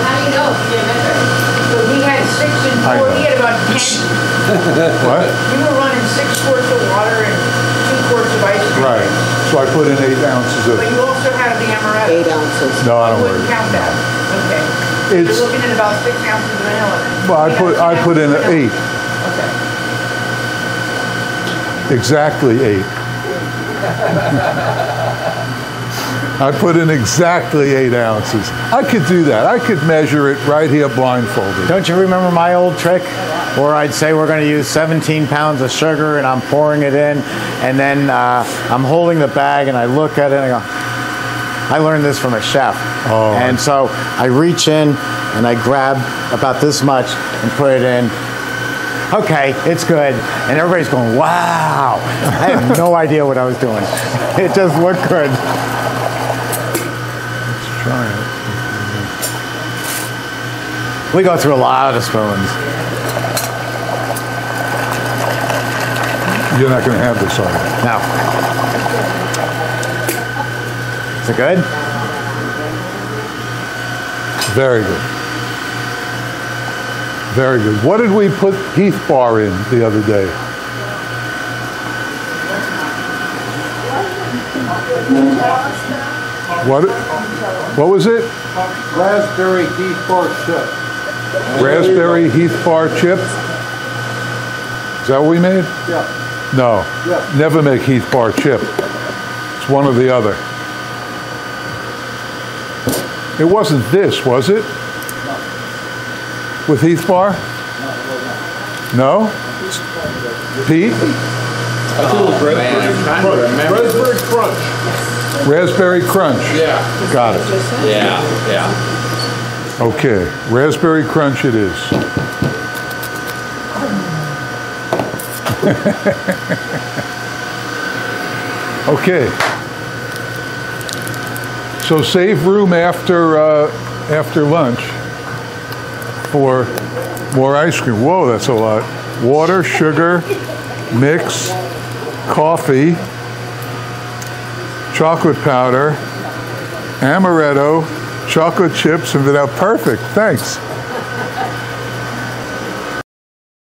how do you know if you didn't measure? Because we had 6 and 4, we had about 10. What? You were running 6 quarts of water and 2 quarts of ice cream. Right. So I put in 8 ounces of... But you also had the amaretto. 8 ounces. No, I don't worry. You wouldn't count that. Okay. It's, you're looking at about 6 ounces of vanilla. Well, I put in 8. Okay. Exactly 8. I put in exactly 8 ounces. I could do that. I could measure it right here blindfolded. Don't you remember my old trick where I'd say we're going to use 17 pounds of sugar and I'm pouring it in, and then I'm holding the bag and I look at it and I go, I learned this from a chef. Oh. And so I reach in and I grab about this much and put it in. Okay, it's good. And everybody's going, wow. I had no idea what I was doing. It just looked good. Let's try it. We go through a lot of spoons. You're not going to have this, are you? No. Is it good? Very good. Very good. What did we put Heath Bar in the other day? What was it? Raspberry Heath Bar chip. Raspberry Heath Bar chip? Is that what we made? Yeah. No. Yeah. Never make Heath Bar chip. It's one or the other. It wasn't this, was it? With Heath Bar? No? Pete? Raspberry Crunch. Raspberry Crunch. Yeah. Got it. Yeah, yeah. Okay, Raspberry Crunch it is. Okay. So save room after, after lunch for more ice cream. Whoa, that's a lot. Water, sugar, mix, coffee, chocolate powder, amaretto, chocolate chips, and vanilla. Perfect, thanks.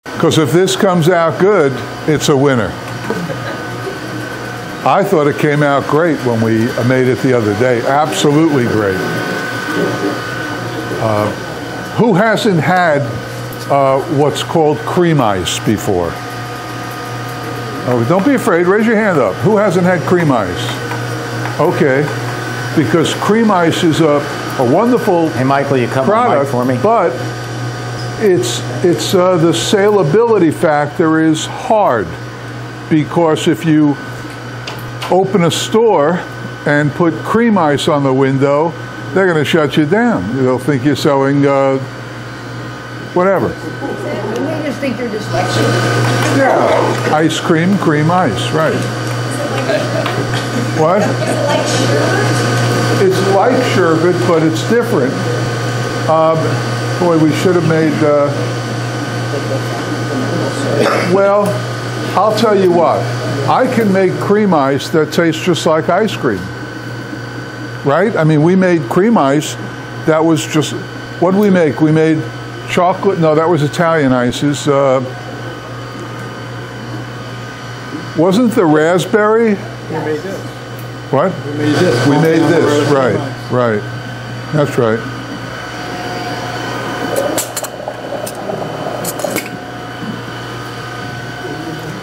Because if this comes out good, it's a winner. I thought it came out great when we made it the other day. Absolutely great. Who hasn't had what's called cream ice before? Oh, don't be afraid. Raise your hand up. Who hasn't had cream ice? Okay. Because cream ice is a wonderful product. Hey, Michael, you come on the mic for me. But it's the salability factor is hard, because if you open a store and put cream ice on the window, they're going to shut you down. They'll think you're selling whatever. They just think you're dyslexic. Yeah. Ice cream, cream ice, right. What? It's like sherbet, but it's different. Boy, we should have made... well, I'll tell you what. I can make cream ice that tastes just like ice cream. Right? I mean, we made cream ice that was just, what did we make? We made chocolate, no, that was Italian ices. Wasn't the raspberry? We made this. What? We made this. We made this, right, right. That's right.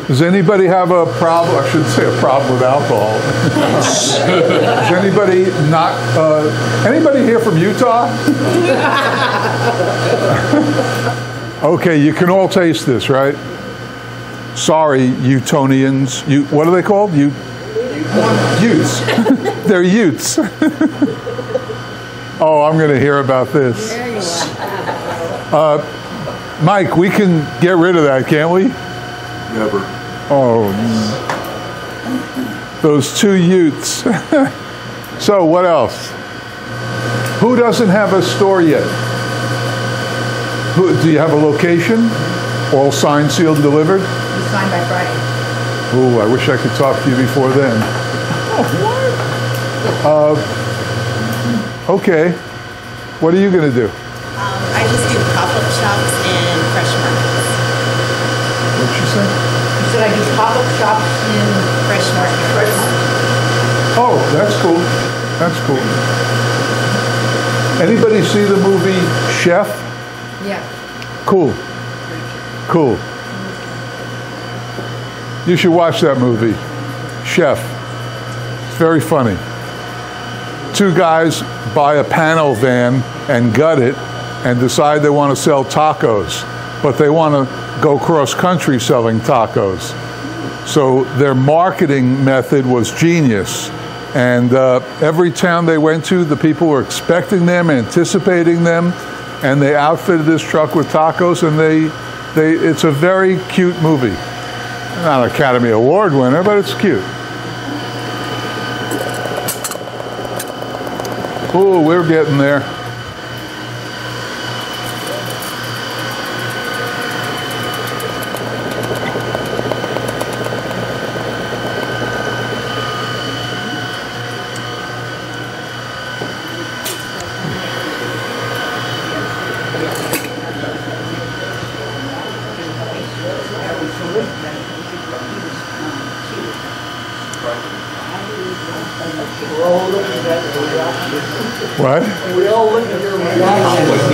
Does anybody have a problem? I shouldn't say a problem with alcohol. Does anybody not? Anybody here from Utah? Okay, you can all taste this, right? Sorry, Utonians. You, what are they called? You, Utes. They're Utes. Oh, I'm going to hear about this. Mike, we can get rid of that, can't we? Never. Oh, those two Utes. So what else? Who doesn't have a store yet? Who, do you have a location? All signed, sealed, and delivered? It's signed by Friday. Ooh, I wish I could talk to you before then. Oh, what? Okay. What are you going to do? I just do pop-up shops and fresh markets. What did she say? She said I do pop-up shops and fresh markets. Fresh markets. Oh, that's cool. That's cool. Anybody see the movie Chef? Yeah. Cool. Cool. You should watch that movie, Chef. It's very funny. Two guys buy a panel van and gut it and decide they want to sell tacos, but they want to go cross-country selling tacos. So their marketing method was genius. And every town they went to, the people were expecting them, anticipating them, and they outfitted this truck with tacos, and it's a very cute movie. Not an Academy Award winner, but it's cute. Ooh, we're getting there. What?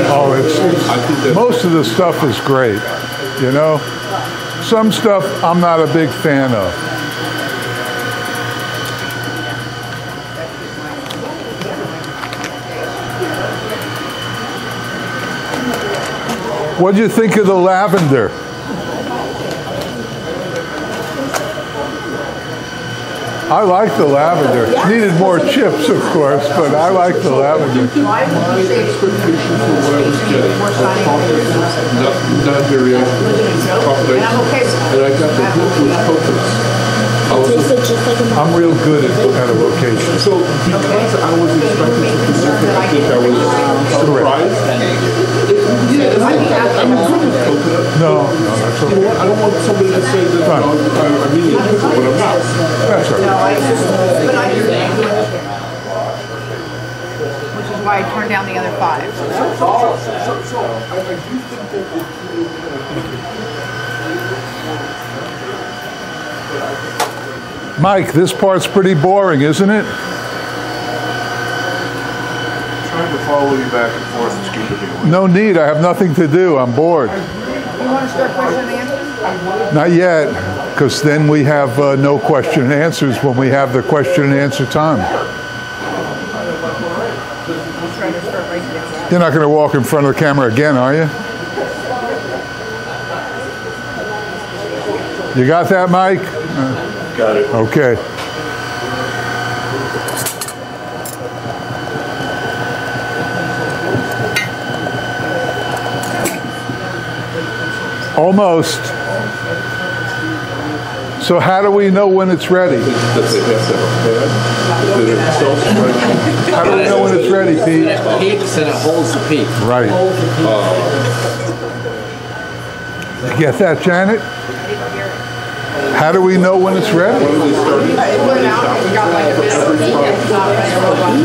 Oh, it's, most of the stuff is great, you know. Some stuff I'm not a big fan of. What'd you think of the lavender? I like the lavender. Needed more chips, of course, but I like the lavender. Not very often. And I got the hoopless. I'm real good at a location. So because I was expecting to preserve it, I think I was surprised. Yeah, I'm good with coconut. No, that's okay. You know what? I don't want somebody to say that I'm eating a coconut, but I'm not. That's right. No, I do that. Which is why I turned down the other five. So I do think that it's... Mike, this part's pretty boring, isn't it? Trying to follow you back and forth is keeping me away. No need. I have nothing to do. I'm bored. You want to start question and answers? Not yet, because then we have no question and answers when we have the question and answer time. You're not going to walk in front of the camera again, are you? You got that, Mike? Got it. Okay. Almost. So how do we know when it's ready? How do we know when it's ready, Pete? It holds the peak. Right. You get that, Janet? How do we know when it's ready?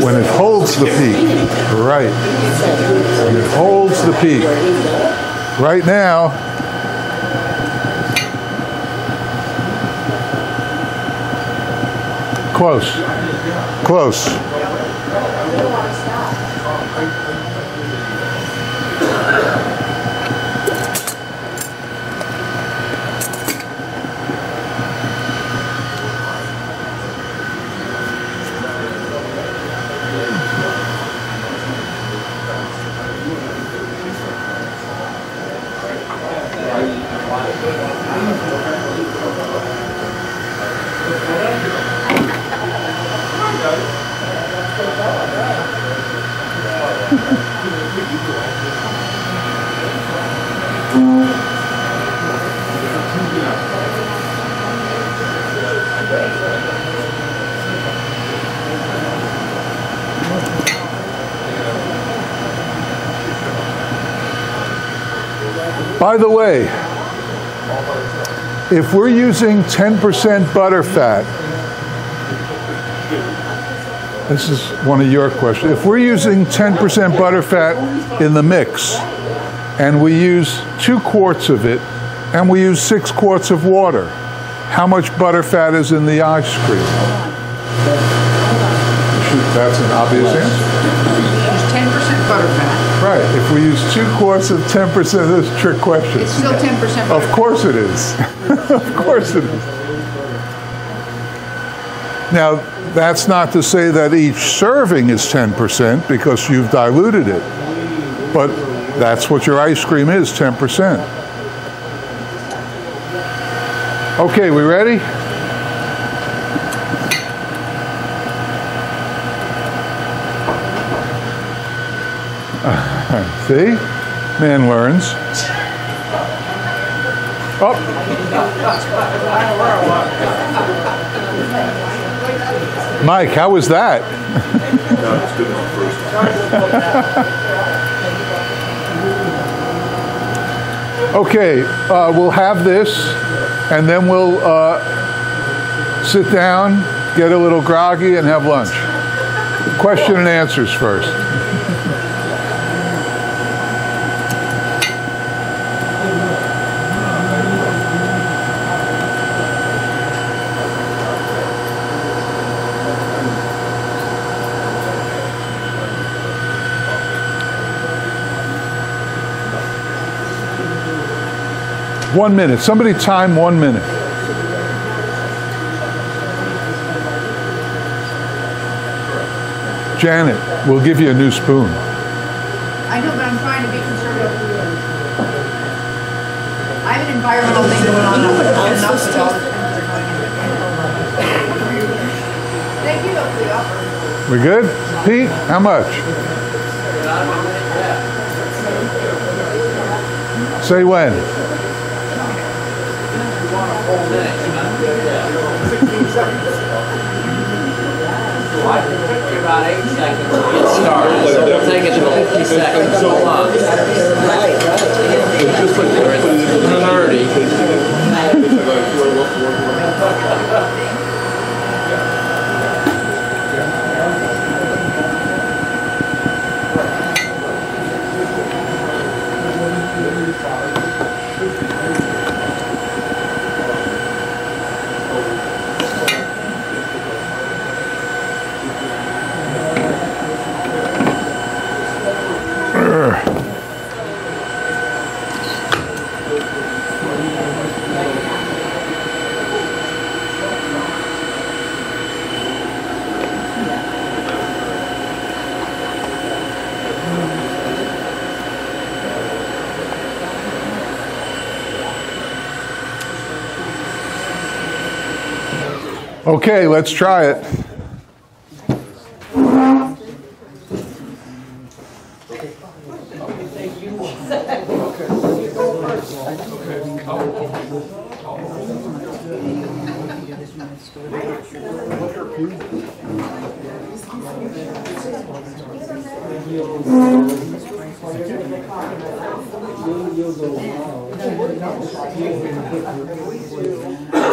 When it holds the peak. Right. When it holds the peak. Right now... Close. Close. By the way, if we're using 10% butterfat, this is one of your questions. If we're using 10% butterfat in the mix, and we use 2 quarts of it, and we use 6 quarts of water, how much butterfat is in the ice cream? Shoot, that's an obvious answer. Use 10% butterfat. Right, if we use 2 quarts of 10%, this is a trick question. It's still 10%. Of course it is. Of course it is. Now, that's not to say that each serving is 10% because you've diluted it. But that's what your ice cream is, 10%. Okay, we ready? See? Man learns. Oh. Mike, how was that? Okay, we'll have this, and then we'll sit down, get a little groggy, and have lunch. Question and answers first. One minute. Somebody time 1 minute. Janet, we'll give you a new spoon. I know, but I'm trying to be conservative. I have an environmental thing going on. Thank you for the offer. We good? Pete, how much? Say when. Well, I can take you about 8 seconds to get started, so we'll take it to 50 seconds. Hold on. We're at 30. Okay, let's try it.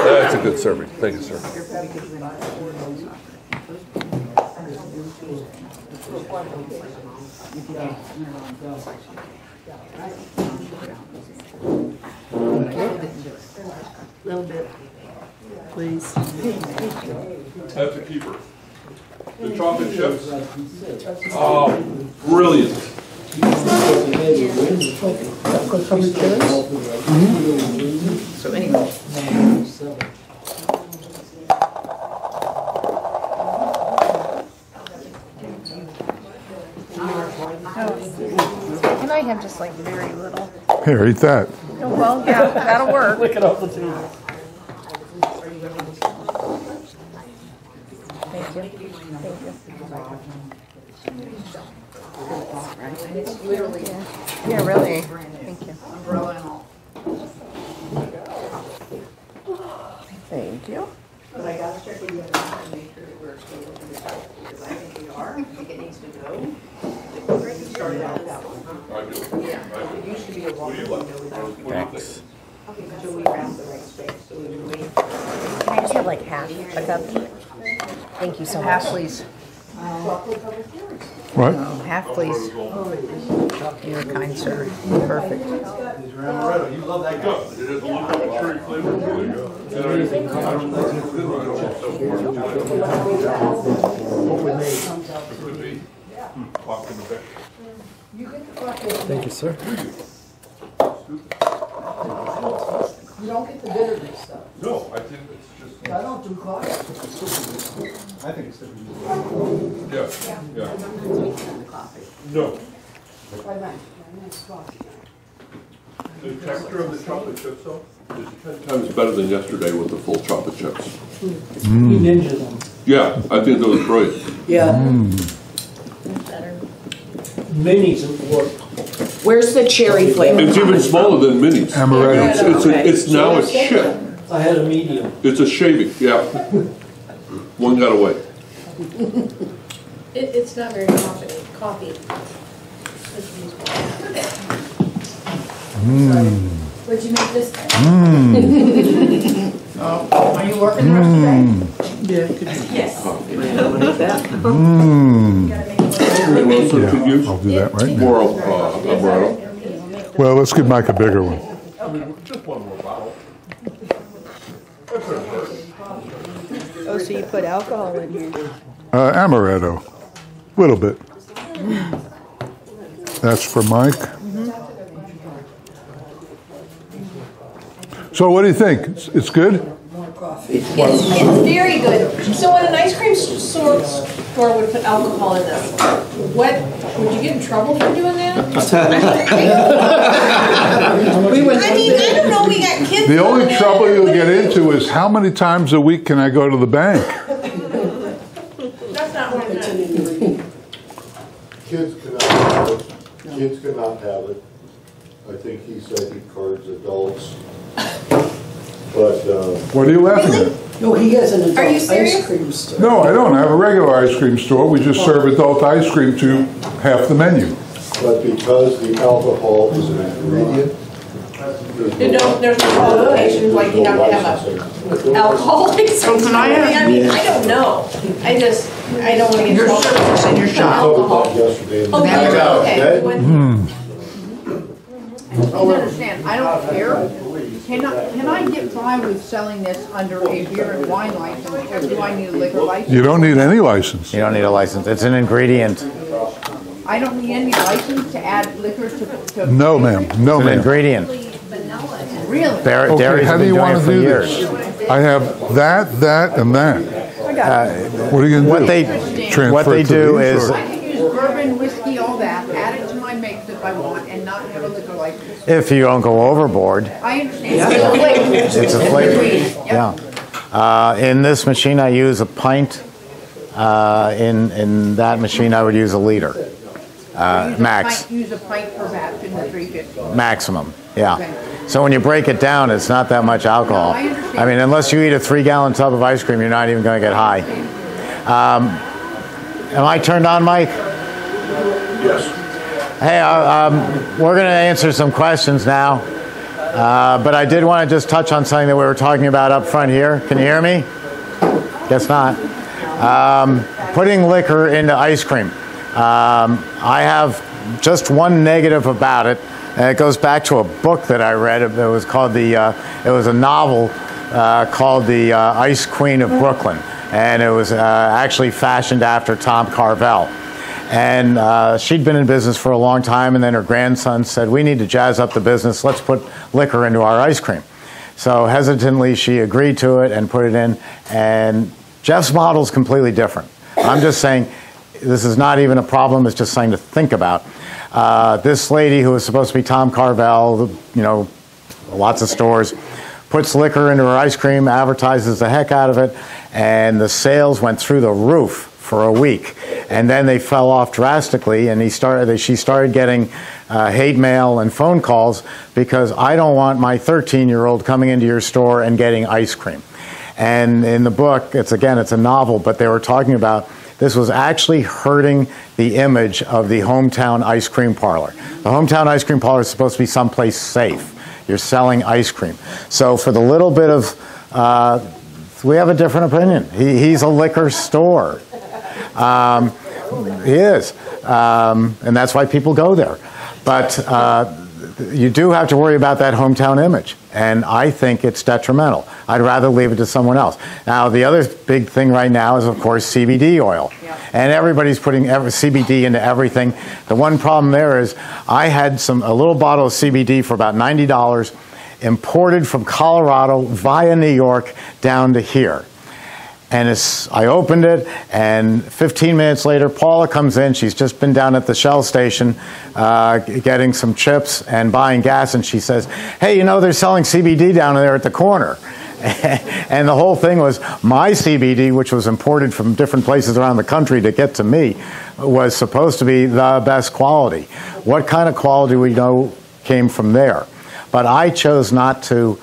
That's a good serving. Thank you, sir. A little bit, please. That's a keeper. The chocolate chips. Oh, brilliant. Mm-hmm. So anyway. Can I have just like very little? Here, eat that. Oh, well, yeah, that'll work. Look at all the things. Thank you. Thank you. It's literally. Yeah, yeah, really. Thank you. Umbrella and all. Thank you. But I got to check with you and make sure it works because I think we are. I think it needs to go. You started out with that one, huh? I do. Yeah. It used to be a walk-in window without you. Thanks. Okay, so we wrap the right space. So we can wait. Can I just have like half a cup? Thank you so much. Half, please. What? Oh, half, please. You're kind, sir. Perfect. You love that guy. It is a little cherry flavor. Thank you, sir. You don't get the bitterness stuff. No, I didn't. I don't do coffee. I think it's different. Yeah. Yeah. I'm not drinking coffee. No. The texture of the chocolate chips, though, is 10 times better than yesterday with the full chocolate chips. Mm. You ninja them. Yeah, I think that was great. Yeah. Mm. Better. Minis at work. Where's the cherry flavor? It's even smaller than minis. Amaretto. It's now a chip. I had a medium. It's a shaving, yeah. One got away. It's not very coffee. Mm. Where'd you make this? Mm. Oh, are you working the rest of the day? Yeah, could you? Yes. I'll do that right now. More of amaretto. Well, let's give Mike a bigger one. Okay. Just one more bottle. Oh, so you put alcohol in here? Amaretto. A little bit. That's for Mike. Mm-hmm. So what do you think? It's good? More coffee. It's very good. So when an ice cream store would put alcohol in this, would you get in trouble for doing that? I don't know. We got kids. The only trouble you'll get into is how many times a week can I go to the bank? That's not what it Kids cannot have it. Kids cannot have it. I think he said he cards adults. But what are you laughing at? No, he has an adult ice cream store. No, I don't. I have a regular ice cream store. We just serve adult ice cream to half the menu. But because the alcohol is an ingredient, there's no qualifications like you have to have an alcoholic. Something I don't know. I don't want to get involved in your shop. Okay, okay. I don't understand. I don't care. Can I get by with selling this under a beer and wine license, or do I need a liquor license? You don't need any license. You don't need a license. It's an ingredient. I don't need any license to add liquor to No, ma'am. No, ma'am. It's an ingredient. Really? Okay, how do you want to do this? I have that, and that. What are you going to do? What they do is... I can use bourbon, whiskey, all that, add it to my mix if I want, and not have a liquor license. If you don't go overboard. I understand. Yeah. It's a flavor. Yeah. In this machine, I use a pint. In that machine, I would use a liter. Max. Use a pint per batch in the 350. Maximum. Yeah. Okay. So when you break it down, it's not that much alcohol. No, I understand. I mean, unless you eat a 3-gallon tub of ice cream, you're not even going to get high. Am I turned on, Mike? Yes. Hey, we're going to answer some questions now, but I did want to just touch on something that we were talking about up front here. Can you hear me? Guess not. Putting liquor into ice cream. I have just one negative about it, and it goes back to a book that I read. It was called it was a novel called The Ice Queen of Brooklyn, and it was actually fashioned after Tom Carvel. And she'd been in business for a long time, and then her grandson said, we need to jazz up the business. Let's put liquor into our ice cream. So hesitantly, she agreed to it and put it in. And Jeff's model is completely different. I'm just saying this is not even a problem. It's just something to think about. This lady who was supposed to be Tom Carvel, you know, lots of stores, puts liquor into her ice cream, advertises the heck out of it, and the sales went through the roof for a week, and then they fell off drastically, and she started getting hate mail and phone calls because I don't want my 13-year-old coming into your store and getting ice cream. And in the book, it's a novel, but they were talking about this was actually hurting the image of the hometown ice cream parlor. The hometown ice cream parlor is supposed to be someplace safe. You're selling ice cream. So for the little bit of, we have a different opinion. He's a liquor store. He is. And that's why people go there. But you do have to worry about that hometown image. And I think it's detrimental. I'd rather leave it to someone else. Now, the other big thing right now is, of course, CBD oil. Yeah. And everybody's putting CBD into everything. The one problem there is I had a little bottle of CBD for about $90 imported from Colorado via New York down to here. And I opened it, and 15 minutes later, Paula comes in. She's just been down at the Shell station getting some chips and buying gas, and she says, hey, you know, they're selling CBD down there at the corner. And the whole thing was my CBD, which was imported from different places around the country to get to me, was supposed to be the best quality. What kind of quality we know came from there. But I chose not to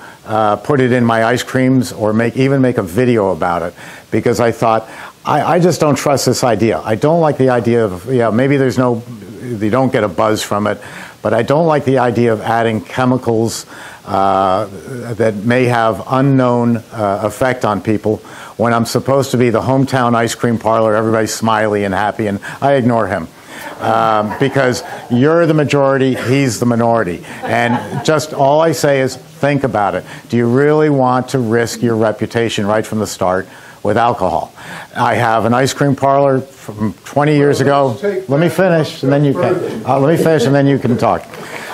put it in my ice creams or even make a video about it, because I thought, I just don't trust this idea. I don't like the idea of, yeah, maybe there's no, you don't get a buzz from it, but I don't like the idea of adding chemicals that may have unknown effect on people when I'm supposed to be the hometown ice cream parlor, everybody's smiley and happy, and I ignore him. Because you're the majority, he's the minority. And just all I say is think about it. Do you really want to risk your reputation right from the start with alcohol? I have an ice cream parlor from 20 years ago. Let me finish and then you can. Let me finish and then you can talk.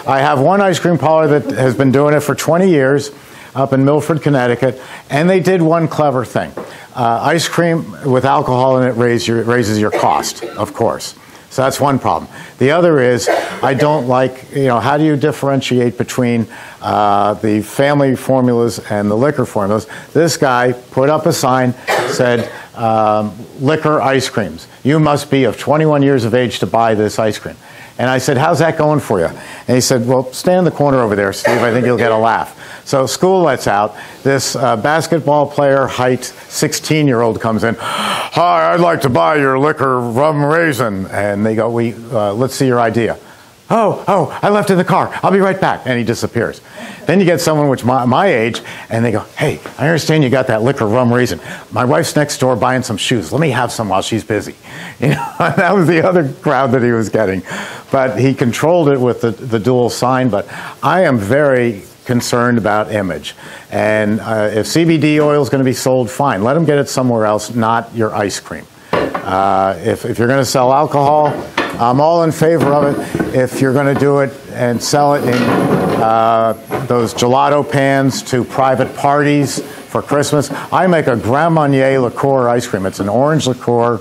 I have one ice cream parlor that has been doing it for 20 years up in Milford, Connecticut, and they did one clever thing. Ice cream with alcohol in it raises your cost, of course. So that's one problem. The other is, I don't like, you know, how do you differentiate between the family formulas and the liquor formulas? This guy put up a sign, said, liquor ice creams. You must be of 21 years of age to buy this ice cream. And I said, how's that going for you? And he said, well, stay in the corner over there, Steve. I think you'll get a laugh. So school lets out. This basketball player, height 16-year-old comes in. Hi, I'd like to buy your liquor rum raisin. And they go, let's see your idea. Oh, I left in the car. I'll be right back. And he disappears. Then you get someone which my age, and they go, hey, I understand you got that liquor rum raisin. My wife's next door buying some shoes. Let me have some while she's busy. You know, that was the other crowd that he was getting. But he controlled it with the dual sign. But I am very concerned about image. And if CBD oil is going to be sold, fine. Let them get it somewhere else, not your ice cream. If you're going to sell alcohol, I'm all in favor of it. If you're going to do it and sell it in those gelato pans to private parties for Christmas, I make a Grand Marnier liqueur ice cream. It's an orange liqueur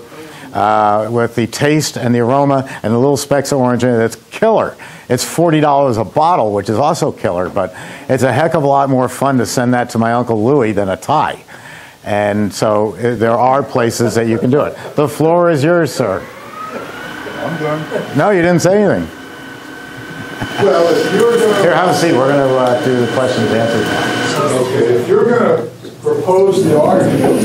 with the taste and the aroma and the little specks of orange in it. That's killer. It's $40 a bottle, which is also killer, but it's a heck of a lot more fun to send that to my Uncle Louie than a tie. And so there are places that you can do it. The floor is yours, sir. I'm done. No, you didn't say anything. Well, if you're going to... Here, have a seat. We're going to do the questions and answers. Okay, if you're going to propose the argument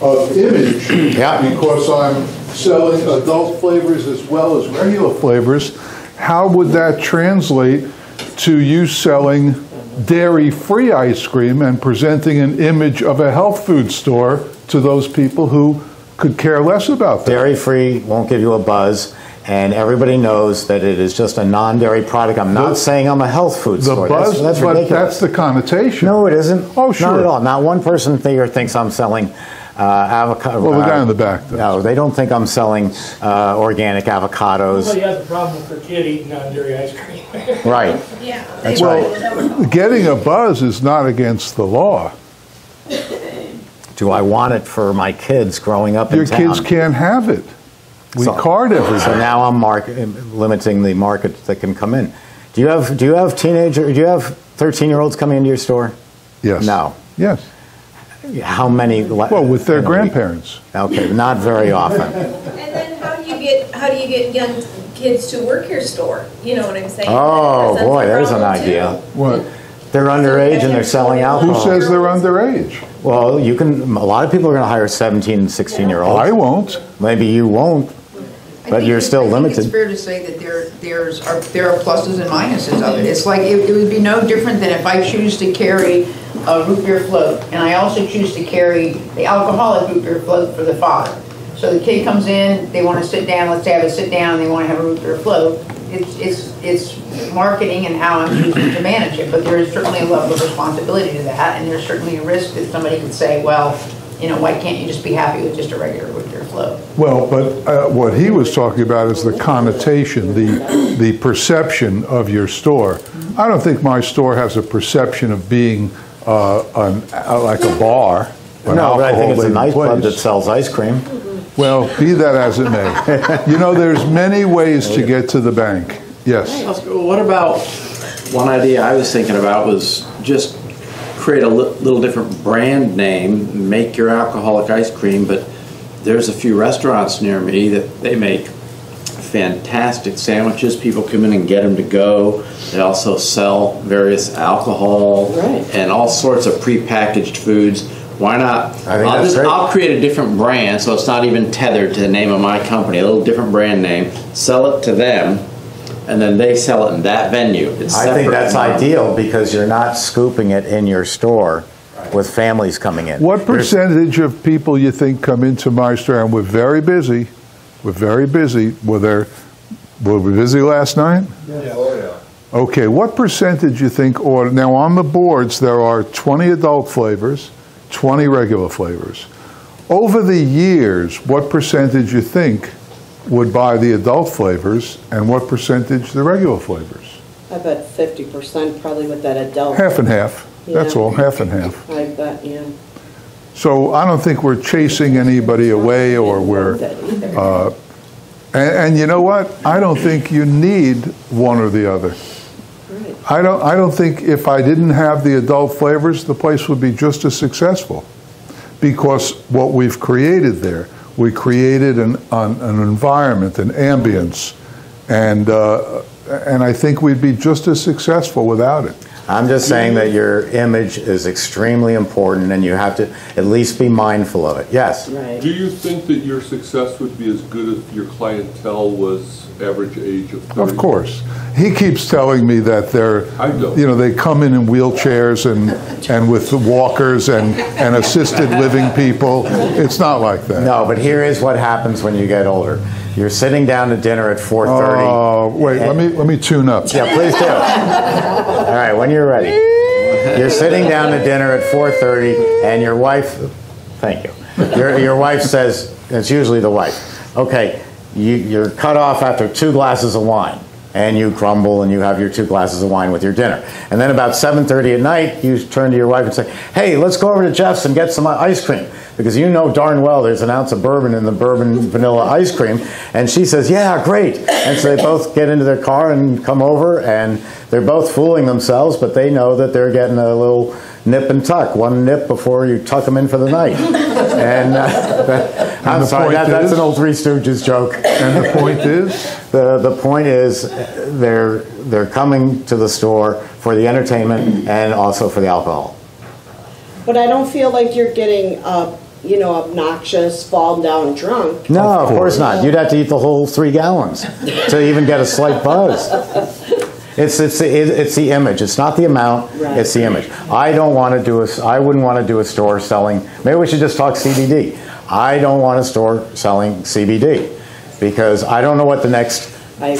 of image, yeah, because I'm selling adult flavors as well as regular flavors, how would that translate to you selling dairy-free ice cream and presenting an image of a health food store to those people who could care less about that? Dairy-free won't give you a buzz, and everybody knows that it is just a non-dairy product. I'm not saying I'm a health food store. Buzz, that's ridiculous. But that's the connotation. No, it isn't. Oh, sure. Not at all. Not one person thinks I'm selling avocado. Well, the guy in the back does. No, they don't think I'm selling organic avocados. Well, you have the problem with your kid eating non-dairy ice cream. Right. Yeah. That's right. Getting a buzz is not against the law. Do I want it for my kids growing up in town? Your kids can't have it. We card everything. So now I'm limiting the market that can come in. Do you have 13-year-olds coming into your store? Yes. No. Yes. How many? Well, with their grandparents. Okay, not very often. And then how do you get young kids to work your store? You know what I'm saying? Oh boy, there's an idea. Too. What? They're underage and they're selling alcohol. Who says they're underage? Well, you can. A lot of people are going to hire 17 and 16-year-olds. I won't. Maybe you won't. But you're still limited. It's fair to say that there are pluses and minuses of it. It's like it would be no different than if I choose to carry a root beer float, and I also choose to carry the alcoholic root beer float for the father. So the kid comes in, they want to sit down. Let's have a sit down. They want to have a root beer float. It's marketing and how I'm choosing to manage it. But there is certainly a level of responsibility to that, and there's certainly a risk that somebody could say, well, you know, why can't you just be happy with just a regular root beer float? Well, but what he was talking about is the connotation, the perception of your store. I don't think my store has a perception of being like a bar. No, but I think it's a nightclub that sells ice cream. Well, be that as it may. You know, there's many ways to get to the bank. Yes. What about one idea I was thinking about was just create a little different brand name, make your alcoholic ice cream, but there's a few restaurants near me that they make fantastic sandwiches. People come in and get them to go. They also sell various alcohol and all sorts of prepackaged foods. Why not? I'll create a different brand, so it's not even tethered to the name of my company. A little different brand name. Sell it to them, and then they sell it in that venue. It's I think that's ideal because you're not scooping it in your store with families coming in. What percentage of people you think come into my store? And we're very busy. We're very busy. Were we busy last night? Yeah. Oh, yeah. Okay. What percentage you think order? Now on the boards there are 20 adult flavors. 20 regular flavors. Over the years, what percentage you think would buy the adult flavors and what percentage the regular flavors? I bet 50% probably with that adult. Half and half. Yeah. That's all, half and half. I bet, yeah. So I don't think we're chasing anybody away or we're... and you know what? I don't think you need one or the other. I don't think if I didn't have the adult flavors, the place would be just as successful because what we've created there, we created an environment, an ambience, and I think we'd be just as successful without it. I'm just saying that your image is extremely important and you have to at least be mindful of it. Yes? Right. Do you think that your success would be as good if your clientele was average age of 30? Of course. He keeps telling me that they're, you know, they come in wheelchairs and with walkers and assisted living people. It's not like that. No, but here is what happens when you get older. You're sitting down to dinner at 4:30. Oh, wait, let me tune up. Yeah, please do. All right, when you're ready. You're sitting down to dinner at 4:30, and your wife, thank you. Your wife says, it's usually the wife, okay, you're cut off after 2 glasses of wine, and you grumble, and you have your 2 glasses of wine with your dinner. And then about 7:30 at night, you turn to your wife and say, hey, let's go over to Jeff's and get some ice cream. Because you know darn well there's an ounce of bourbon in the bourbon vanilla ice cream. And she says, yeah, great. And so they both get into their car and come over, and they're both fooling themselves, but they know that they're getting a little nip and tuck. One nip before you tuck them in for the night. And I'm sorry, that's an old Three Stooges joke. And the point is? The point is they're coming to the store for the entertainment and also for the alcohol. But I don't feel like you're getting you know, obnoxious, fall down drunk. No, of course not. You'd have to eat the whole 3 gallons to even get a slight buzz. It's the image. It's not the amount. Right. It's the image. I wouldn't want to do a store selling. Maybe we should just talk CBD. I don't want a store selling CBD because I don't know what the next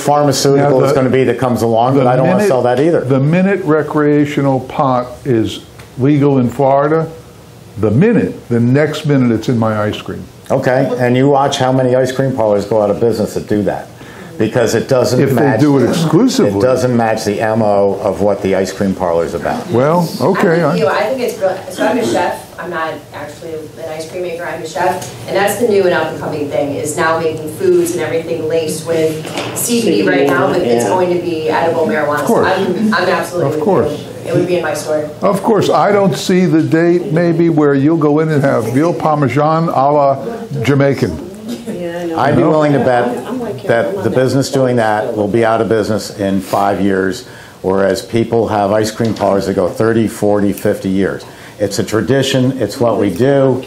pharmaceutical is going to be that comes along. But I don't want to sell that either. The minute recreational pot is legal in Florida, the next minute it's in my ice cream. Okay, and you watch how many ice cream parlors go out of business that do that. Because it doesn't match. If they do it exclusively. It doesn't match the MO of what the ice cream parlor is about. Well, okay. I think it's really, so I'm a chef. I'm not actually an ice cream maker. I'm a chef. And that's the new and up-and-coming thing is now making foods and everything laced with CBD right now, but it's going to be edible marijuana. Of course. So I'm absolutely. Of course. It would be in my store. Of course, I don't see the date maybe where you'll go in and have veal parmesan a la Jamaican. I'd be willing to bet that the business doing that will be out of business in 5 years, whereas people have ice cream parlors that go 30, 40, 50 years. It's a tradition. It's what we do.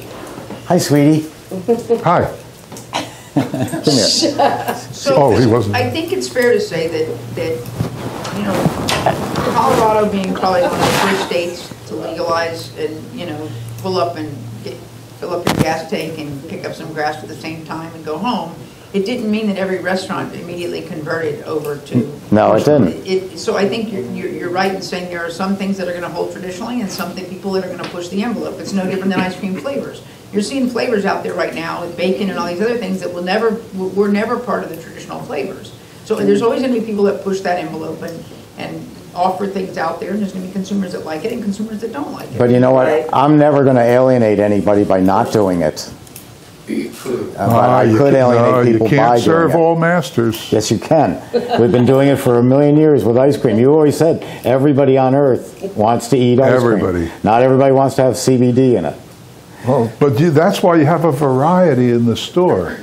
Hi, sweetie. Hi. Come here. So he wasn't. I think it's fair to say that, you know, Colorado being probably one of the first states to legalize and, you know, fill up your gas tank and pick up some grass at the same time and go home, it didn't mean that every restaurant immediately converted over to... No, it didn't. So I think you're right in saying there are some things that are going to hold traditionally and some people that are going to push the envelope. It's no different than ice cream flavors. You're seeing flavors out there right now with bacon and all these other things that were never part of the traditional flavors. So there's always going to be people that push that envelope and offer things out there, and there's going to be consumers that like it and consumers that don't like it. But you know what? Right. I'm never going to alienate anybody by not doing it. I could alienate people by doing it. You can't serve all masters. Yes, you can. We've been doing it for a million years with ice cream. You always said everybody on earth wants to eat ice cream. Not everybody wants to have CBD in it. Well, but that's why you have a variety in the store.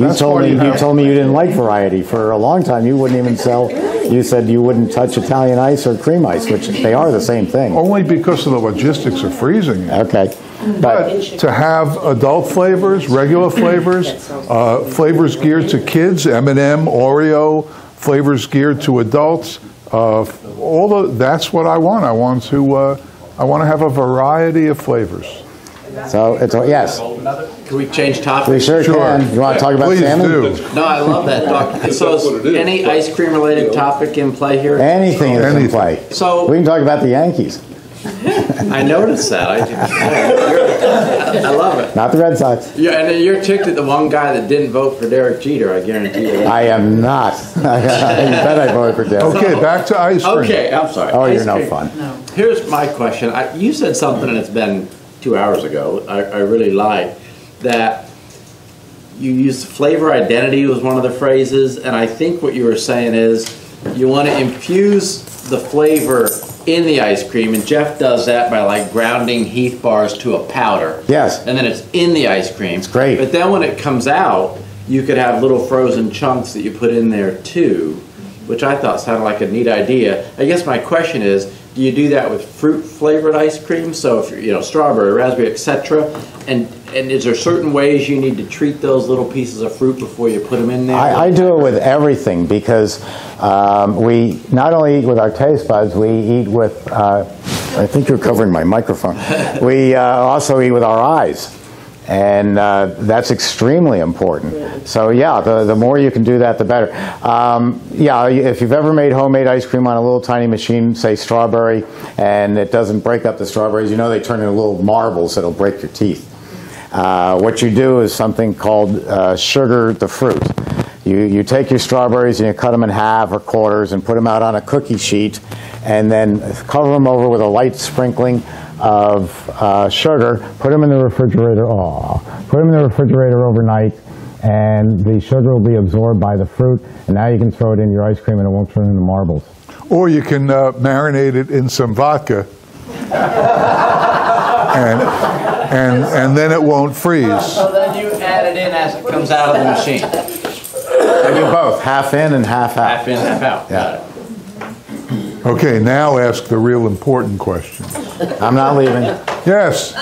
You told me you didn't like variety for a long time. You wouldn't even sell. You said you wouldn't touch Italian ice or cream ice, which they are the same thing. Only because of the logistics of freezing it. Okay, but to have adult flavors, regular flavors, flavors geared to kids, M&M, Oreo, flavors geared to adults. That's what I want. I want to have a variety of flavors. So it's yes. Can we change topics? We sure can. You want to talk about salmon? Do. No, I love that. Doc. So any ice cream related topic in play here? Anything is in play. So we can talk about the Yankees. I noticed that. I love it. Not the Red Sox. Yeah, and you're ticked at the one guy that didn't vote for Derek Jeter. I guarantee you. I am not. I bet I voted for Derek. Okay, back to ice cream. Okay, I'm sorry. Oh, you're no fun. No. Here's my question. You said something, and it's been 2 hours ago, I really liked that you used flavor identity was one of the phrases, and I think what you were saying is you want to infuse the flavor in the ice cream, and Jeff does that by like grounding Heath bars to a powder. Yes. And then it's in the ice cream. It's great. But then when it comes out, you could have little frozen chunks that you put in there too, which I thought sounded like a neat idea. I guess my question is, you do that with fruit-flavored ice cream, so if you know strawberry, raspberry, etc. And is there certain ways you need to treat those little pieces of fruit before you put them in there? I do it with everything because we not only eat with our taste buds, we eat with. I think you're covering my microphone. We also eat with our eyes, and that's extremely important. Yeah. So yeah, the more you can do that, the better. Yeah, if you've ever made homemade ice cream on a little tiny machine, say strawberry, and it doesn't break up the strawberries, you know they turn into little marbles that'll break your teeth. What you do is something called sugar the fruit. You take your strawberries and you cut them in half or quarters and put them out on a cookie sheet and then cover them over with a light sprinkling of sugar, put them in the refrigerator, put them in the refrigerator overnight, and the sugar will be absorbed by the fruit, and now you can throw it in your ice cream and it won't turn into marbles. Or you can marinate it in some vodka, and then it won't freeze. So then you add it in as it comes out of the machine. I do both, half in and half out. Half in, half out. Yeah. Okay, now ask the real important question. I'm not leaving. Yes.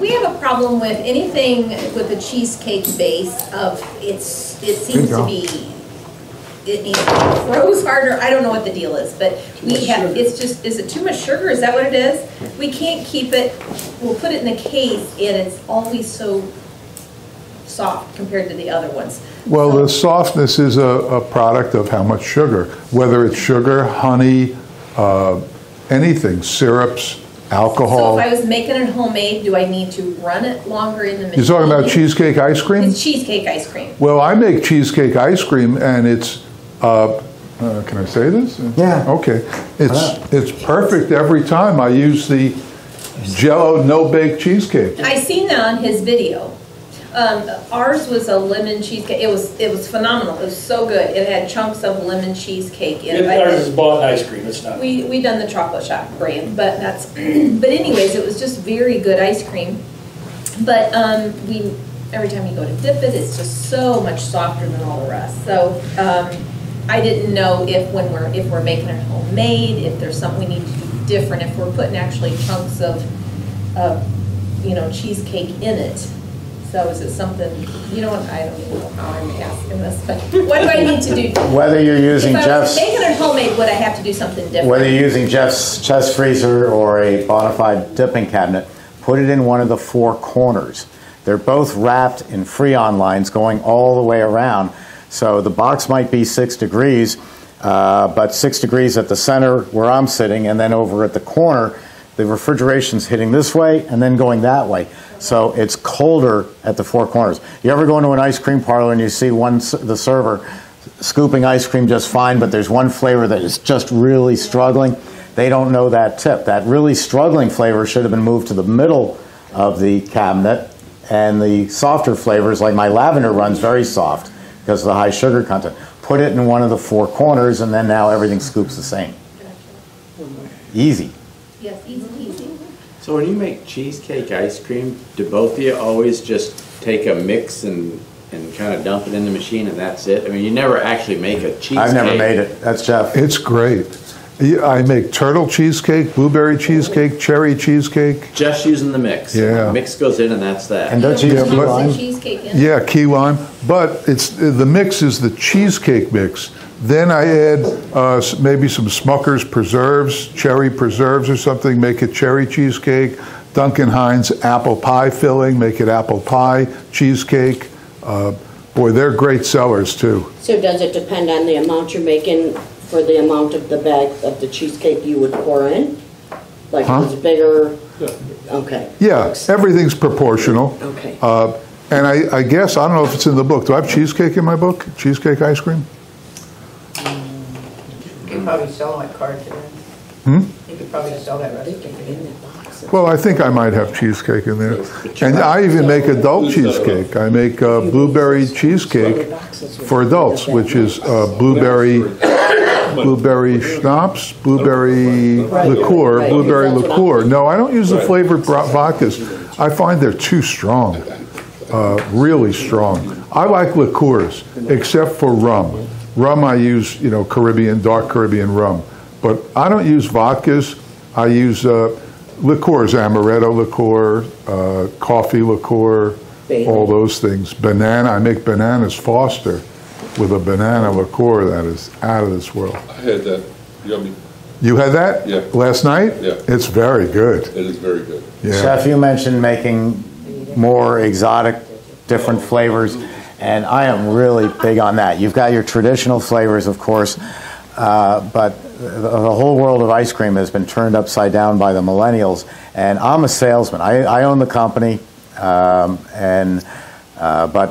We have a problem with anything with the cheesecake base of it seems to be it needs to be froze harder. I don't know what the deal is, but we have it's just is it too much sugar? Is that what it is? We can't keep it. We'll put it in the case, and it's always so soft compared to the other ones. Well, the softness is a product of how much sugar, whether it's sugar, honey, anything, syrups, alcohol. So if I was making it homemade, do I need to run it longer in the machine? You're talking about cheesecake ice cream? It's cheesecake ice cream. Well, I make cheesecake ice cream, and it's, can I say this? Yeah. Okay. It's perfect every time. I use the Jell-O no-bake cheesecake. I seen that on his video. Ours was a lemon cheesecake. It was phenomenal. It was so good. It had chunks of lemon cheesecake in it. Ours is bought ice cream. It's not. We done the chocolate shop brand, but that's. But anyways, it was just very good ice cream. But we every time you go to dip it, it's just so much softer than all the rest. So I didn't know if when we're making it homemade, if there's something we need to do different, if we're putting actually chunks of you know cheesecake in it. So is it something, you know, I don't even know how I'm asking this, but what do I need to do? Whether you're using Jeff's... If I was making it homemade, would I have to do something different? Whether you're using Jeff's chest freezer or a bonafide dipping cabinet, put it in one of the four corners. They're both wrapped in freon lines going all the way around. So the box might be 6 degrees, but 6 degrees at the center where I'm sitting, and then over at the corner, the refrigeration's hitting this way and then going that way. So it's colder at the four corners. You ever go into an ice cream parlor and you see the server scooping ice cream just fine, but there's one flavor that is just really struggling? They don't know that tip. That really struggling flavor should have been moved to the middle of the cabinet, and the softer flavors, like my lavender runs very soft because of the high sugar content. Put it in one of the four corners, and then now everything scoops the same. Easy. Yes, easy, easy. So when you make cheesecake ice cream, do both of you always just take a mix and kind of dump it in the machine and that's it? I mean, you never actually make a cheesecake. I've never made it. That's Jeff. It's great. I make turtle cheesecake, blueberry cheesecake, cherry cheesecake. Just using the mix. Yeah. The mix goes in and that's that. And don't you use key lime? Cheesecake in? Yeah, key lime. But it's, the mix is the cheesecake mix. Then I add maybe some Smucker's preserves, cherry preserves or something, make it cherry cheesecake. Duncan Hines apple pie filling, make it apple pie cheesecake. Boy, they're great sellers too. So does it depend on the amount you're making for the amount of the bag of the cheesecake you would pour in? Like if it's bigger? Okay. Yeah, everything's proportional. Okay. And I guess, I don't know if it's in the book. Do I have cheesecake in my book? Cheesecake ice cream? Probably sell my card today. You could probably sell that recipe in that box. Well, I think I might have cheesecake in there. And I even make adult cheesecake. I make blueberry cheesecake for adults, which is blueberry schnapps, blueberry liqueur, blueberry liqueur. No, I don't use the flavored vodkas. I find they're too strong, really strong. I like liqueurs, except for rum. Rum I use, you know, Caribbean, dark Caribbean rum. But I don't use vodkas. I use liqueurs, amaretto liqueur, coffee liqueur, all those things. Banana, I make bananas Foster with a banana liqueur that is out of this world. I had that. Yummy. You had that? Yeah. Last night? Yeah. It's very good. It is very good. Yeah. Chef, you mentioned making more exotic, different flavors. And I am really big on that. You've got your traditional flavors, of course, but the whole world of ice cream has been turned upside down by the millennials. And I'm a salesman. I own the company, but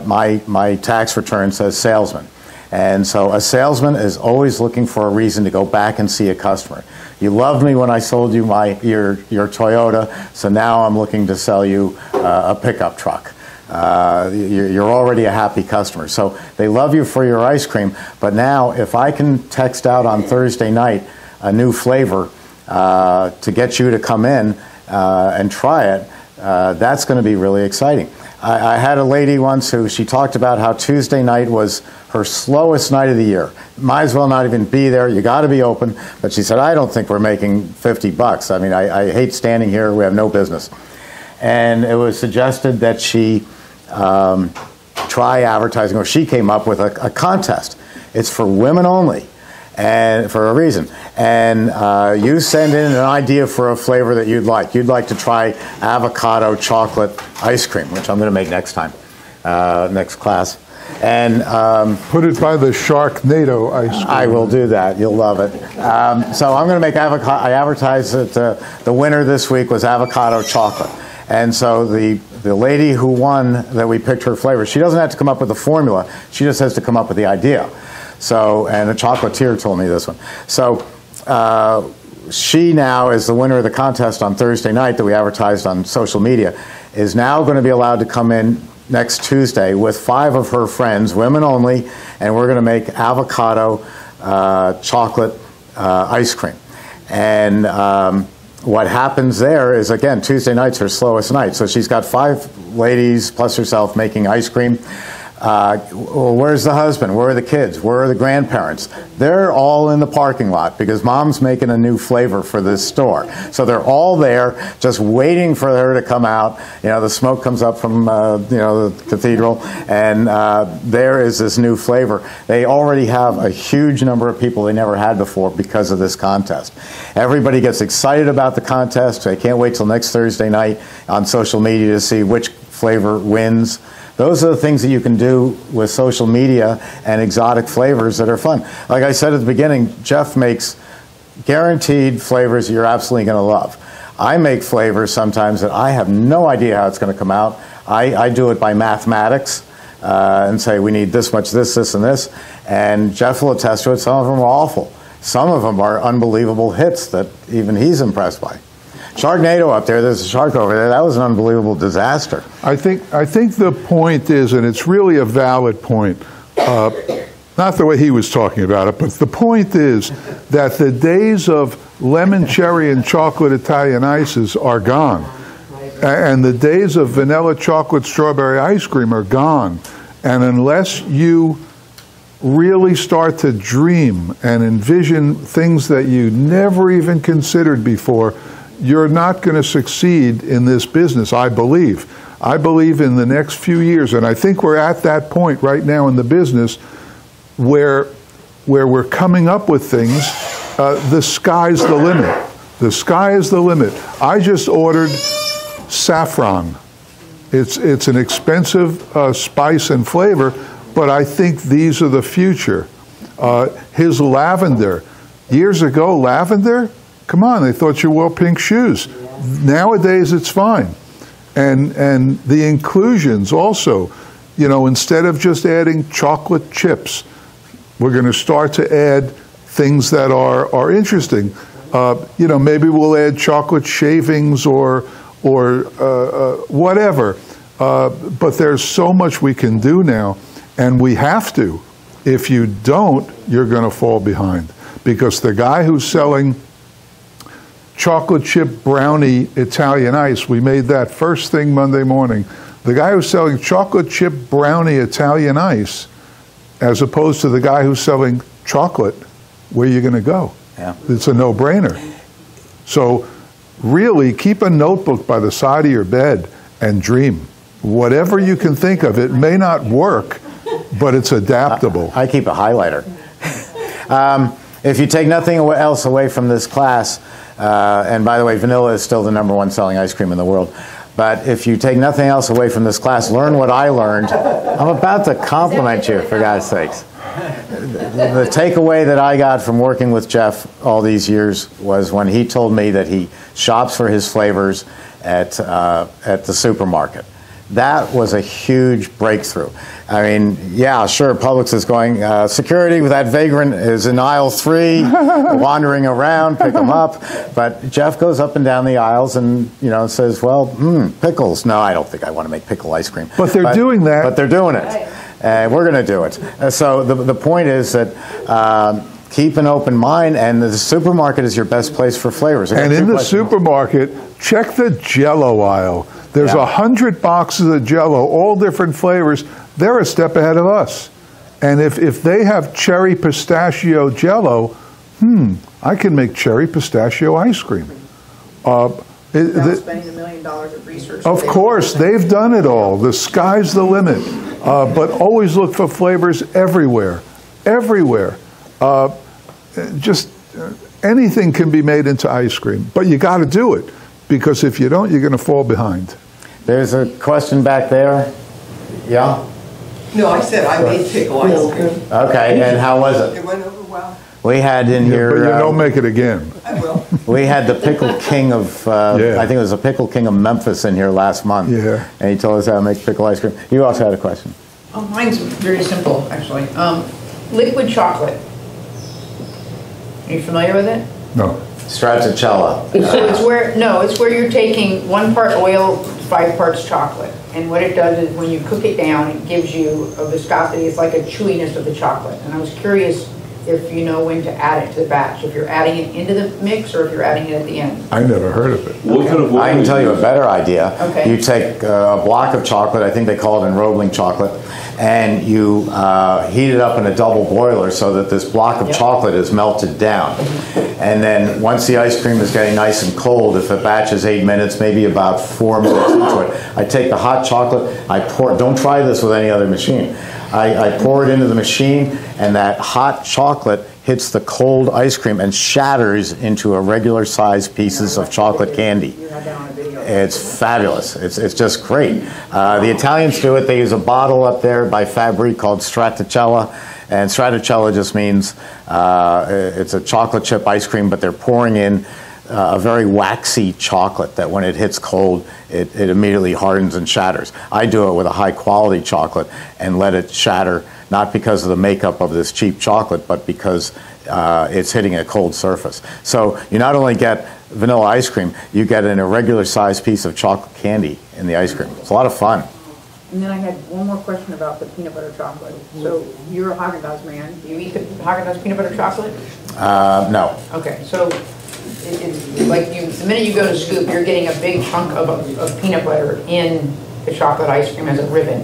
my tax return says salesman. And so a salesman is always looking for a reason to go back and see a customer. You loved me when I sold you your Toyota, so now I'm looking to sell you a pickup truck. You're already a happy customer. So they love you for your ice cream, but now if I can text out on Thursday night a new flavor to get you to come in and try it, that's going to be really exciting. I had a lady once who she talked about how Tuesday night was her slowest night of the year. Might as well not even be there. You got to be open. But she said, I don't think we're making 50 bucks. I mean, I hate standing here. We have no business. And it was suggested that she try advertising, or she came up with a contest. It's for women only, and for a reason. And you send in an idea for a flavor that you'd like. You'd like to try avocado chocolate ice cream, which I'm going to make next time, next class. And put it by the Sharknado ice cream. I will do that. You'll love it. So I'm going to make avocado. I advertised that the winner this week was avocado chocolate. And so the lady who won that we picked her flavor, she doesn't have to come up with the formula. She just has to come up with the idea. So, and a chocolatier told me this one. So she now is the winner of the contest on Thursday night that we advertised on social media, is now going to be allowed to come in next Tuesday with 5 of her friends, women only, and we're going to make avocado chocolate ice cream. And what happens there is, again, Tuesday night's her slowest night. So she's got 5 ladies plus herself making ice cream. Where's the husband? Where are the kids? Where are the grandparents? They're all in the parking lot because mom's making a new flavor for this store. So they're all there just waiting for her to come out. You know, the smoke comes up from, you know, the cathedral, and there is this new flavor. They already have a huge number of people they never had before because of this contest. Everybody gets excited about the contest. They can't wait till next Thursday night on social media to see which flavor wins. Those are the things that you can do with social media and exotic flavors that are fun. Like I said at the beginning, Jeff makes guaranteed flavors you're absolutely going to love. I make flavors sometimes that I have no idea how it's going to come out. I do it by mathematics and say we need this much, this, this, and this. And Jeff will attest to it. Some of them are awful. Some of them are unbelievable hits that even he's impressed by. Sharknado up there. There's a shark over there. That was an unbelievable disaster. I think the point is, and it's really a valid point, not the way he was talking about it, but the point is that the days of lemon cherry and chocolate Italian ices are gone, and the days of vanilla chocolate strawberry ice cream are gone. And unless you really start to dream and envision things that you never even considered before, you're not going to succeed in this business, I believe. I believe in the next few years, and I think we're at that point right now in the business where we're coming up with things, the sky's the limit. The sky is the limit. I just ordered saffron. It's an expensive spice and flavor, but I think these are the future. His lavender. Years ago, lavender? Come on, they thought you wore pink shoes. Nowadays, it's fine. And the inclusions also, you know, instead of just adding chocolate chips, we're going to start to add things that are interesting. You know, maybe we'll add chocolate shavings or whatever. But there's so much we can do now, and we have to. If you don't, you're going to fall behind. Because the guy who's selling chocolate chip brownie Italian ice. We made that first thing Monday morning. The guy who's selling chocolate chip brownie Italian ice, as opposed to the guy who's selling chocolate, where are you going to go? Yeah. It's a no-brainer. So really keep a notebook by the side of your bed and dream. Whatever you can think of, it may not work, but it's adaptable. I keep a highlighter. If you take nothing else away from this class, and by the way, vanilla is still the #1 selling ice cream in the world. But if you take nothing else away from this class, learn what I learned. I'm about to compliment you, for God's sakes. The takeaway that I got from working with Jeff all these years was when he told me that he shops for his flavors at the supermarket. That was a huge breakthrough. I mean, yeah, sure, Publix is going, security with that vagrant is in aisle 3, wandering around, pick them up. But Jeff goes up and down the aisles and, you know, says, well, pickles. No, I don't think I want to make pickle ice cream. But they're doing that. But they're doing it. And we're going to do it. So the point is that keep an open mind, and the supermarket is your best place for flavors. And in the supermarket, check the Jell-O aisle. There's 100 boxes of Jell-O, all different flavors. They're a step ahead of us. And if they have cherry pistachio Jell-O, I can make cherry pistachio ice cream. Without spending $1 million of research. Of course, they've done it all. The sky's the limit. But always look for flavors everywhere, everywhere. Just anything can be made into ice cream, but you got to do it, because if you don't, you're going to fall behind. There's a question back there. Yeah? No, I said I made pickle ice cream. Okay, and how was it? It went over well. We had in here... But you don't make it again. I will. We had the pickle king of... I think it was the pickle king of Memphis in here last month. Yeah. And he told us how to make pickle ice cream. You also had a question. Oh, mine's very simple, actually. Liquid chocolate. Are you familiar with it? No. Stracciatella. So it's where you're taking 1 part oil, 5 parts chocolate. And what it does is when you cook it down, it gives you a viscosity. It's like a chewiness of the chocolate. And I was curious if you know when to add it to the batch, if you're adding it into the mix or if you're adding it at the end. I've never heard of it. Okay. I can tell you a better idea. Okay. You take a block of chocolate, I think they call it enrobling chocolate, and you heat it up in a double boiler so that this block of chocolate is melted down. And then once the ice cream is getting nice and cold, if a batch is 8 minutes, maybe about 4 minutes into it, I take the hot chocolate, I pour, don't try this with any other machine, I pour it into the machine, and that hot chocolate hits the cold ice cream and shatters into irregular sized pieces of chocolate candy. It's fabulous. It's just great. The Italians do it. They use a bottle up there by Fabri called Stracciatella. And Stracciatella just means it's a chocolate chip ice cream, but they're pouring in a very waxy chocolate that when it hits cold, it immediately hardens and shatters. I do it with a high quality chocolate and let it shatter, not because of the makeup of this cheap chocolate, but because it's hitting a cold surface. So you not only get vanilla ice cream, you get an irregular sized piece of chocolate candy in the ice cream. It's a lot of fun. And then I had one more question about the peanut butter chocolate. So you're a Häagen-Dazs man. Do you eat the Häagen-Dazs peanut butter chocolate? No. Okay, so it's like the minute you go to scoop, you're getting a big chunk of peanut butter in the chocolate ice cream as a ribbon.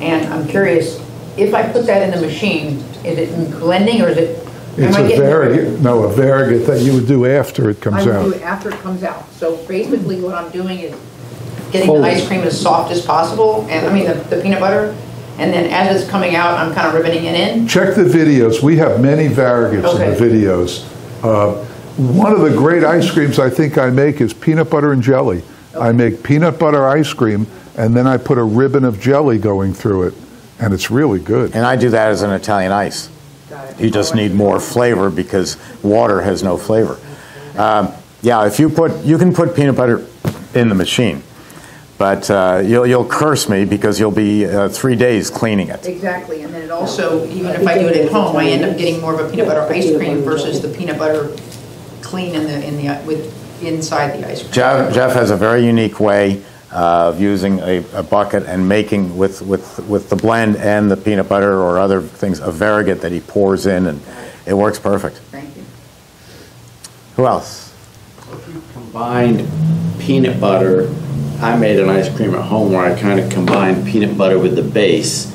And I'm curious, if I put that in the machine, is it blending or is it? It's a variant. No, a variant that you would do after it comes out. I would do it after it comes out. So basically, what I'm doing is getting the ice cream as soft as possible, and I mean the peanut butter. And then as it's coming out, I'm kind of ribboning it in. Check the videos. We have many variants in the videos. One of the great ice creams I think I make is peanut butter and jelly. Okay. I make peanut butter ice cream, and then I put a ribbon of jelly going through it, and it's really good. And I do that as an Italian ice. You just need more flavor because water has no flavor. Yeah, if you can put peanut butter in the machine, but you'll curse me because you'll be 3 days cleaning it. Exactly, and then it also, even if I do it at home, I end up getting more of a peanut butter ice cream versus the peanut butter clean inside the ice cream. Jeff has a very unique way of using a bucket and making with the blend and the peanut butter or other things a variegate that he pours in, and it works perfect. Thank you. Who else? If you combined peanut butter, I made an ice cream at home where I kind of combined peanut butter with the base,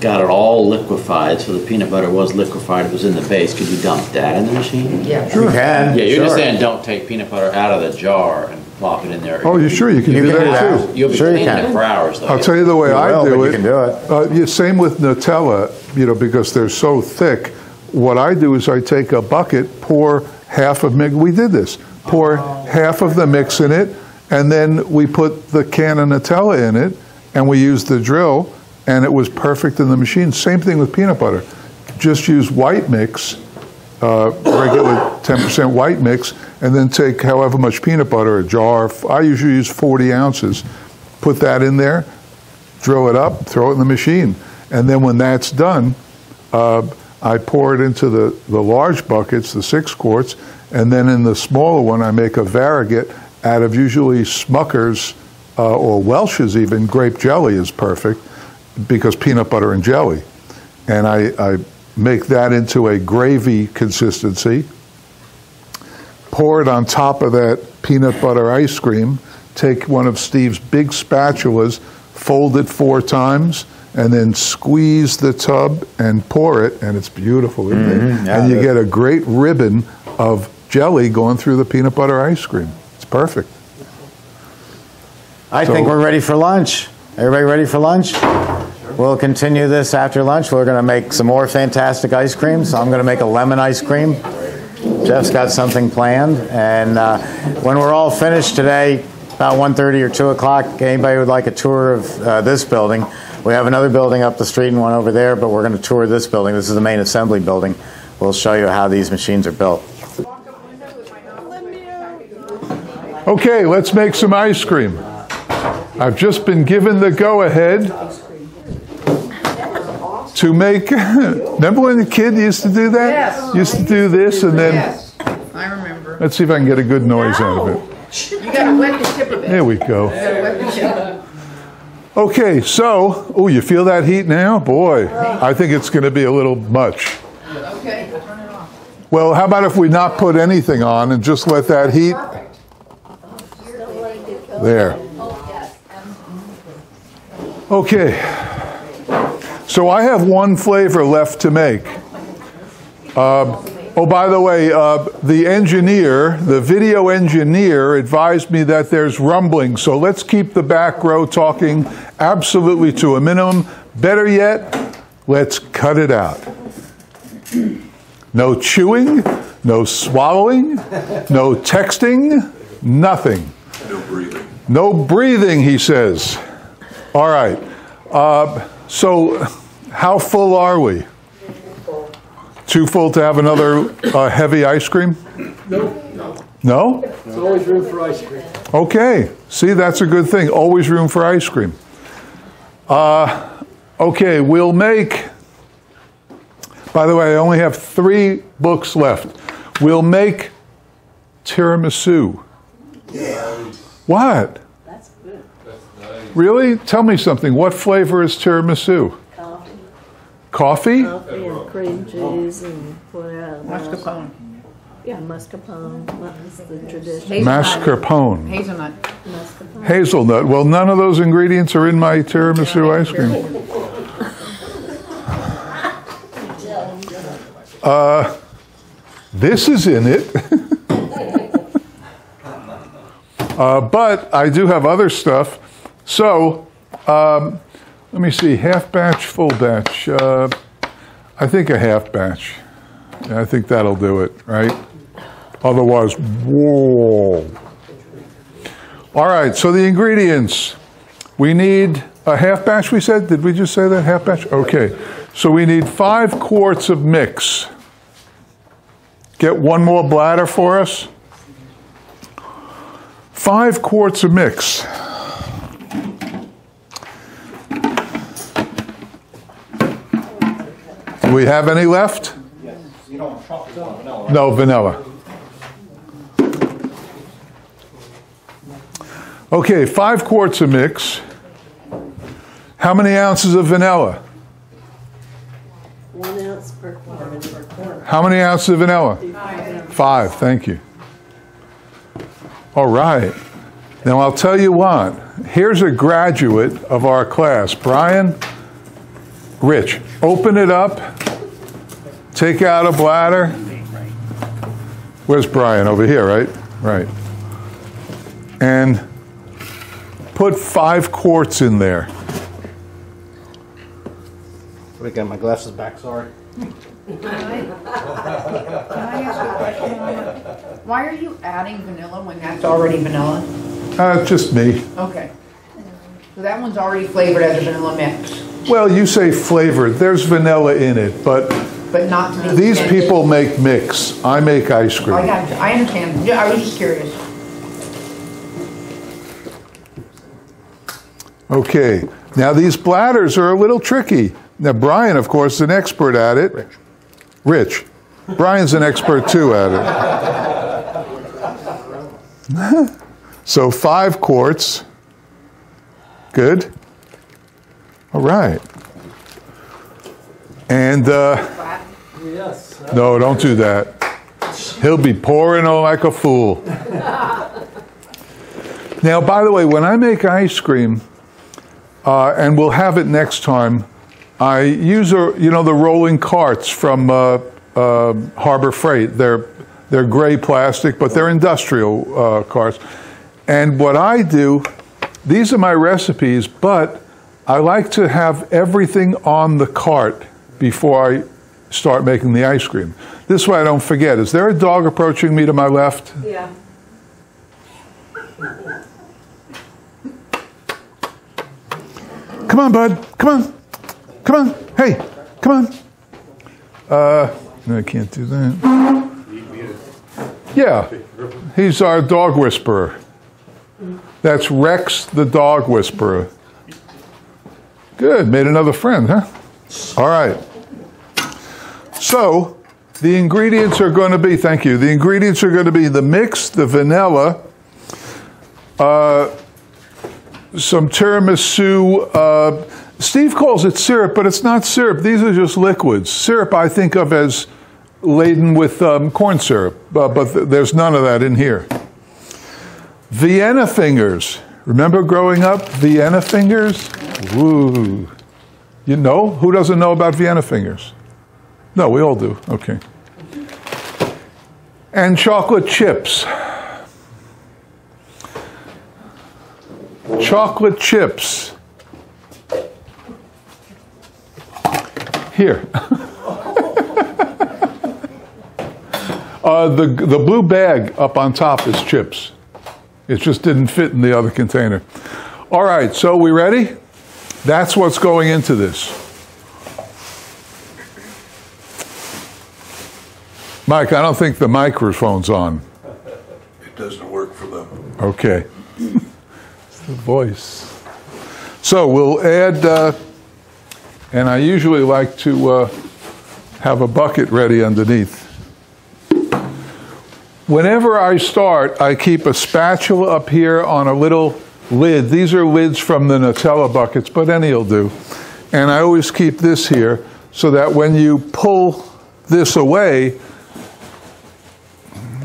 got it all liquefied, so the peanut butter was liquefied, it was in the base. Could you dump that in the machine? Yeah, sure. You can. Yeah, you're just saying don't take peanut butter out of the jar and plop it in there. Oh, sure you can do that too. You'll be cleaning it for hours, though. I'll tell you the way I do it. You can do it. Same with Nutella, you know, because they're so thick. What I do is I take a bucket, pour half of mix. We did this. Pour half of the mix in it, and then we put the can of Nutella in it, and we used the drill, and it was perfect in the machine. Same thing with peanut butter. Just use white mix. Regular 10% white mix, and then take however much peanut butter, a jar. I usually use 40 ounces. Put that in there, drill it up, throw it in the machine. And then when that's done, I pour it into the large buckets, the 6 quarts, and then in the smaller one, I make a variegate out of usually Smucker's or Welch's even. Grape jelly is perfect because peanut butter and jelly. And I make that into a gravy consistency, pour it on top of that peanut butter ice cream, take one of Steve's big spatulas, fold it 4 times, and then squeeze the tub and pour it, and it's beautiful, isn't it? Yeah, and you get a great ribbon of jelly going through the peanut butter ice cream. It's perfect. I think we're ready for lunch. Everybody ready for lunch? We'll continue this after lunch. We're going to make some more fantastic ice cream. So I'm going to make a lemon ice cream. Jeff's got something planned. And when we're all finished today, about 1:30 or 2 o'clock, anybody would like a tour of this building. We have another building up the street and one over there, but we're going to tour this building. This is the main assembly building. We'll show you how these machines are built. Okay, let's make some ice cream. I've just been given the go-ahead to make, remember when the kid used to do that? Yes. Used to do this and then. Yes, I remember. Let's see if I can get a good noise out of it. You gotta wet the tip of it. There we go. You gotta wet the tip. Okay, so, oh, you feel that heat now? Boy, I think it's going to be a little much. Okay, turn it off. Well, how about if we not put anything on and just let that heat? There. Okay. So I have one flavor left to make. Oh, by the way, the engineer, the video engineer, advised me that there's rumbling. So let's keep the back row talking absolutely to a minimum. Better yet, let's cut it out. No chewing, no swallowing, no texting, nothing. No breathing. No breathing, he says. All right. So how full are we? Too full to have another heavy ice cream? No. No? There's always room for ice cream. Okay. See, that's a good thing. Always room for ice cream. Okay, we'll make, by the way, I only have 3 books left. We'll make tiramisu. Yeah. What? That's good. That's nice. Really? Tell me something. What flavor is tiramisu? Coffee? Coffee and cream cheese and what else? Mascarpone. Yeah, mascarpone. That's the tradition. Mascarpone. Hazelnut. Mascarpone. Hazelnut. Well, none of those ingredients are in my tiramisu ice cream. This is in it. But I do have other stuff. So, let me see, half batch, full batch. I think a half batch. Yeah, I think that'll do it, right? Otherwise, whoa. All right, so the ingredients. We need a half batch, we said? Did we just say that, half batch? Okay, so we need 5 quarts of mix. Get one more bladder for us. 5 quarts of mix. Do we have any left? Yes. You don't chop vanilla, right? No, vanilla. Okay, 5 quarts of mix. How many ounces of vanilla? 1 ounce per quart. How many ounces of vanilla? 5, thank you. All right. Now I'll tell you what. Here's a graduate of our class, Brian Rich. Open it up, take out a bladder. Where's Brian? Over here, right? Right. And put 5 quarts in there. I got my glasses back, sorry. Can I ask you a question? Why are you adding vanilla when that's already vanilla? Just me. Okay. So that one's already flavored as a vanilla mix. Well, you say flavored. There's vanilla in it, but not to these mixed. People make mix. I make ice cream. I got you. I understand. I was just curious. Okay. Now these bladders are a little tricky. Now Brian, of course, is an expert at it. Rich. Brian's an expert too at it. So 5 quarts. Good. All right. And, no, don't do that. He'll be pouring on like a fool. Now, by the way, when I make ice cream, and we'll have it next time, I use, you know, the rolling carts from Harbor Freight. They're gray plastic, but they're industrial carts. And what I do, these are my recipes, but I like to have everything on the cart before I start making the ice cream. This way I don't forget. Is there a dog approaching me to my left? Yeah. Come on, bud. Come on. Come on. Hey, come on. No, I can't do that. Yeah. He's our dog whisperer. That's Rex the dog whisperer. Good, made another friend, huh? All right. So the ingredients are going to be, thank you, the ingredients are going to be the mix, the vanilla, some tiramisu. Steve calls it syrup, but it's not syrup. These are just liquids. Syrup I think of as laden with corn syrup, but there's none of that in here. Vienna fingers. Remember growing up, Vienna fingers? Ooh. You know? Who doesn't know about Vienna fingers? No, we all do. Okay. And chocolate chips. Chocolate chips. Here. The blue bag up on top is chips. It just didn't fit in the other container. All right, so we ready? That's what's going into this. Mike, I don't think the microphone's on. It doesn't work for them. Okay. It's the voice. So we'll add, and I usually like to have a bucket ready underneath. Whenever I start, I keep a spatula up here on a little lid. These are lids from the Nutella buckets, but any will do. And I always keep this here so that when you pull this away,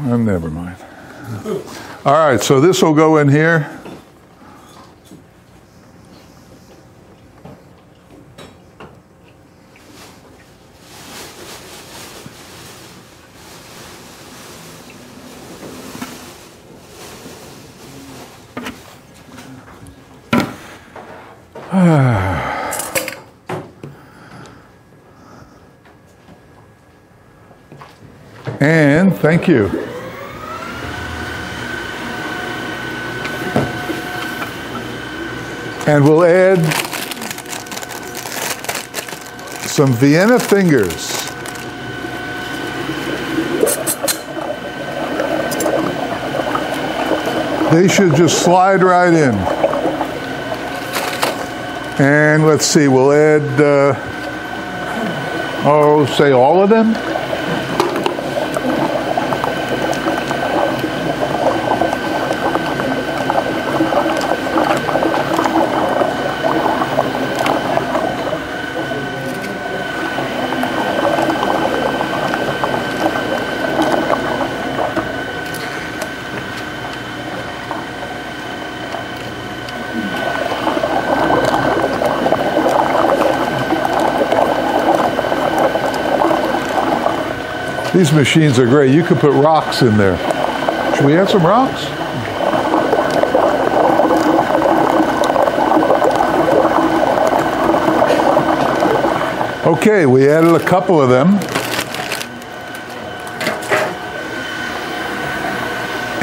never mind. All right, so this will go in here. And thank you. And we'll add some Vienna fingers. They should just slide right in. And let's see, we'll add, say all of them? These machines are great. You could put rocks in there. Should we add some rocks? Okay, we added a couple of them.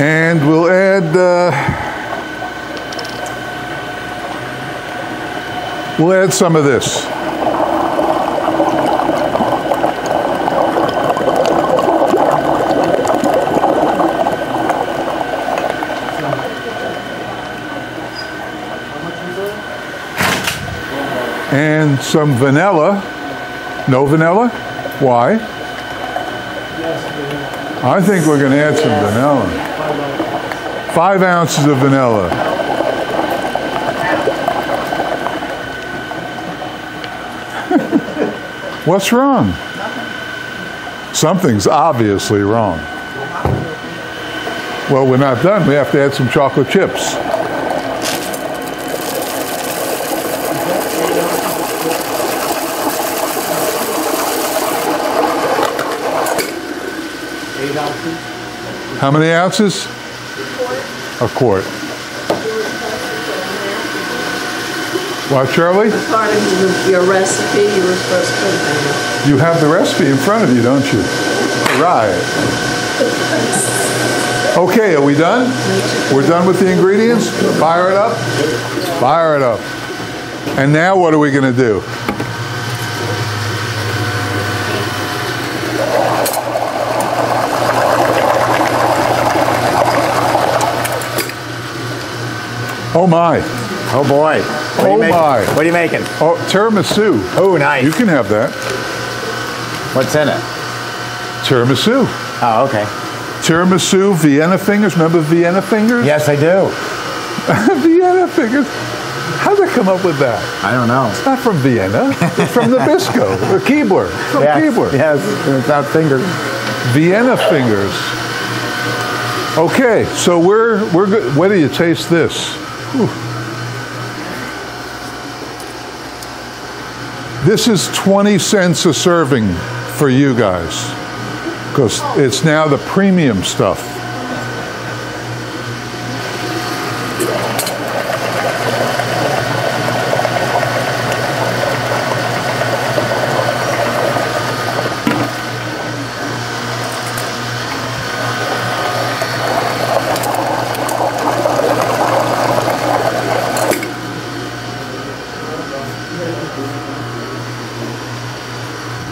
And we'll add, some of this. And some vanilla. No vanilla? Why? Yes, I think we're going to add some vanilla. 5 ounces of vanilla. What's wrong? Something's obviously wrong. Well, we're not done. We have to add some chocolate chips. How many ounces? A quart. A quart. What, Charlie? According to your recipe, you were supposed to put it in there. You have the recipe in front of you, don't you? Right. Okay, are we done? We're done with the ingredients? Fire it up? Fire it up. And now what are we going to do? Oh my. Oh boy. What oh my. What are you making? Oh, tiramisu. Oh, nice. You can have that. What's in it? Tiramisu. Oh, okay. Tiramisu, Vienna fingers. Remember Vienna fingers? Yes, I do. Vienna fingers. How'd they come up with that? I don't know. It's not from Vienna. It's from Nabisco or Keebler. From Keebler. Yes, without fingers. Vienna fingers. Okay, so we're good. What do you taste this? Whew. This is 20 cents a serving for you guys, because it's now the premium stuff.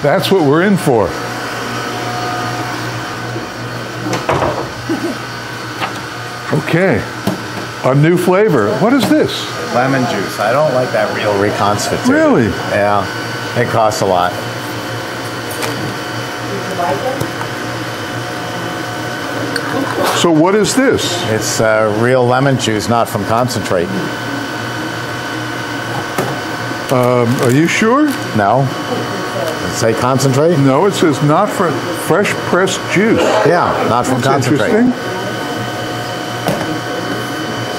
That's what we're in for. Okay, a new flavor. What is this? Lemon juice. I don't like that real reconstituted. Really? Yeah, it costs a lot. So what is this? It's real lemon juice, not from concentrate. Are you sure? No. Say concentrate? No, it says not for fresh pressed juice. Yeah, not from concentrate. Interesting.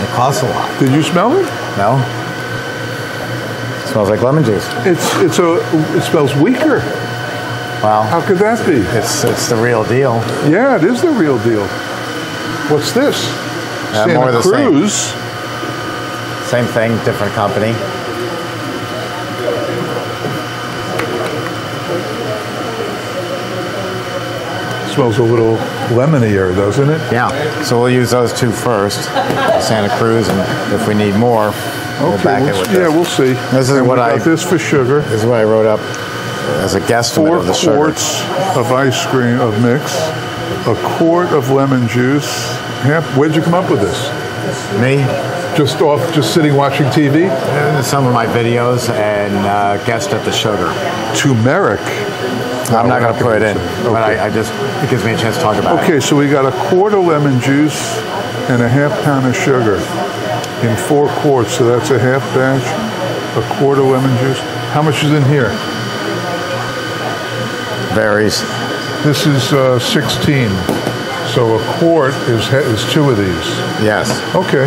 It costs a lot. Did you smell it? No. It smells like lemon juice. It smells weaker. Wow. How could that be? It's the real deal. Yeah, it is the real deal. What's this? Santa more of the Cruz. Same thing, different company. Smells a little lemonier, doesn't it? Yeah. So we'll use those two first, Santa Cruz, and if we need more, we'll back it with this. Yeah, we'll see. This is what I got this for sugar. This is what I wrote up as a guesstimate of the sugar. 4 quarts of ice cream of mix, a quart of lemon juice. Where'd you come up with this? Me. Just sitting watching TV. Some of my videos and guessed at the sugar. Turmeric. I'm not going to put it in, but I just, it gives me a chance to talk about it. Okay, so we got a quart of lemon juice and a half pound of sugar in 4 quarts, so that's a half batch, a quart of lemon juice. How much is in here? Varies. This is 16, so a quart is two of these. Yes. Okay.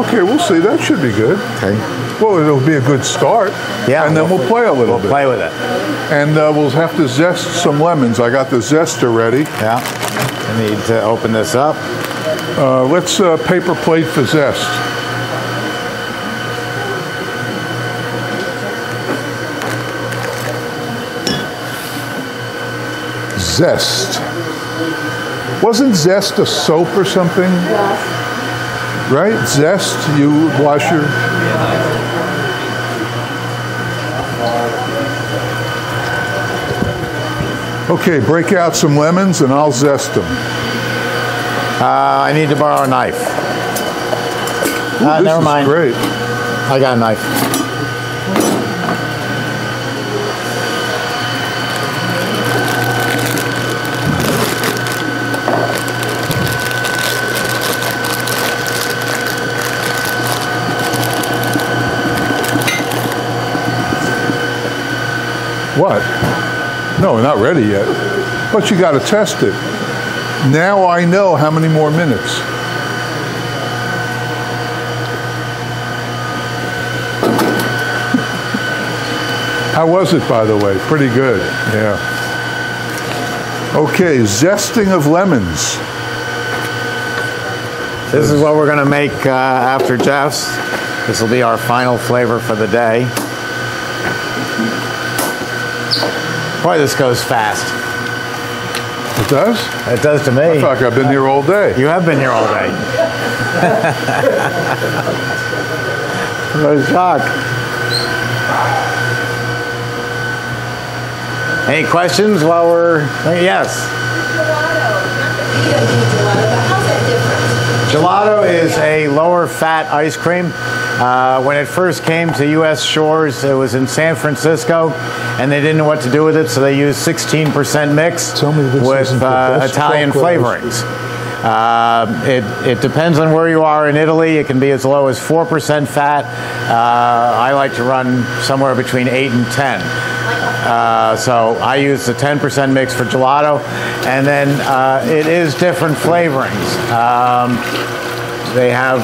Okay, we'll see. That should be good. Okay. Well, it'll be a good start. Yeah. And then we'll play a little bit. We'll play with it. And we'll have to zest some lemons. I got the zester ready. Yeah. I need to open this up. Let's paper plate for zest. Zest. Wasn't zest a soap or something? Yeah. Right? Zest, you wash your... Okay, break out some lemons and I'll zest them. I need to borrow a knife. Ooh, this never mind. Is great. I got a knife. What? No, we're not ready yet. But you got to test it. Now I know how many more minutes. How was it, by the way? Pretty good. Yeah. Okay, zesting of lemons. This is what we're going to make after Jeff's. This will be our final flavor for the day. Boy, this goes fast. It does? It does to me. I feel like I've been here all day. You have been here all day. What a shock. Any questions while we're... Yes. Gelato is a lower fat ice cream. When it first came to U.S. shores, it was in San Francisco, and they didn't know what to do with it, so they used 16% mix with Italian flavorings. It depends on where you are in Italy. It can be as low as 4% fat. I like to run somewhere between 8 and 10. So I use the 10% mix for gelato. And then it is different flavorings. They have,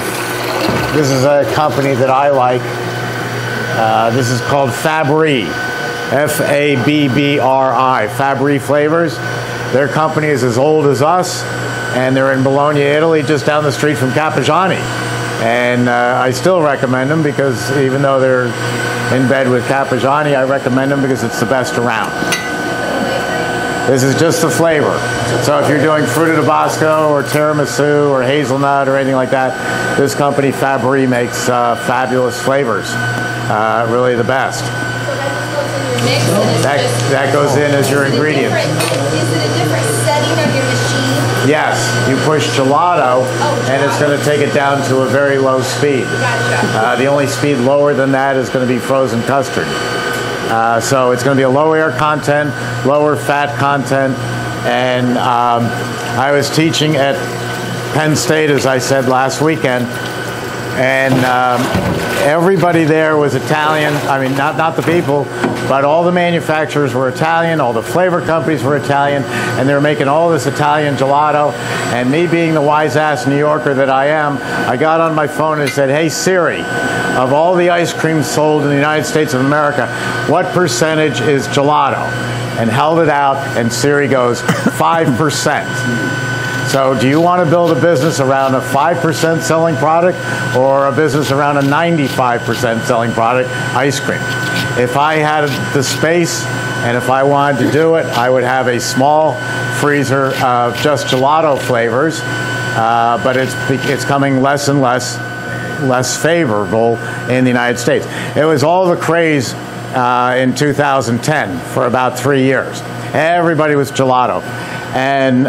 this is a company that I like. This is called Fabri, F-A-B-B-R-I, Fabri Flavors. Their company is as old as us, and they're in Bologna, Italy, just down the street from Carpigiani. And I still recommend them because even though they're in bed with Carpigiani, I recommend them because it's the best around. This is just the flavor. So if you're doing Frutta di Bosco or tiramisu or hazelnut or anything like that, this company, Fabri, makes fabulous flavors. Really the best. That goes in as your ingredient. Is it a different setting on your machine? Yes, you push gelato, and it's going to take it down to a very low speed. The only speed lower than that is going to be frozen custard. So it's going to be a low air content, lower fat content, and I was teaching at Penn State, as I said, last weekend, and everybody there was Italian. I mean, not the people, but all the manufacturers were Italian, all the flavor companies were Italian, and they were making all this Italian gelato. And me being the wise-ass New Yorker that I am, I got on my phone and said, hey Siri, of all the ice cream sold in the United States of America, what percentage is gelato? And held it out, and Siri goes, 5%. So do you want to build a business around a 5% selling product or a business around a 95% selling product, ice cream? If I had the space and if I wanted to do it, I would have a small freezer of just gelato flavors, but it's coming less and less favorable in the United States. It was all the craze in 2010 for about 3 years. Everybody was gelato. And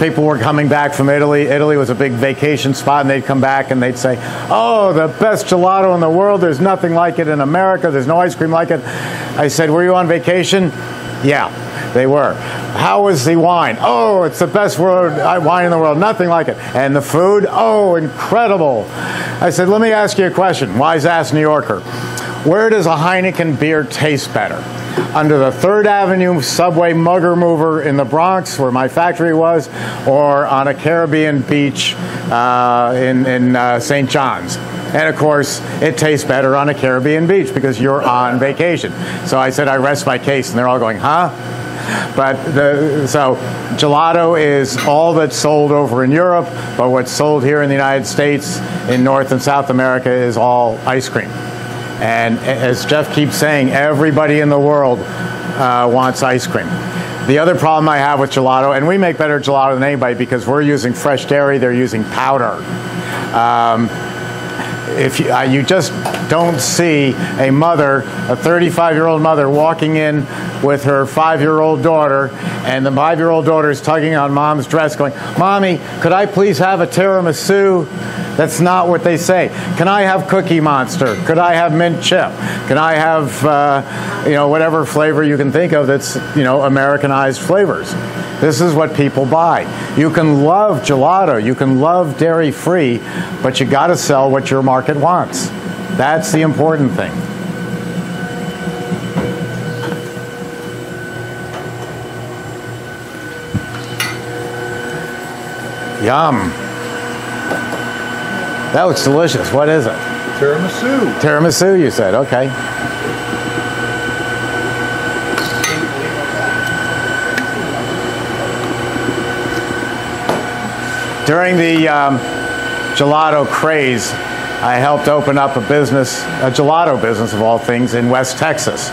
people were coming back from Italy. Italy was a big vacation spot, and they'd come back and they'd say, oh, the best gelato in the world. There's nothing like it in America. There's no ice cream like it. I said, were you on vacation? Yeah, they were. How was the wine? Oh, it's the best wine in the world. Nothing like it. And the food? Oh, incredible. I said, let me ask you a question, wise-ass New Yorker. Where does a Heineken beer taste better? Under the 3rd Avenue subway mugger mover in the Bronx, where my factory was, or on a Caribbean beach in St. John's. And of course, it tastes better on a Caribbean beach because you're on vacation. So I said, I rest my case, and they're all going, huh? But so gelato is all that's sold over in Europe, but what's sold here in the United States, in North and South America, is all ice cream. And as Jeff keeps saying, everybody in the world wants ice cream. The other problem I have with gelato, and we make better gelato than anybody because we're using fresh dairy, they're using powder. If you, you just don't see a mother, a 35-year-old mother, walking in with her 5-year-old daughter, and the 5-year-old daughter is tugging on mom's dress going, Mommy, could I please have a tiramisu? That's not what they say. Can I have Cookie Monster? Could I have mint chip? Can I have, you know, whatever flavor you can think of that's, you know, Americanized flavors? This is what people buy. You can love gelato, you can love dairy-free, but you got to sell what your market wants. That's the important thing. Yum. That looks delicious. What is it? Tiramisu. Tiramisu, you said. Okay. During the gelato craze, I helped open up a business, a gelato business of all things, in West Texas.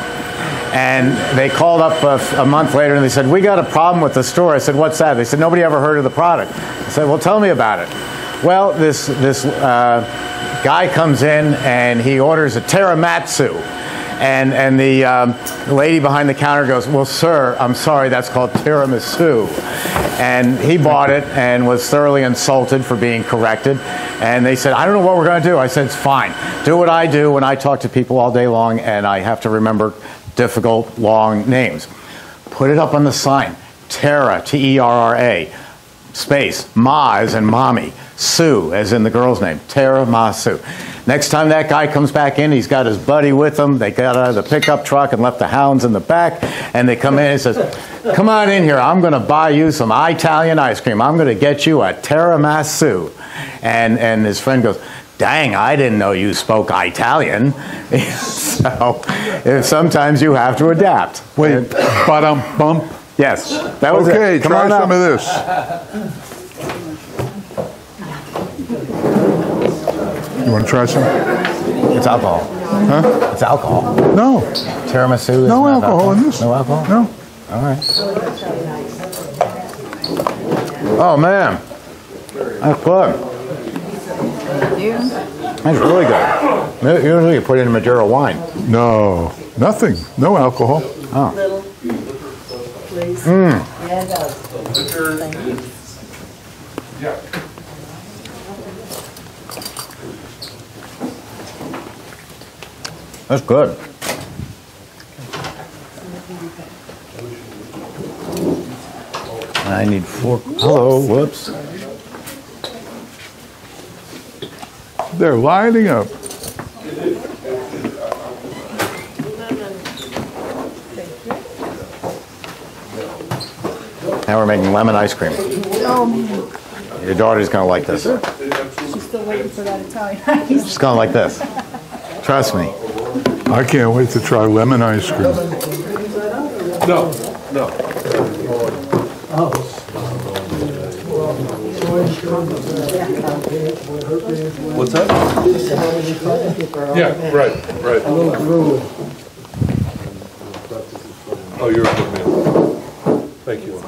And they called up a month later and they said, we got a problem with the store. I said, what's that? They said, nobody ever heard of the product. I said, well, tell me about it. Well, this guy comes in and he orders a tiramisu. And the lady behind the counter goes, well, sir, I'm sorry, that's called tiramisu. And he bought it and was thoroughly insulted for being corrected. And they said, I don't know what we're going to do. I said, it's fine. Do what I do when I talk to people all day long and I have to remember difficult, long names. Put it up on the sign, Terra, T-E-R-R-A, space. Ma as in mommy. Sue as in the girl's name. Tara Ma Sue. Next time that guy comes back in, he's got his buddy with him. They got out of the pickup truck and left the hounds in the back. And they come in and says, come on in here. I'm going to buy you some Italian ice cream. I'm going to get you a tiramisu. And his friend goes, dang, I didn't know you spoke Italian. So sometimes you have to adapt. Wait, ba-dum-bump. Yes, that was okay, it. Come try on some up. Of this. You want to try some? It's alcohol. Huh? It's alcohol. No. Tiramisu is no alcohol in this. No alcohol? No. All right. Oh, man. That's good. That's really good. Usually you put in Madeira wine. No, nothing. No alcohol. Oh. Mm. That's good. I need fork. Hello, whoops. They're lining up. Now we're making lemon ice cream. Oh, man. Your daughter's going to like this. She's still waiting for that Italian ice. She's going to like this. Trust me. I can't wait to try lemon ice cream. No, no. What's that? Yeah, right. Oh, you're a good man. Thank you.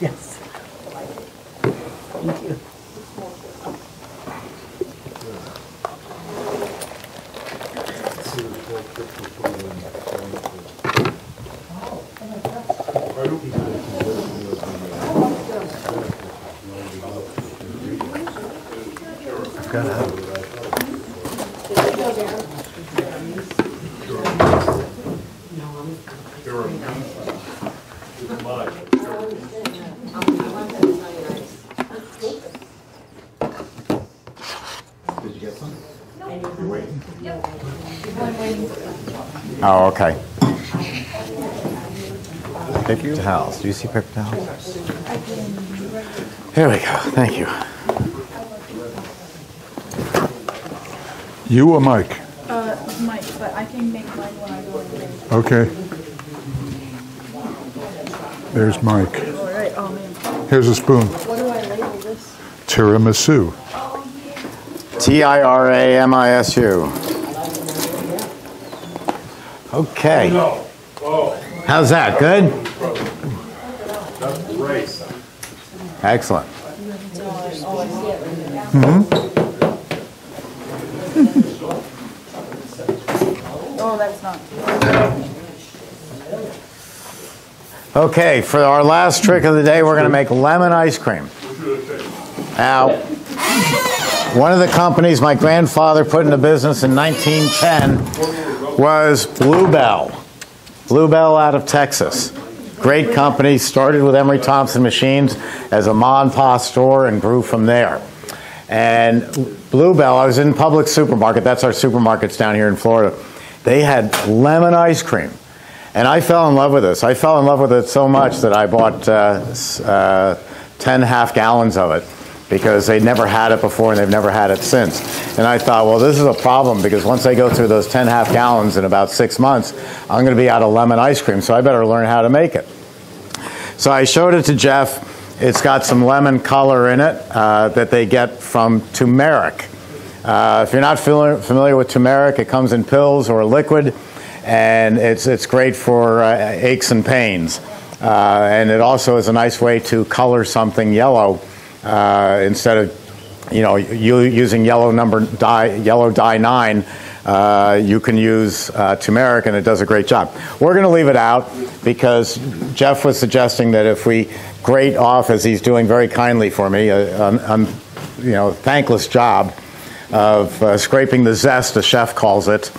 Yes. Thank you. Oh, okay. Paper towels. Do you see paper towels? Here we go. Thank you. You or Mike? Mike, but I can make mine when I go in. Okay. There's Mike. All right. Oh, man. Here's a spoon. What do I label this? Tiramisu. T-I-R-A-M-I-S-U. Okay. How's that? Good? Excellent. Mm-hmm. Oh, that's not. Okay, for our last trick of the day, we're going to make lemon ice cream. Now, one of the companies my grandfather put into business in 1910 was Blue Bell. Blue Bell out of Texas. Great company, started with Emery Thompson Machines as a mom and pop store and grew from there. And Blue Bell, I was in Publix supermarket, that's our supermarkets down here in Florida. They had lemon ice cream. And I fell in love with this. I fell in love with it so much that I bought 10 half gallons of it, because they never had it before and they've never had it since. And I thought, well, this is a problem, because once they go through those 10 half gallons in about 6 months, I'm going to be out of lemon ice cream, so I better learn how to make it. So I showed it to Jeff. It's got some lemon color in it that they get from turmeric. If you're not familiar with turmeric, it comes in pills or liquid, and it's great for aches and pains. And it also is a nice way to color something yellow. Instead of, using yellow dye 9, you can use turmeric, and it does a great job. We're going to leave it out because Jeff was suggesting that if we grate off, as he's doing very kindly for me, thankless job of scraping the zest, the chef calls it.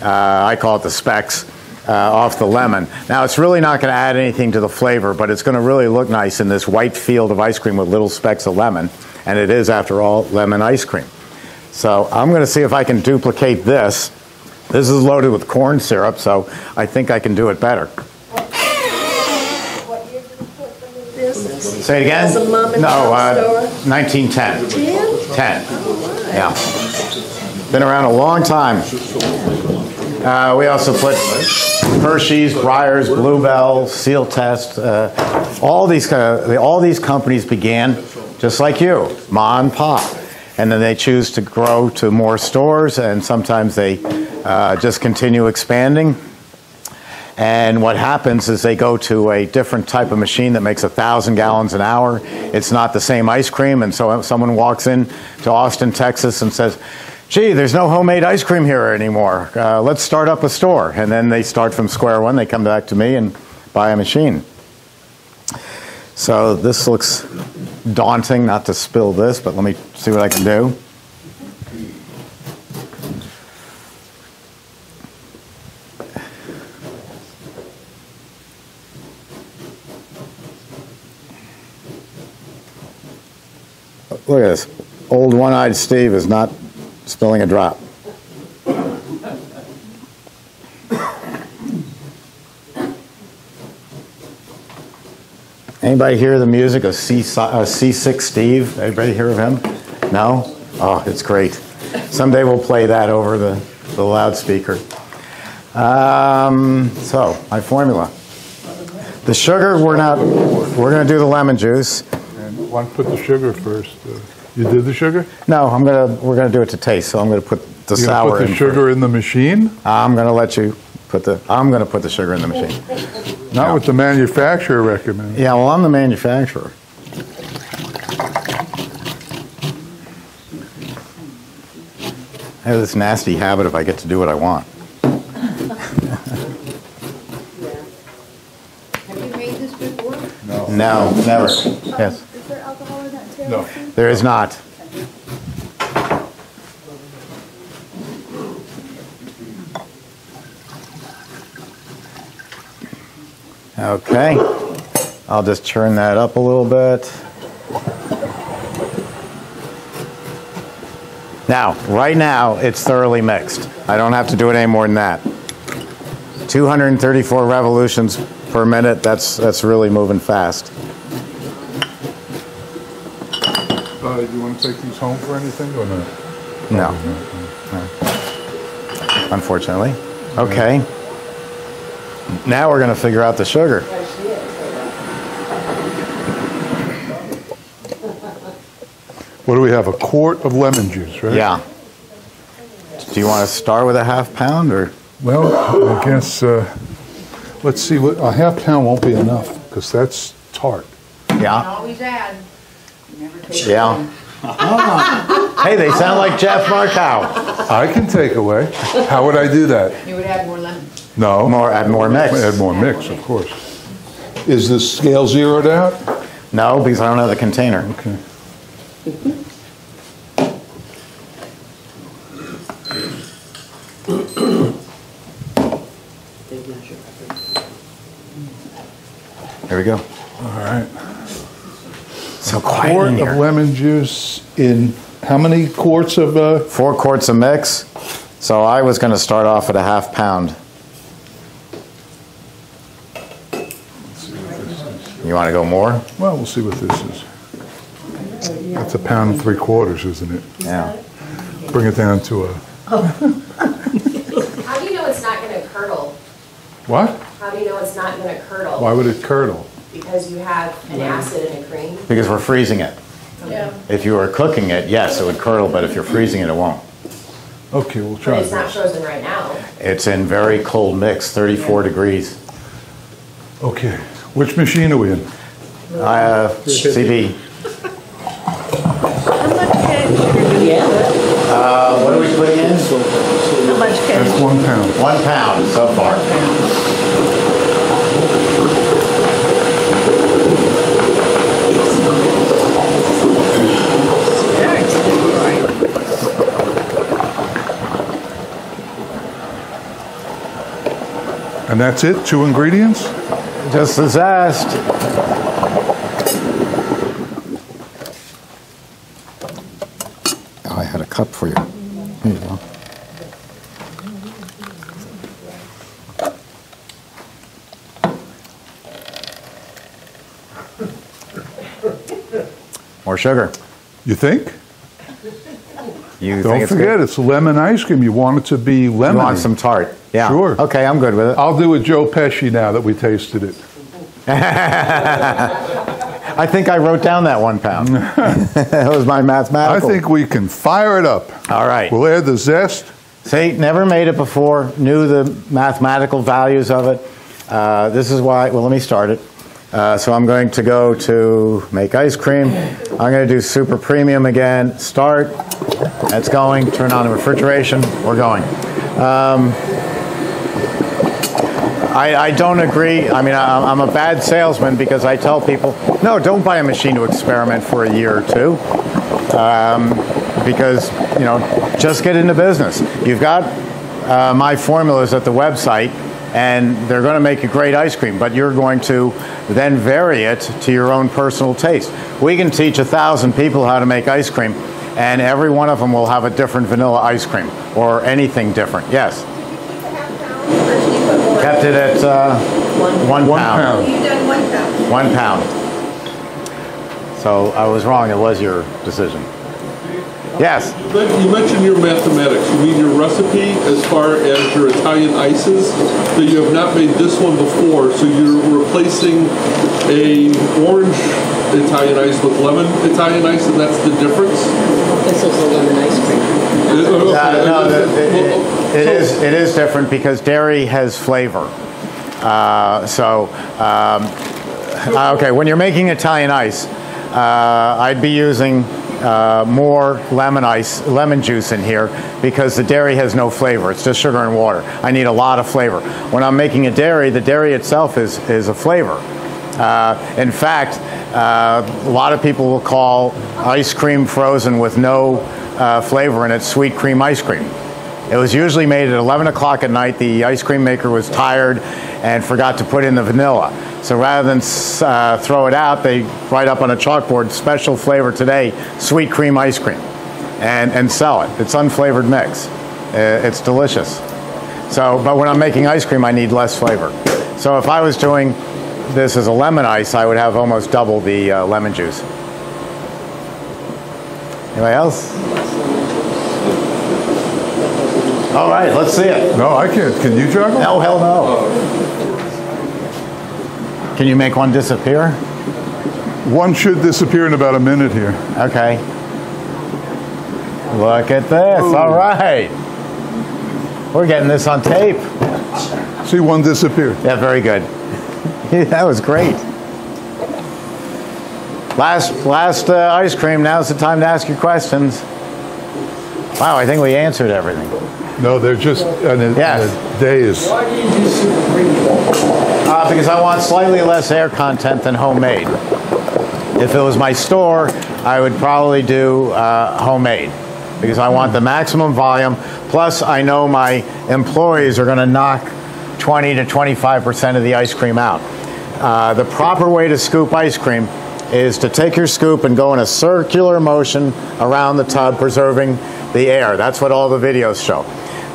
I call it the specks. off the lemon. Now, it's really not going to add anything to the flavor, but it's going to really look nice in this white field of ice cream with little specks of lemon. And it is, after all, lemon ice cream. So I'm going to see if I can duplicate this. This is loaded with corn syrup, so I think I can do it better. What year did you put them in business? Say it again? As a mom and pop store? 1910. 10? 10. Oh, my. Yeah. Been around a long time. We also put Hershey's, Breyers, Blue Bell, Seal Test. All these companies began just like you, ma and pa. And then they choose to grow to more stores, and sometimes they just continue expanding. And what happens is they go to a different type of machine that makes 1,000 gallons an hour. It's not the same ice cream, and so someone walks in to Austin, Texas, and says, gee, there's no homemade ice cream here anymore. Let's start up a store. And then they start from square one. They come back to me and buy a machine. So this looks daunting, not to spill this, but let me see what I can do. Look at this. Old one-eyed Steve is not spilling a drop. Anybody hear the music of C6 Steve? Anybody hear of him? No? Oh, it's great. Someday we'll play that over the loudspeaker. So, my formula. The sugar, we're going to do the lemon juice. And why put the sugar first? You did the sugar? No, we're going to do it to taste, so I'm going to put the sour in. You're going to put the sugar in the machine? I'm going to let you put the, I'm going to put the sugar in the machine. Not what the manufacturer recommends. Yeah, well, I'm the manufacturer. I have this nasty habit of I get to do what I want. Yeah. Have you made this before? No. No, never. Yes. Is there alcohol in that too? No. There is not. Okay, I'll just turn that up a little bit. Now, right now, it's thoroughly mixed. I don't have to do it any more than that. 234 revolutions per minute, that's really moving fast. Do you want to take these home for anything or not? No. No. Unfortunately. Okay. Now we're going to figure out the sugar. What do we have? A quart of lemon juice, right? Yeah. Do you want to start with a half pound or? Well, I guess, let's see, a half pound won't be enough because that's tart. Yeah. Always add. Never take yeah. Ah. Hey, they sound like Jeff Markow. I can take away. How would I do that? You would add more lemon. No. Add more mix. Add more mix, of course. Is the scale zeroed out? No, because I don't have the container. Okay. There we go. All right. So quiet. A quart of lemon juice in how many quarts of? 4 quarts of mix. So I was going to start off at a half pound. You want to go more? Well, we'll see what this is. That's a pound and 3/4, isn't it? Yeah. Bring it down to a... How do you know it's not going to curdle? What? How do you know it's not going to curdle? Why would it curdle? Because you have an acid in a cream? Because we're freezing it. Yeah. If you were cooking it, yes, it would curdle, but if you're freezing it, it won't. Okay, we'll try this. But it's not frozen right now. It's in very cold mix, 34 degrees. Okay. Which machine are we in? CB. How much canned sugar do we have? What do we put in? How much canned? That's 1 pound. 1 pound so far. And that's it? 2 ingredients? Just the zest. I had a cup for you. Here you go. More sugar. You think? Don't forget, it's lemon ice cream. You want it to be lemon. You want some tart. Yeah. Sure. Okay, I'm good with it. I'll do a Joe Pesci now that we tasted it. I think I wrote down that 1 pound. That was my mathematical. I think we can fire it up. All right. We'll add the zest. See, never made it before. Knew the mathematical values of it. This is why, well, let me start it. So I'm going to go to make ice cream. I'm going to do super premium again. Start. That's going. Turn on the refrigeration. We're going. I don't agree. I mean, I'm a bad salesman because I tell people, no, don't buy a machine to experiment for a year or two. Because, you know, just get into business. You've got my formulas at the website, and they're going to make a great ice cream, but you're going to then vary it to your own personal taste. We can teach 1,000 people how to make ice cream, and every one of them will have a different vanilla ice cream or anything different. Yes? Kept it at 1 pound. You've done 1 pound. 1 pound. So I was wrong. It was your decision. Yes? You mentioned your mathematics. You mean your recipe as far as your Italian ices, that you have not made this one before, so you're replacing an orange Italian ice with lemon Italian ice, and that's the difference? This is a lemon ice cream. It is different because dairy has flavor. Okay, when you're making Italian ice, I'd be using more lemon juice in here because the dairy has no flavor. It's just sugar and water. I need a lot of flavor. When I'm making a dairy, the dairy itself is a flavor. In fact, a lot of people will call ice cream frozen with no flavor in it sweet cream ice cream. It was usually made at 11 o'clock at night. The ice cream maker was tired and forgot to put in the vanilla. So rather than throw it out, they write up on a chalkboard, special flavor today, sweet cream ice cream, and sell it. It's unflavored mix. It's delicious. So, but when I'm making ice cream, I need less flavor. So if I was doing this as a lemon ice, I would have almost double the lemon juice. Anybody else? All right, let's see it. No, I can't. Can you juggle? No, hell no. Can you make one disappear? One should disappear in about a minute here. Okay. Look at this. Ooh. All right. We're getting this on tape. See, one disappeared. Yeah, very good. That was great. Last ice cream. Now's the time to ask your questions. Wow, I think we answered everything. No, they're just days. Why do you do super premium? Because I want slightly less air content than homemade. If it was my store, I would probably do homemade because I want the maximum volume. Plus, I know my employees are going to knock 20 to 25% of the ice cream out. The proper way to scoop ice cream is to take your scoop and go in a circular motion around the tub, preserving the air. That's what all the videos show.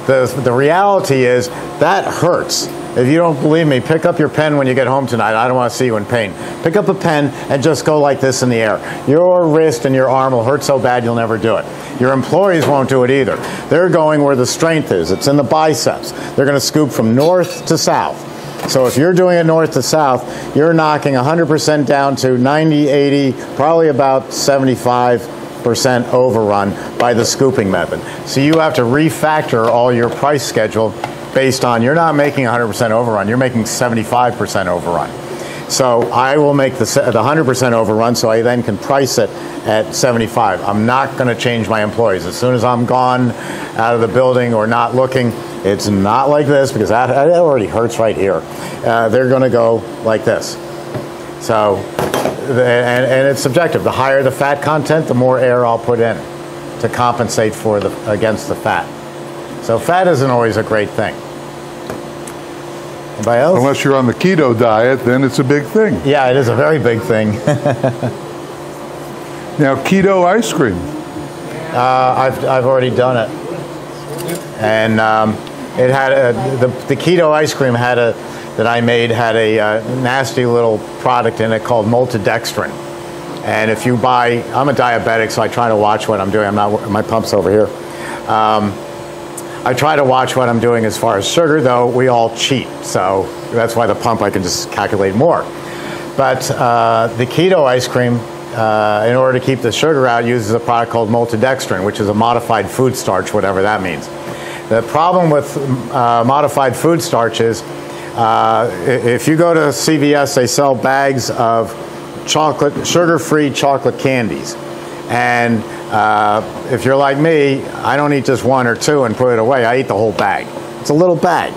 The reality is that hurts. If you don't believe me, pick up your pen when you get home tonight. I don't want to see you in pain. Pick up a pen and just go like this in the air. Your wrist and your arm will hurt so bad you'll never do it. Your employees won't do it either. They're going where the strength is. It's in the biceps. They're going to scoop from north to south. So if you're doing it north to south, you're knocking 100% down to 90, 80, probably about 75% overrun by the scooping method. So you have to refactor all your price schedule based on you're not making 100% overrun, you're making 75% overrun. So I will make the 100% overrun so I then can price it at 75. I'm not going to change my employees. As soon as I'm gone out of the building or not looking, it's not like this because that already hurts right here. They're going to go like this. So, and it's subjective. The higher the fat content, the more air I'll put in to compensate for against the fat. So fat isn't always a great thing. Anybody else? Unless you're on the keto diet, then it's a big thing. Yeah, it is a very big thing. Now, keto ice cream. I've already done it. And it had the keto ice cream had a that I made had a nasty little product in it called maltodextrin. And if you buy, I'm a diabetic, so I try to watch what I'm doing. I'm not, my pump's over here. I try to watch what I'm doing as far as sugar, though we all cheat. So that's why the pump, I can just calculate more. But the keto ice cream, in order to keep the sugar out, uses a product called maltodextrin, which is a modified food starch, whatever that means. The problem with modified food starch is if you go to CVS, they sell bags of chocolate, sugar-free chocolate candies. And if you're like me, I don't eat just one or two and put it away. I eat the whole bag. It's a little bag.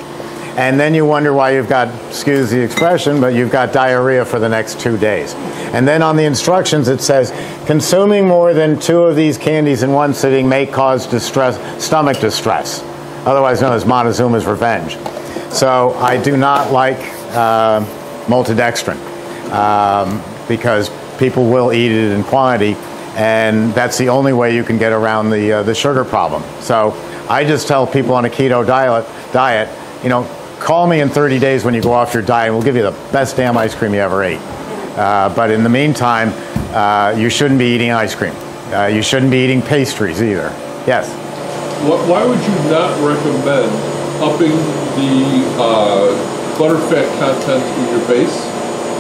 And then you wonder why you've got, excuse the expression, but you've got diarrhea for the next 2 days. And then on the instructions it says, consuming more than 2 of these candies in one sitting may cause distress, stomach distress, otherwise known as Montezuma's revenge. So I do not like maltodextrin because people will eat it in quantity, and that's the only way you can get around the sugar problem. So I just tell people on a keto diet, you know, call me in 30 days when you go off your diet and we'll give you the best damn ice cream you ever ate. But in the meantime, you shouldn't be eating ice cream. You shouldn't be eating pastries either. Yes? Why would you not recommend upping the butterfat content in your base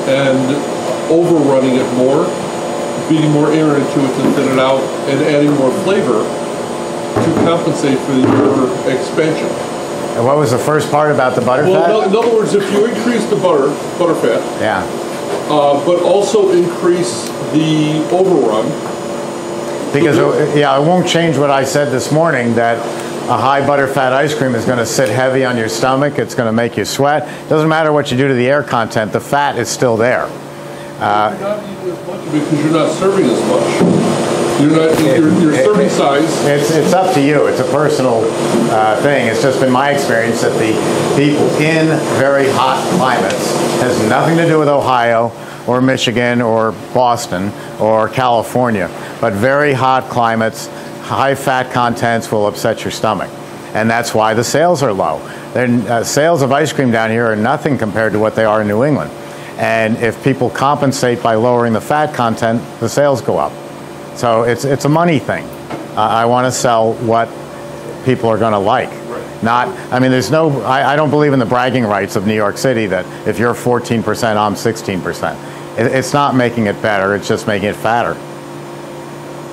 and overrunning it more, beating more air into it to thin it out, and adding more flavor to compensate for your expansion? And what was the first part about the butterfat? Well, in other words, if you increase the butterfat, yeah, but also increase the overrun, because it won't change what I said this morning, that a high butterfat ice cream is going to sit heavy on your stomach. It's going to make you sweat. Doesn't matter what you do to the air content; the fat is still there. You're not eating as much because you're not serving as much. You're not your serving size. It's up to you. It's a personal thing. It's just been my experience that the people in very hot climates has nothing to do with Ohio or Michigan or Boston or California, but very hot climates, high fat contents will upset your stomach. And that's why the sales are low. Sales of ice cream down here are nothing compared to what they are in New England. And if people compensate by lowering the fat content, the sales go up. So it's a money thing. I want to sell what people are going to like. Not, I mean, there's no, I don't believe in the bragging rights of New York City that if you're 14%, I'm 16%. It's not making it better, it's just making it fatter.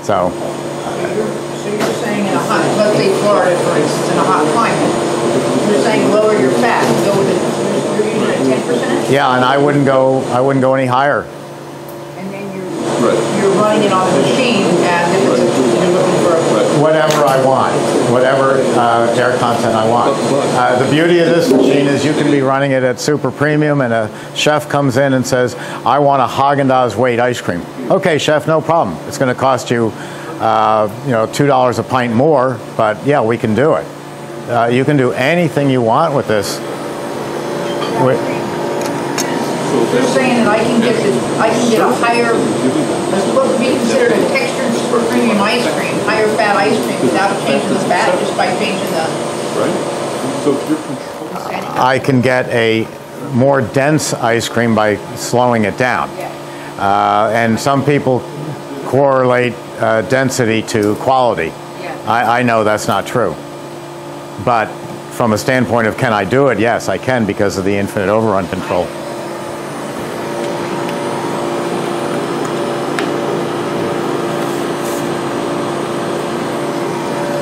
So. So you're saying in a hot, let's say Florida, for instance, in a hot climate, you're saying lower your fat, go with, you're usually at 10%? Yeah, and I wouldn't go any higher. And then you're running it on the machine as if it's a whatever I want, whatever air content I want. The beauty of this machine is you can be running it at super premium and a chef comes in and says, I want a Häagen-Dazs weight ice cream. Okay, chef, no problem. It's going to cost you, you know, $2 a pint more, but yeah, we can do it. You can do anything you want with this. You're saying that I can get a higher, that's what would be considered a textured super premium ice cream, higher fat ice cream, without changing the fat, just by changing the... Right. So if you're controlling... I can get a more dense ice cream by slowing it down. Yeah. And some people correlate density to quality. Yeah. I know that's not true. But from a standpoint of can I do it, yes, I can because of the infinite overrun control.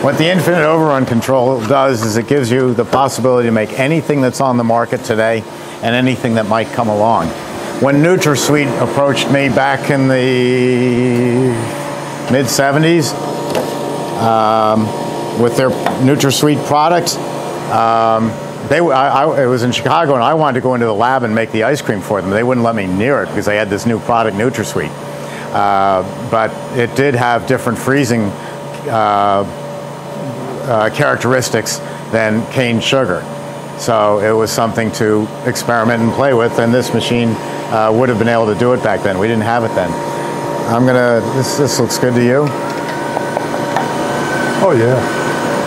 What the infinite overrun control does is it gives you the possibility to make anything that's on the market today and anything that might come along. When NutraSweet approached me back in the mid-70s with their NutraSweet products, it was in Chicago and I wanted to go into the lab and make the ice cream for them. They wouldn't let me near it because they had this new product, NutraSweet. But it did have different freezing characteristics than cane sugar. So it was something to experiment and play with, and this machine would have been able to do it back then. We didn't have it then. I'm gonna, this looks good to you? Oh yeah.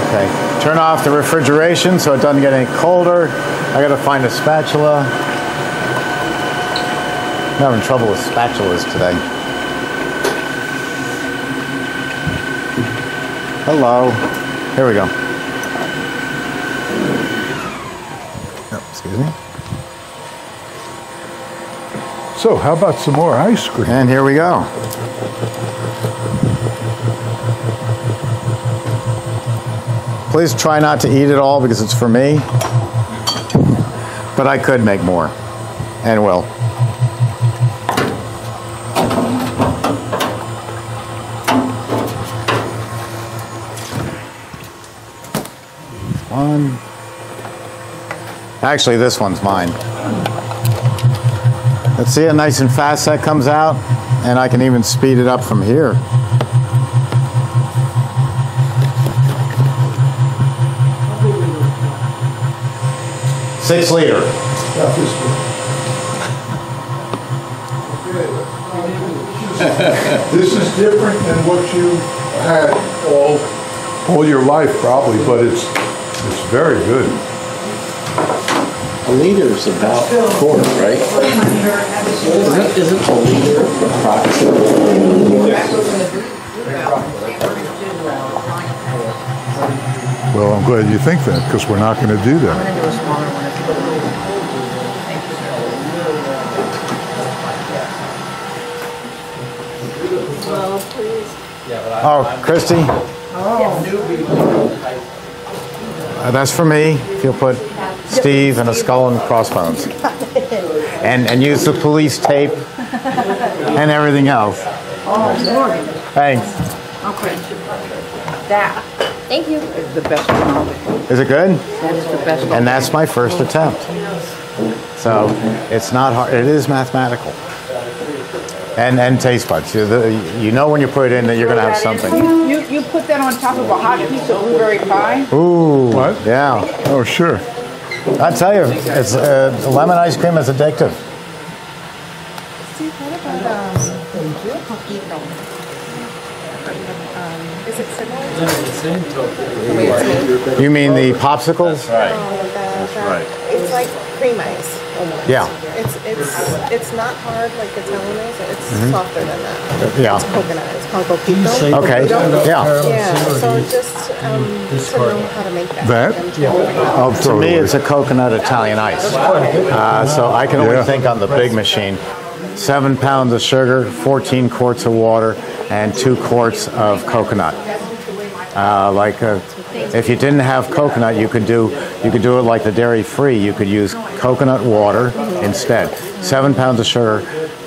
Okay, turn off the refrigeration so it doesn't get any colder. I gotta find a spatula. I'm having trouble with spatulas today. Hello. Here we go. Oh, excuse me. So, how about some more ice cream? And here we go. Please try not to eat it all because it's for me. But I could make more, and will. Actually, this one's mine. Let's see how nice and fast that comes out, and I can even speed it up from here. Six-liter. This is different than what you had all your life, probably, but it's very good. A liter is about a quarter, right? Isn't a liter approximately? Well, I'm glad you think that, because we're not going to do that. Oh, Christy? Oh. That's for me. If you'll put Steve and a skull and crossbones. And use the police tape and everything else. Oh, Lord. Thanks. Okay. That. Thank you. It's the best one. Is it good? That is the best one. And that's my first attempt. So it's not hard. It is mathematical. And taste buds. You know when you put it in that you're going to have something. You put that on top of a hot piece of blueberry pie? Ooh. What? Yeah. Oh, sure. I tell you, it's lemon ice cream is addictive. Steve, what about coquito? Is it similar? You mean the popsicles? That's right. That's right. It's like cream ice. Almost. Yeah. It's not hard like the Italian ice. It's softer than that. Yeah. It's coconut. It's called coquito. Okay. Yeah. So just to know how to make that. To me, it's a coconut Italian ice. So I can only think on the big machine. 7 pounds of sugar, 14 quarts of water, and 2 quarts of coconut. If you didn't have coconut, you could do it like the dairy-free. You could use coconut water instead. 7 pounds of sugar,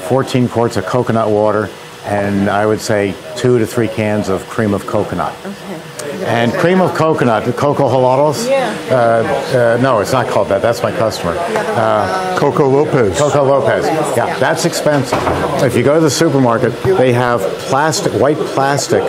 14 quarts of coconut water, and I would say 2 to 3 cans of cream of coconut. Okay. And cream of coconut, the coco helados. Yeah. No, it's not called that. That's my customer. Coco Lopez. Coco Lopez. Yeah, that's expensive. If you go to the supermarket, they have white plastic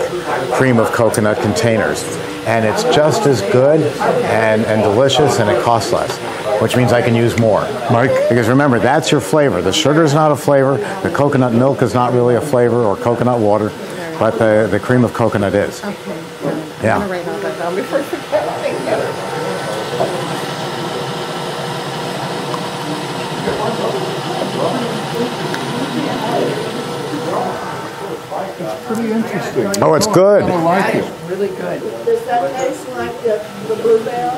cream of coconut containers. And it's just as good and delicious, and it costs less, which means I can use more. Mike? Because remember, that's your flavor. The sugar is not a flavor. The coconut milk is not really a flavor, or coconut water, but the cream of coconut is. Okay. Yeah. I'm going to write all that down before I forget. It's pretty interesting. Oh, it's good. I like it. It's really good. Does that taste like the bluebell?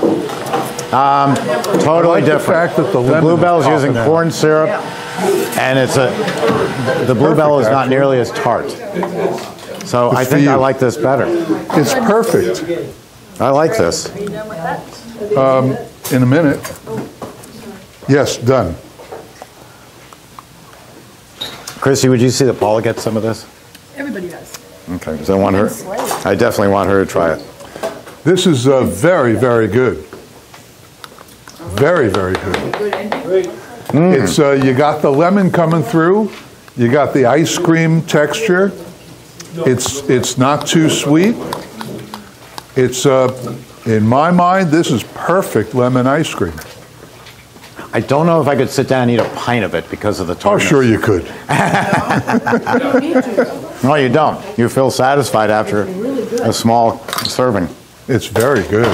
Totally like different. The bluebell's using corn syrup, and the bluebell is not nearly as tart. So I think I like this better. It's perfect. I like this. In a minute. Yes, done. Chrissy, would you see that Paula gets some of this? Everybody does. Okay, because I want her. I definitely want her to try it. This is very, very good. Very, very good. It's you got the lemon coming through. You got the ice cream texture. It's not too sweet. It's in my mind, this is perfect lemon ice cream. I don't know if I could sit down and eat a pint of it because of the tartness. Oh, sure you could. No, you don't. You feel satisfied after a small serving. It's very good.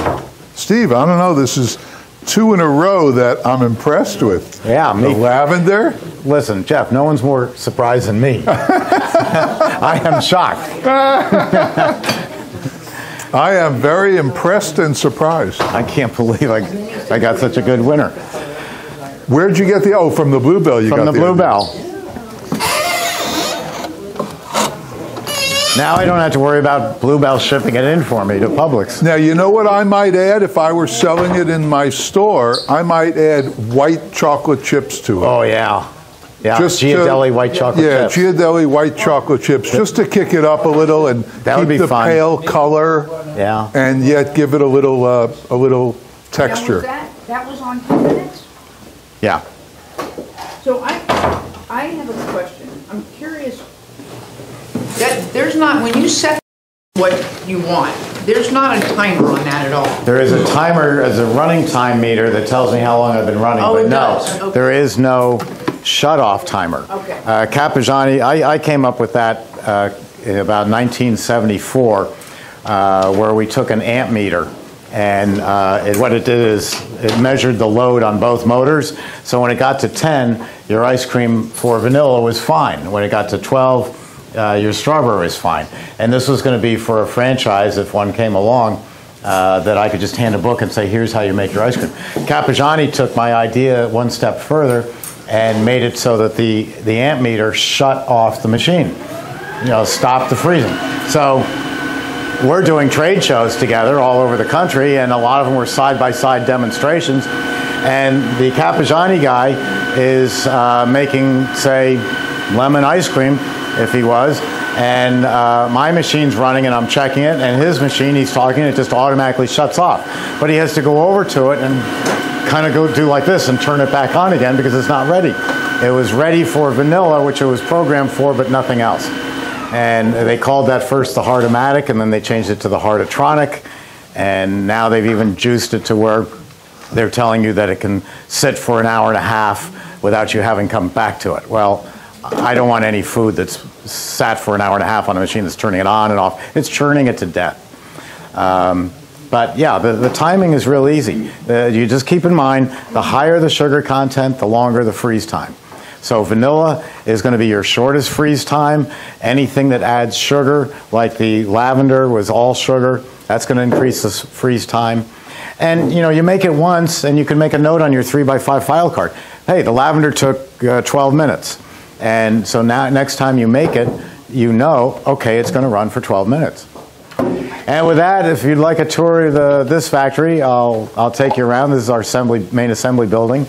Steve, I don't know, this is two in a row that I'm impressed with. Yeah, me. The lavender. Listen, Jeff, no one's more surprised than me. I am shocked. I am very impressed and surprised. I can't believe I got such a good winner. Where'd you get the, oh, from the Bluebell you got the Bluebell. Now I don't have to worry about Bluebell shipping it in for me to Publix. Now, you know what I might add? If I were selling it in my store, I might add white chocolate chips to it. Oh, yeah. Yeah, just Ghirardelli white chocolate chips. Yeah, Ghirardelli white chocolate chips, just to kick it up a little and that keep the fun. Pale color, yeah, and yet give it a little texture. Was that was on 10 minutes? Yeah. So I have a question. I'm curious. That, there's not, when you set what you want, there's not a timer on that at all. There is a timer, as a running time meter that tells me how long I've been running, but no, okay. There is no shut-off timer. Okay. Carpigiani, I came up with that in about 1974, where we took an amp meter, and what it did is it measured the load on both motors, so when it got to 10, your ice cream for vanilla was fine. When it got to 12, your strawberry is fine. And this was going to be for a franchise, if one came along, that I could just hand a book and say, here's how you make your ice cream. Carpigiani took my idea one step further and made it so that the amp meter shut off the machine, you know, stopped the freezing. So we're doing trade shows together all over the country, and a lot of them were side-by-side demonstrations. And the Carpigiani guy is making, say, lemon ice cream, if he was, and my machine's running and I'm checking it, and his machine, he's talking, it just automatically shuts off. But he has to go over to it and kind of go do like this and turn it back on again because it's not ready. It was ready for vanilla, which it was programmed for, but nothing else. And they called that first the Heart-O-Matic, and then they changed it to the Heart-O-Tronic, and now they've even juiced it to where they're telling you that it can sit for an hour and a half without you having come back to it. Well, I don't want any food that's sat for an hour and a half on a machine that's turning it on and off. It's churning it to death. But yeah, the timing is real easy. You just keep in mind, the higher the sugar content, the longer the freeze time. So vanilla is going to be your shortest freeze time. Anything that adds sugar, like the lavender was all sugar, that's going to increase the freeze time. And you know, you make it once and you can make a note on your 3x5 file card. Hey, the lavender took 12 minutes. And so now, next time you make it, you know, okay, it's going to run for 12 minutes. And with that, if you'd like a tour of this factory, I'll take you around. This is our main assembly building.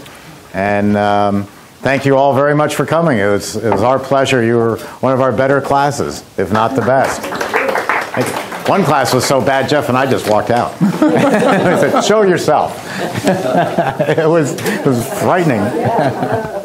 And thank you all very much for coming. It was our pleasure. You were one of our better classes, if not the best. One class was so bad, Jeff and I just walked out. I said, show yourself. It was frightening.